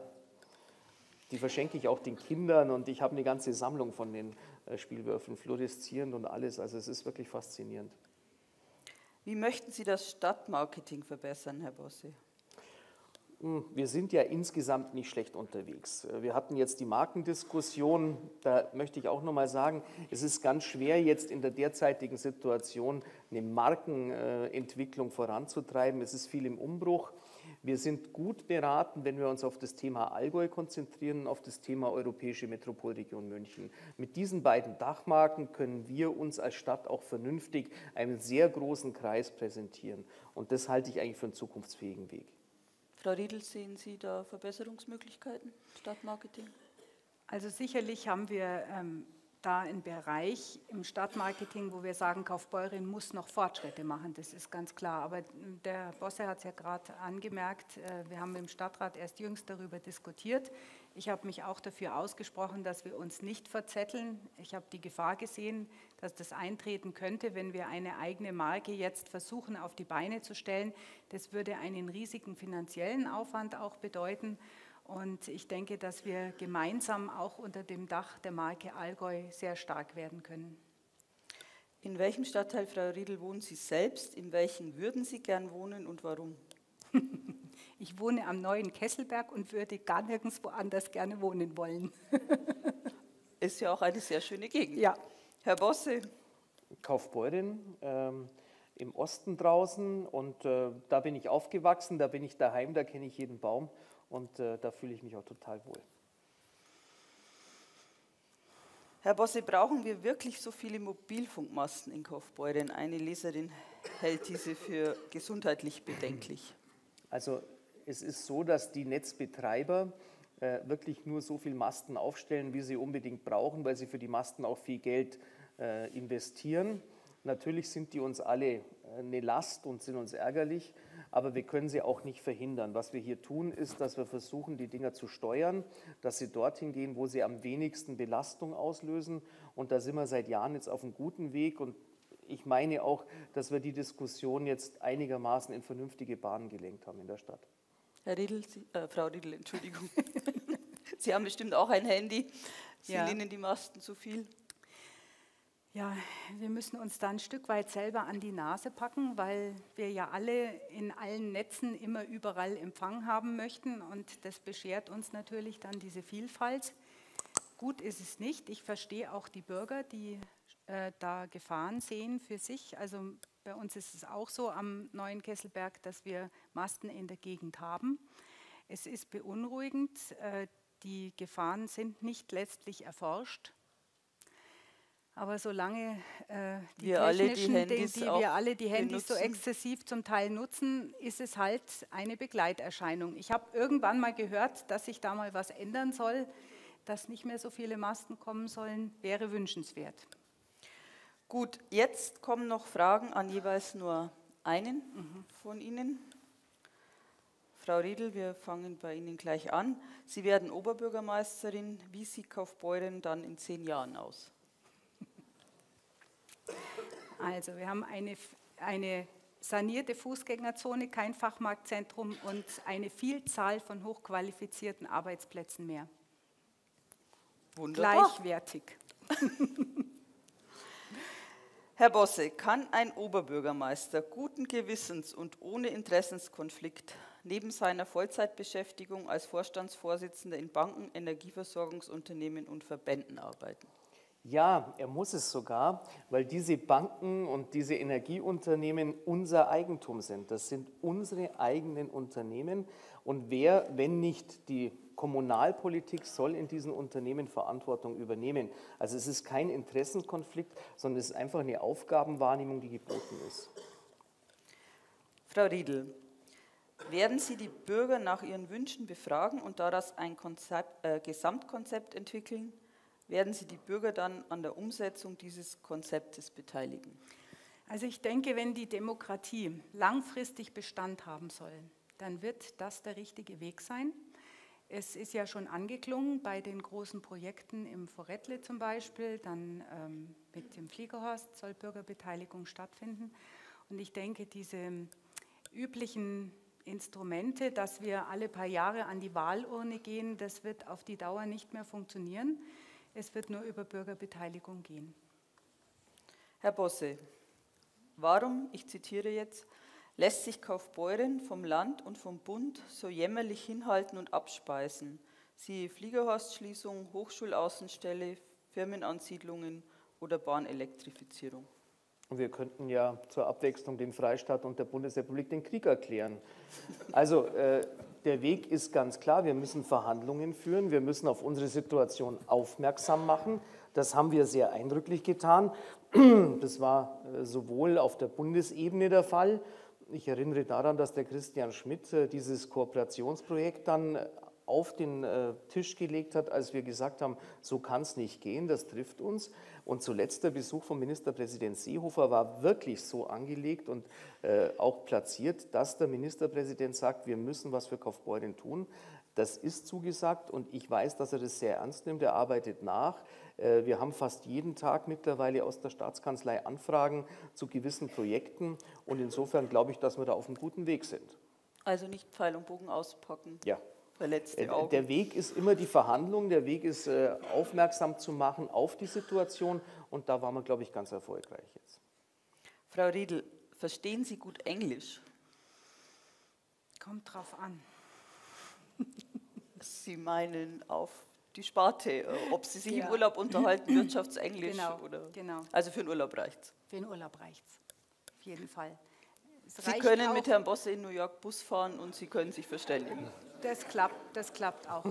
Die verschenke ich auch den Kindern, und ich habe eine ganze Sammlung von den Spielwürfeln, fluoreszierend und alles. Also es ist wirklich faszinierend. Wie möchten Sie das Stadtmarketing verbessern, Herr Bosse? wir sind ja insgesamt nicht schlecht unterwegs. Wir hatten jetzt die Markendiskussion, da möchte ich auch nochmal sagen, es ist ganz schwer jetzt in der derzeitigen Situation eine Markenentwicklung voranzutreiben. Es ist viel im Umbruch. Wir sind gut beraten, wenn wir uns auf das Thema Allgäu konzentrieren, auf das Thema Europäische Metropolregion München. Mit diesen beiden Dachmarken können wir uns als Stadt auch vernünftig einen sehr großen Kreis präsentieren. Und das halte ich eigentlich für einen zukunftsfähigen Weg. Frau Riedl, sehen Sie da Verbesserungsmöglichkeiten, Stadtmarketing? Also sicherlich haben wir da einen Bereich im Stadtmarketing, wo wir sagen, Kaufbeuren muss noch Fortschritte machen, das ist ganz klar. Aber der Bosse hat es ja gerade angemerkt, wir haben im Stadtrat erst jüngst darüber diskutiert. Ich habe mich auch dafür ausgesprochen, dass wir uns nicht verzetteln. Ich habe die Gefahr gesehen, dass das eintreten könnte, wenn wir eine eigene Marke jetzt versuchen, auf die Beine zu stellen. Das würde einen riesigen finanziellen Aufwand auch bedeuten. Und ich denke, dass wir gemeinsam auch unter dem Dach der Marke Allgäu sehr stark werden können. In welchem Stadtteil, Frau Riedl, wohnen Sie selbst? In welchem würden Sie gern wohnen und warum? Ich wohne am neuen Kesselberg und würde gar nirgendwo anders gerne wohnen wollen. Ist ja auch eine sehr schöne Gegend. Ja. Herr Bosse. Kaufbeuren, im Osten draußen, und da bin ich aufgewachsen, da bin ich daheim, da kenne ich jeden Baum und da fühle ich mich auch total wohl. Herr Bosse, brauchen wir wirklich so viele Mobilfunkmasten in Kaufbeuren? Eine Leserin hält diese für gesundheitlich bedenklich. Also es ist so, dass die Netzbetreiber wirklich nur so viel Masten aufstellen, wie sie unbedingt brauchen, weil sie für die Masten auch viel Geld investieren. Natürlich sind die uns alle eine Last und sind uns ärgerlich, aber wir können sie auch nicht verhindern. Was wir hier tun, ist, dass wir versuchen, die Dinger zu steuern, dass sie dorthin gehen, wo sie am wenigsten Belastung auslösen. Und da sind wir seit Jahren jetzt auf einem guten Weg. Und ich meine auch, dass wir die Diskussion jetzt einigermaßen in vernünftige Bahnen gelenkt haben in der Stadt. Herr Riedl, Frau Riedl, Entschuldigung. Sie haben bestimmt auch ein Handy. Sind Ihnen die Masten zu viel? Ja, wir müssen uns da ein Stück weit selber an die Nase packen, weil wir ja alle in allen Netzen immer überall Empfang haben möchten. Und das beschert uns natürlich dann diese Vielfalt. Gut ist es nicht. Ich verstehe auch die Bürger, die da Gefahren sehen für sich. Also bei uns ist es auch so am neuen Kesselberg, dass wir Masten in der Gegend haben. Es ist beunruhigend, die Gefahren sind nicht letztlich erforscht. Aber solange wir alle die Handys so exzessiv zum Teil nutzen, ist es halt eine Begleiterscheinung. Ich habe irgendwann mal gehört, dass sich da mal was ändern soll, dass nicht mehr so viele Masten kommen sollen, wäre wünschenswert. Gut, jetzt kommen noch Fragen an jeweils nur einen von Ihnen. Frau Riedl, wir fangen bei Ihnen gleich an. Sie werden Oberbürgermeisterin. Wie sieht Kaufbeuren dann in 10 Jahren aus? Also, wir haben eine sanierte Fußgängerzone, kein Fachmarktzentrum und eine Vielzahl von hochqualifizierten Arbeitsplätzen mehr. Wunderbar. Gleichwertig. Herr Bosse, kann ein Oberbürgermeister guten Gewissens und ohne Interessenskonflikt neben seiner Vollzeitbeschäftigung als Vorstandsvorsitzender in Banken, Energieversorgungsunternehmen und Verbänden arbeiten? Ja, er muss es sogar, weil diese Banken und diese Energieunternehmen unser Eigentum sind. Das sind unsere eigenen Unternehmen. Und wer, wenn nicht die Kommunalpolitik, soll in diesen Unternehmen Verantwortung übernehmen. Also es ist kein Interessenkonflikt, sondern es ist einfach eine Aufgabenwahrnehmung, die geboten ist. Frau Riedl, werden Sie die Bürger nach ihren Wünschen befragen und daraus ein Gesamtkonzept entwickeln? Werden Sie die Bürger dann an der Umsetzung dieses Konzeptes beteiligen? Also ich denke, wenn die Demokratie langfristig Bestand haben soll, dann wird das der richtige Weg sein. Es ist ja schon angeklungen bei den großen Projekten im Vorrettle zum Beispiel, dann mit dem Fliegerhorst soll Bürgerbeteiligung stattfinden. Und ich denke, diese üblichen Instrumente, dass wir alle paar Jahre an die Wahlurne gehen, das wird auf die Dauer nicht mehr funktionieren. Es wird nur über Bürgerbeteiligung gehen. Herr Bosse, warum, ich zitiere jetzt, lässt sich Kaufbeuren vom Land und vom Bund so jämmerlich hinhalten und abspeisen. Siehe Fliegerhorstschließung, Hochschulaußenstelle, Firmenansiedlungen oder Bahnelektrifizierung. Wir könnten ja zur Abwechslung dem Freistaat und der Bundesrepublik den Krieg erklären. Also der Weg ist ganz klar, wir müssen Verhandlungen führen, wir müssen auf unsere Situation aufmerksam machen. Das haben wir sehr eindrücklich getan. Das war sowohl auf der Bundesebene der Fall. Ich erinnere daran, dass der Christian Schmidt dieses Kooperationsprojekt dann auf den Tisch gelegt hat, als wir gesagt haben, so kann es nicht gehen, das trifft uns. Und zuletzt der Besuch von Ministerpräsident Seehofer war wirklich so angelegt und auch platziert, dass der Ministerpräsident sagt, wir müssen was für Kaufbeuren tun. Das ist zugesagt und ich weiß, dass er das sehr ernst nimmt, er arbeitet nach. Wir haben fast jeden Tag mittlerweile aus der Staatskanzlei Anfragen zu gewissen Projekten und insofern glaube ich, dass wir da auf einem guten Weg sind. Also nicht Pfeil und Bogen auspacken. Ja. Der Weg ist immer die Verhandlung, der Weg ist aufmerksam zu machen auf die Situation und da waren wir, glaube ich, ganz erfolgreich jetzt. Frau Riedl, verstehen Sie gut Englisch? Kommt drauf an. Sie meinen auf die Sparte, ob Sie sich im Urlaub unterhalten, Wirtschaftsenglisch? Genau, oder? Genau. Also für den Urlaub reicht's? Für den Urlaub reicht's, auf jeden Fall. Sie können mit Herrn Bosse in New York Bus fahren und Sie können sich verständigen. Das klappt auch.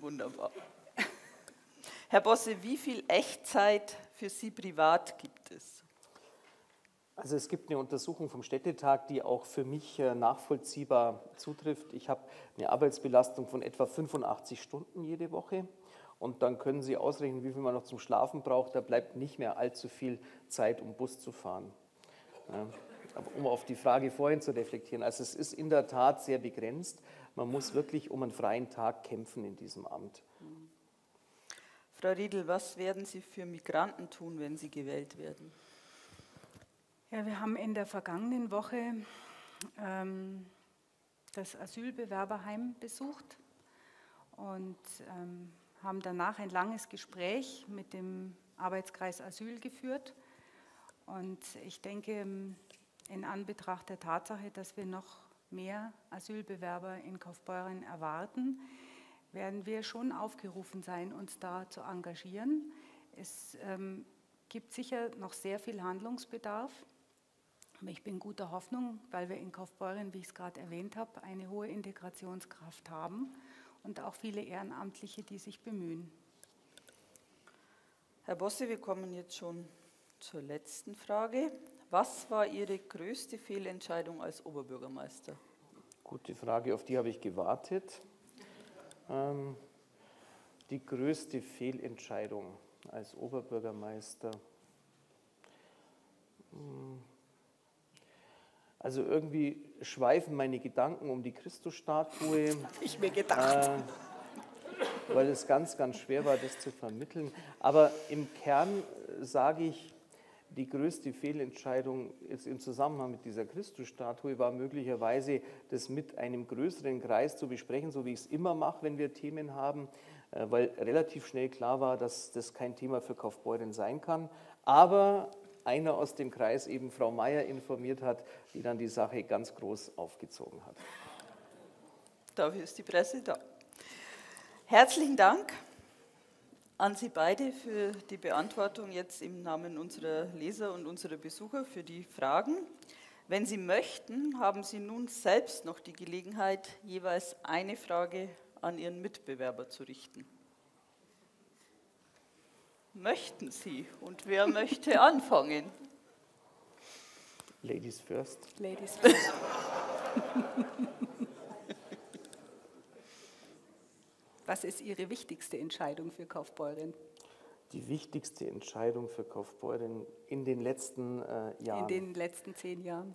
Wunderbar. Herr Bosse, wie viel Echtzeit für Sie privat gibt es? Also es gibt eine Untersuchung vom Städtetag, die auch für mich nachvollziehbar zutrifft. Ich habe eine Arbeitsbelastung von etwa 85 Stunden jede Woche. Und dann können Sie ausrechnen, wie viel man noch zum Schlafen braucht. Da bleibt nicht mehr allzu viel Zeit, um Bus zu fahren. Ja. Um auf die Frage vorhin zu reflektieren, also es ist in der Tat sehr begrenzt. Man muss wirklich um einen freien Tag kämpfen in diesem Amt. Frau Riedl, was werden Sie für Migranten tun, wenn Sie gewählt werden? Ja, wir haben in der vergangenen Woche das Asylbewerberheim besucht und haben danach ein langes Gespräch mit dem Arbeitskreis Asyl geführt. Und ich denke, in Anbetracht der Tatsache, dass wir noch mehr Asylbewerber in Kaufbeuren erwarten, werden wir schon aufgerufen sein, uns da zu engagieren. Es gibt sicher noch sehr viel Handlungsbedarf. Aber ich bin guter Hoffnung, weil wir in Kaufbeuren, wie ich es gerade erwähnt habe, eine hohe Integrationskraft haben und auch viele Ehrenamtliche, die sich bemühen. Herr Bosse, wir kommen jetzt schon zur letzten Frage. Was war Ihre größte Fehlentscheidung als Oberbürgermeister? Gute Frage, auf die habe ich gewartet. Die größte Fehlentscheidung als Oberbürgermeister. Also irgendwie schweifen meine Gedanken um die Christusstatue. Habe ich mir gedacht. Weil es ganz, ganz schwer war, das zu vermitteln. Aber im Kern sage ich, die größte Fehlentscheidung jetzt im Zusammenhang mit dieser Christusstatue war möglicherweise, das mit einem größeren Kreis zu besprechen, so wie ich es immer mache, wenn wir Themen haben, weil relativ schnell klar war, dass das kein Thema für Kaufbeuren sein kann. Aber einer aus dem Kreis, eben Frau Meier, informiert hat, die dann die Sache ganz groß aufgezogen hat. Dafür ist die Presse da. Herzlichen Dank an Sie beide für die Beantwortung jetzt im Namen unserer Leser und unserer Besucher für die Fragen. Wenn Sie möchten, haben Sie nun selbst noch die Gelegenheit, jeweils eine Frage an Ihren Mitbewerber zu richten. Möchten Sie? Und wer möchte anfangen? Ladies first. Ladies first. Was ist Ihre wichtigste Entscheidung für Kaufbeuren? Die wichtigste Entscheidung für Kaufbeuren in den letzten Jahren? In den letzten 10 Jahren.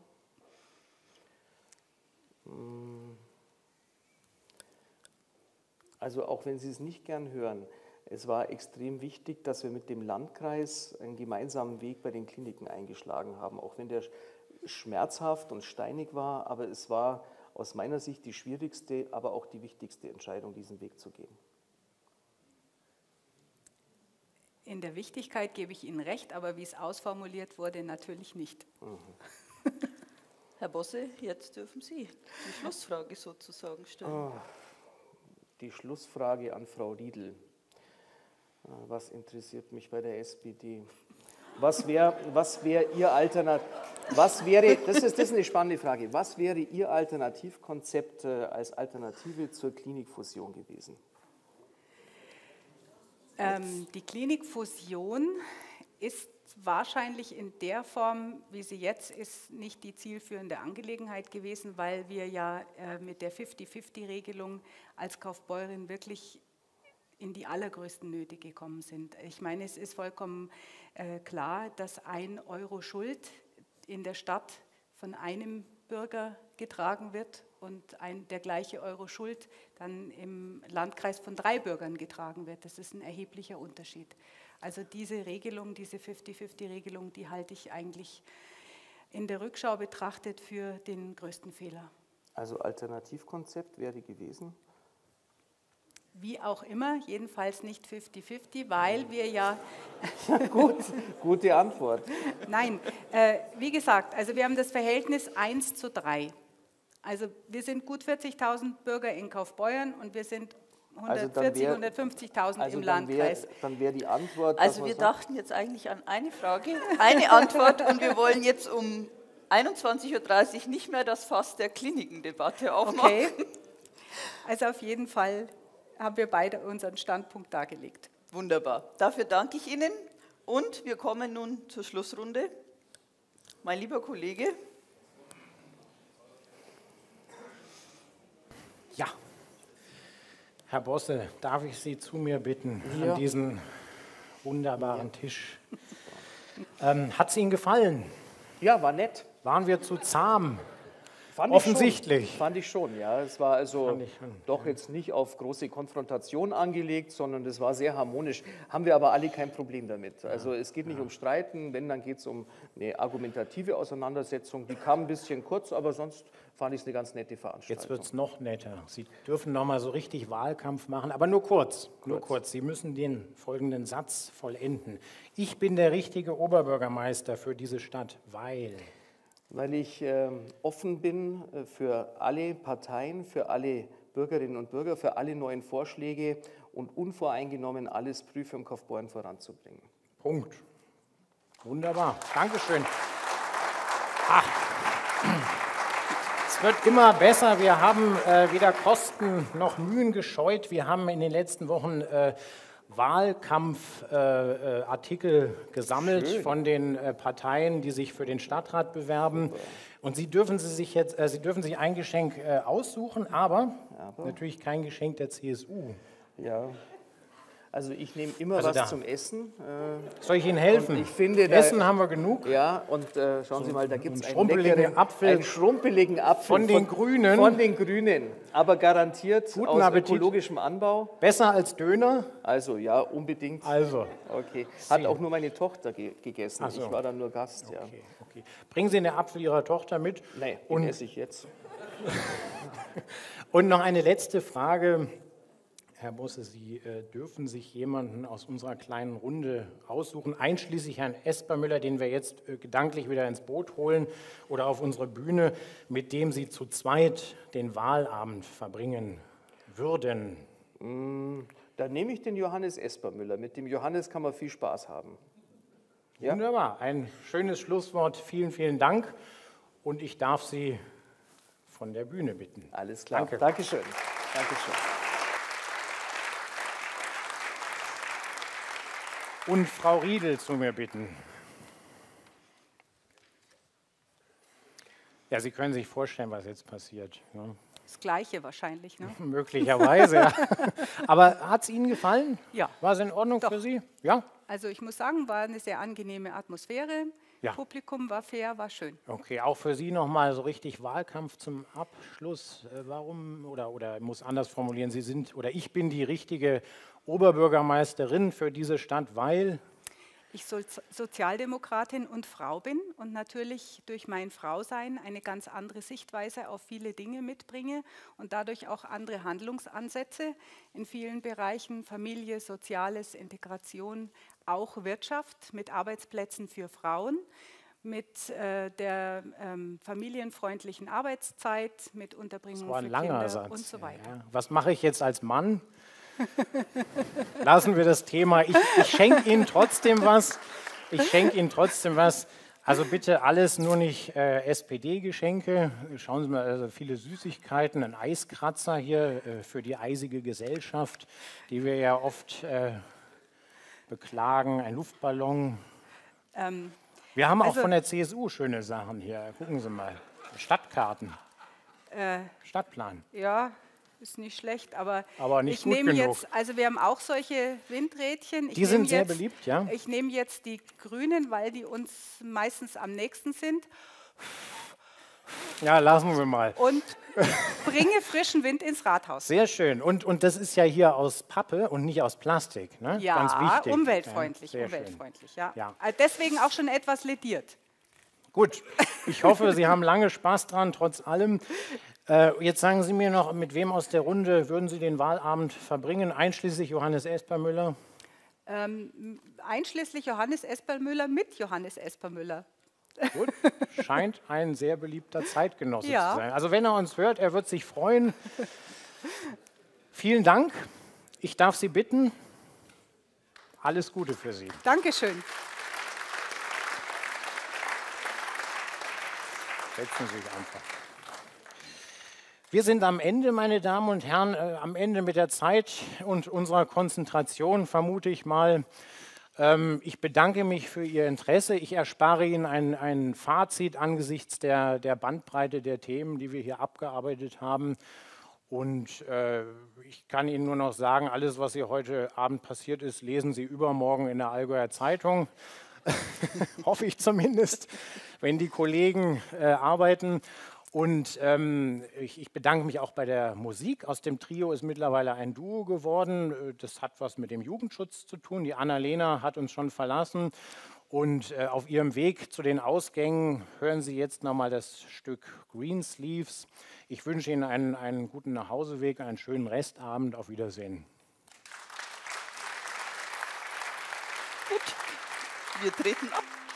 Also auch wenn Sie es nicht gern hören, es war extrem wichtig, dass wir mit dem Landkreis einen gemeinsamen Weg bei den Kliniken eingeschlagen haben. Auch wenn der schmerzhaft und steinig war, aber es war aus meiner Sicht die schwierigste, aber auch die wichtigste Entscheidung, diesen Weg zu gehen. In der Wichtigkeit gebe ich Ihnen recht, aber wie es ausformuliert wurde, natürlich nicht. Mhm. Herr Bosse, jetzt dürfen Sie die Schlussfrage sozusagen stellen. Oh, die Schlussfrage an Frau Riedl. Was interessiert mich bei der SPD? Das ist eine spannende Frage. Was wäre Ihr Alternativkonzept als Alternative zur Klinikfusion gewesen? Die Klinikfusion ist wahrscheinlich in der Form, wie sie jetzt ist, nicht die zielführende Angelegenheit gewesen, weil wir ja mit der 50-50-Regelung als Kaufbeuren wirklich in die allergrößten Nöte gekommen sind. Ich meine, es ist vollkommen klar, dass 1 Euro Schuld in der Stadt von einem Bürger getragen wird und der gleiche Euro Schuld dann im Landkreis von 3 Bürgern getragen wird. Das ist ein erheblicher Unterschied. Also diese Regelung, diese 50-50-Regelung, die halte ich eigentlich in der Rückschau betrachtet für den größten Fehler. Also Alternativkonzept wäre gewesen? Wie auch immer, jedenfalls nicht 50-50, weil wir ja... Gute Antwort. Nein, wie gesagt, also wir haben das Verhältnis 1:3. Also wir sind gut 40.000 Bürger in Kaufbeuren und wir sind 150.000 im Landkreis. Dann wäre die Antwort... Also wir dachten jetzt eigentlich an eine Frage, eine Antwort und wir wollen jetzt um 21:30 Uhr nicht mehr das Fass der Klinikendebatte aufmachen. Okay. Also auf jeden Fall... haben wir beide unseren Standpunkt dargelegt. Wunderbar. Dafür danke ich Ihnen und wir kommen nun zur Schlussrunde. Mein lieber Kollege. Ja, Herr Bosse, darf ich Sie zu mir bitten an diesen wunderbaren Tisch? Hat es Ihnen gefallen? Ja, war nett. Waren wir zu zahm? Offensichtlich. Fand ich schon, ja. Es war also doch jetzt nicht auf große Konfrontation angelegt, sondern es war sehr harmonisch. Haben wir aber alle kein Problem damit. Also es geht nicht um Streiten, wenn, dann geht es um eine argumentative Auseinandersetzung. Die kam ein bisschen kurz, aber sonst fand ich es eine ganz nette Veranstaltung. Jetzt wird es noch netter. Sie dürfen noch mal so richtig Wahlkampf machen, aber nur kurz. Nur kurz. Sie müssen den folgenden Satz vollenden. Ich bin der richtige Oberbürgermeister für diese Stadt, weil... Weil ich offen bin für alle Parteien, für alle Bürgerinnen und Bürger, für alle neuen Vorschläge und unvoreingenommen alles prüfe, um Kaufbeuren voranzubringen. Punkt. Wunderbar. Dankeschön. Ach. Es wird immer besser. Wir haben weder Kosten noch Mühen gescheut. Wir haben in den letzten Wochen... Wahlkampfartikel gesammelt von den Parteien, die sich für den Stadtrat bewerben. Und Sie dürfen sich ein Geschenk aussuchen, aber natürlich kein Geschenk der CSU. Ja. Also ich nehme immer was zum Essen. Soll ich Ihnen helfen? Ich finde, Essen haben wir genug. Ja, und schauen Sie mal, da gibt es einen schrumpeligen Apfel von den Grünen, aber garantiert aus ökologischem Anbau. Besser als Döner? Also ja, unbedingt. Also. Okay. Hat auch nur meine Tochter gegessen. So. Ich war dann nur Gast. Okay. Ja. Okay. Bringen Sie den Apfel Ihrer Tochter mit? Nein, den esse ich jetzt. Und noch eine letzte Frage. Herr Bosse, Sie dürfen sich jemanden aus unserer kleinen Runde aussuchen, einschließlich Herrn Espermüller, den wir jetzt gedanklich wieder ins Boot holen oder auf unsere Bühne, mit dem Sie zu zweit den Wahlabend verbringen würden. Dann nehme ich den Johannes Espermüller. Mit dem Johannes kann man viel Spaß haben. Ja? Wunderbar, ein schönes Schlusswort. Vielen, vielen Dank und ich darf Sie von der Bühne bitten. Alles klar. Danke. Dankeschön. Dankeschön. Und Frau Riedl zu mir bitten. Ja, Sie können sich vorstellen, was jetzt passiert. Ne? Das Gleiche wahrscheinlich, ne? Möglicherweise, ja. Aber hat es Ihnen gefallen? Ja. War es in Ordnung für Sie? Ja. Also ich muss sagen, war eine sehr angenehme Atmosphäre. Ja. Publikum war fair, war schön. Okay, auch für Sie nochmal so richtig Wahlkampf zum Abschluss. Warum, oder muss anders formulieren, Sie sind, oder ich bin die richtige Oberbürgermeisterin für diese Stadt, weil? Ich Sozialdemokratin und Frau bin und natürlich durch mein Frausein eine ganz andere Sichtweise auf viele Dinge mitbringe und dadurch auch andere Handlungsansätze in vielen Bereichen, Familie, Soziales, Integration, auch Wirtschaft mit Arbeitsplätzen für Frauen. mit der familienfreundlichen Arbeitszeit, mit Unterbringung für Kinder und so weiter. Ja, ja. Was mache ich jetzt als Mann? Lassen wir das Thema. Ich schenke Ihnen trotzdem was. Ich schenke Ihnen trotzdem was. Also bitte alles nur nicht SPD-Geschenke. Schauen Sie mal, also viele Süßigkeiten, ein Eiskratzer hier für die eisige Gesellschaft, die wir ja oft beklagen, ein Luftballon. Wir haben auch von der CSU schöne Sachen hier. Gucken Sie mal, Stadtkarten, Stadtplan. Ja, ist nicht schlecht, aber nicht gut genug. Jetzt, also wir haben auch solche Windrädchen. Die sind sehr beliebt, ja. Ich nehme jetzt die grünen, weil die uns meistens am nächsten sind. Ja, lassen wir mal. Und bringe frischen Wind ins Rathaus. Sehr schön. Und das ist ja hier aus Pappe und nicht aus Plastik. Ne? Ja, ganz wichtig. Umweltfreundlich. Ja, umweltfreundlich, ja. Ja. Deswegen auch schon etwas lediert. Gut, ich hoffe, Sie haben lange Spaß dran, trotz allem. Jetzt sagen Sie mir noch, mit wem aus der Runde würden Sie den Wahlabend verbringen, einschließlich Johannes Espermüller? Einschließlich Johannes Espermüller mit Johannes Espermüller. Gut, scheint ein sehr beliebter Zeitgenosse zu sein. Also wenn er uns hört, er wird sich freuen. Vielen Dank. Ich darf Sie bitten, alles Gute für Sie. Dankeschön. Setzen Sie sich einfach. Wir sind am Ende, meine Damen und Herren, am Ende mit der Zeit und unserer Konzentration, vermute ich mal. Ich bedanke mich für Ihr Interesse. Ich erspare Ihnen ein Fazit angesichts der Bandbreite der Themen, die wir hier abgearbeitet haben. Und ich kann Ihnen nur noch sagen, alles, was hier heute Abend passiert ist, lesen Sie übermorgen in der Allgäuer Zeitung. Hoffe ich zumindest, wenn die Kollegen arbeiten. Und ich bedanke mich auch bei der Musik. Aus dem Trio ist mittlerweile ein Duo geworden. Das hat was mit dem Jugendschutz zu tun. Die Annalena hat uns schon verlassen. Und auf ihrem Weg zu den Ausgängen hören Sie jetzt nochmal das Stück Greensleeves. Ich wünsche Ihnen einen guten Nachhauseweg, einen schönen Restabend. Auf Wiedersehen. Gut, wir treten ab.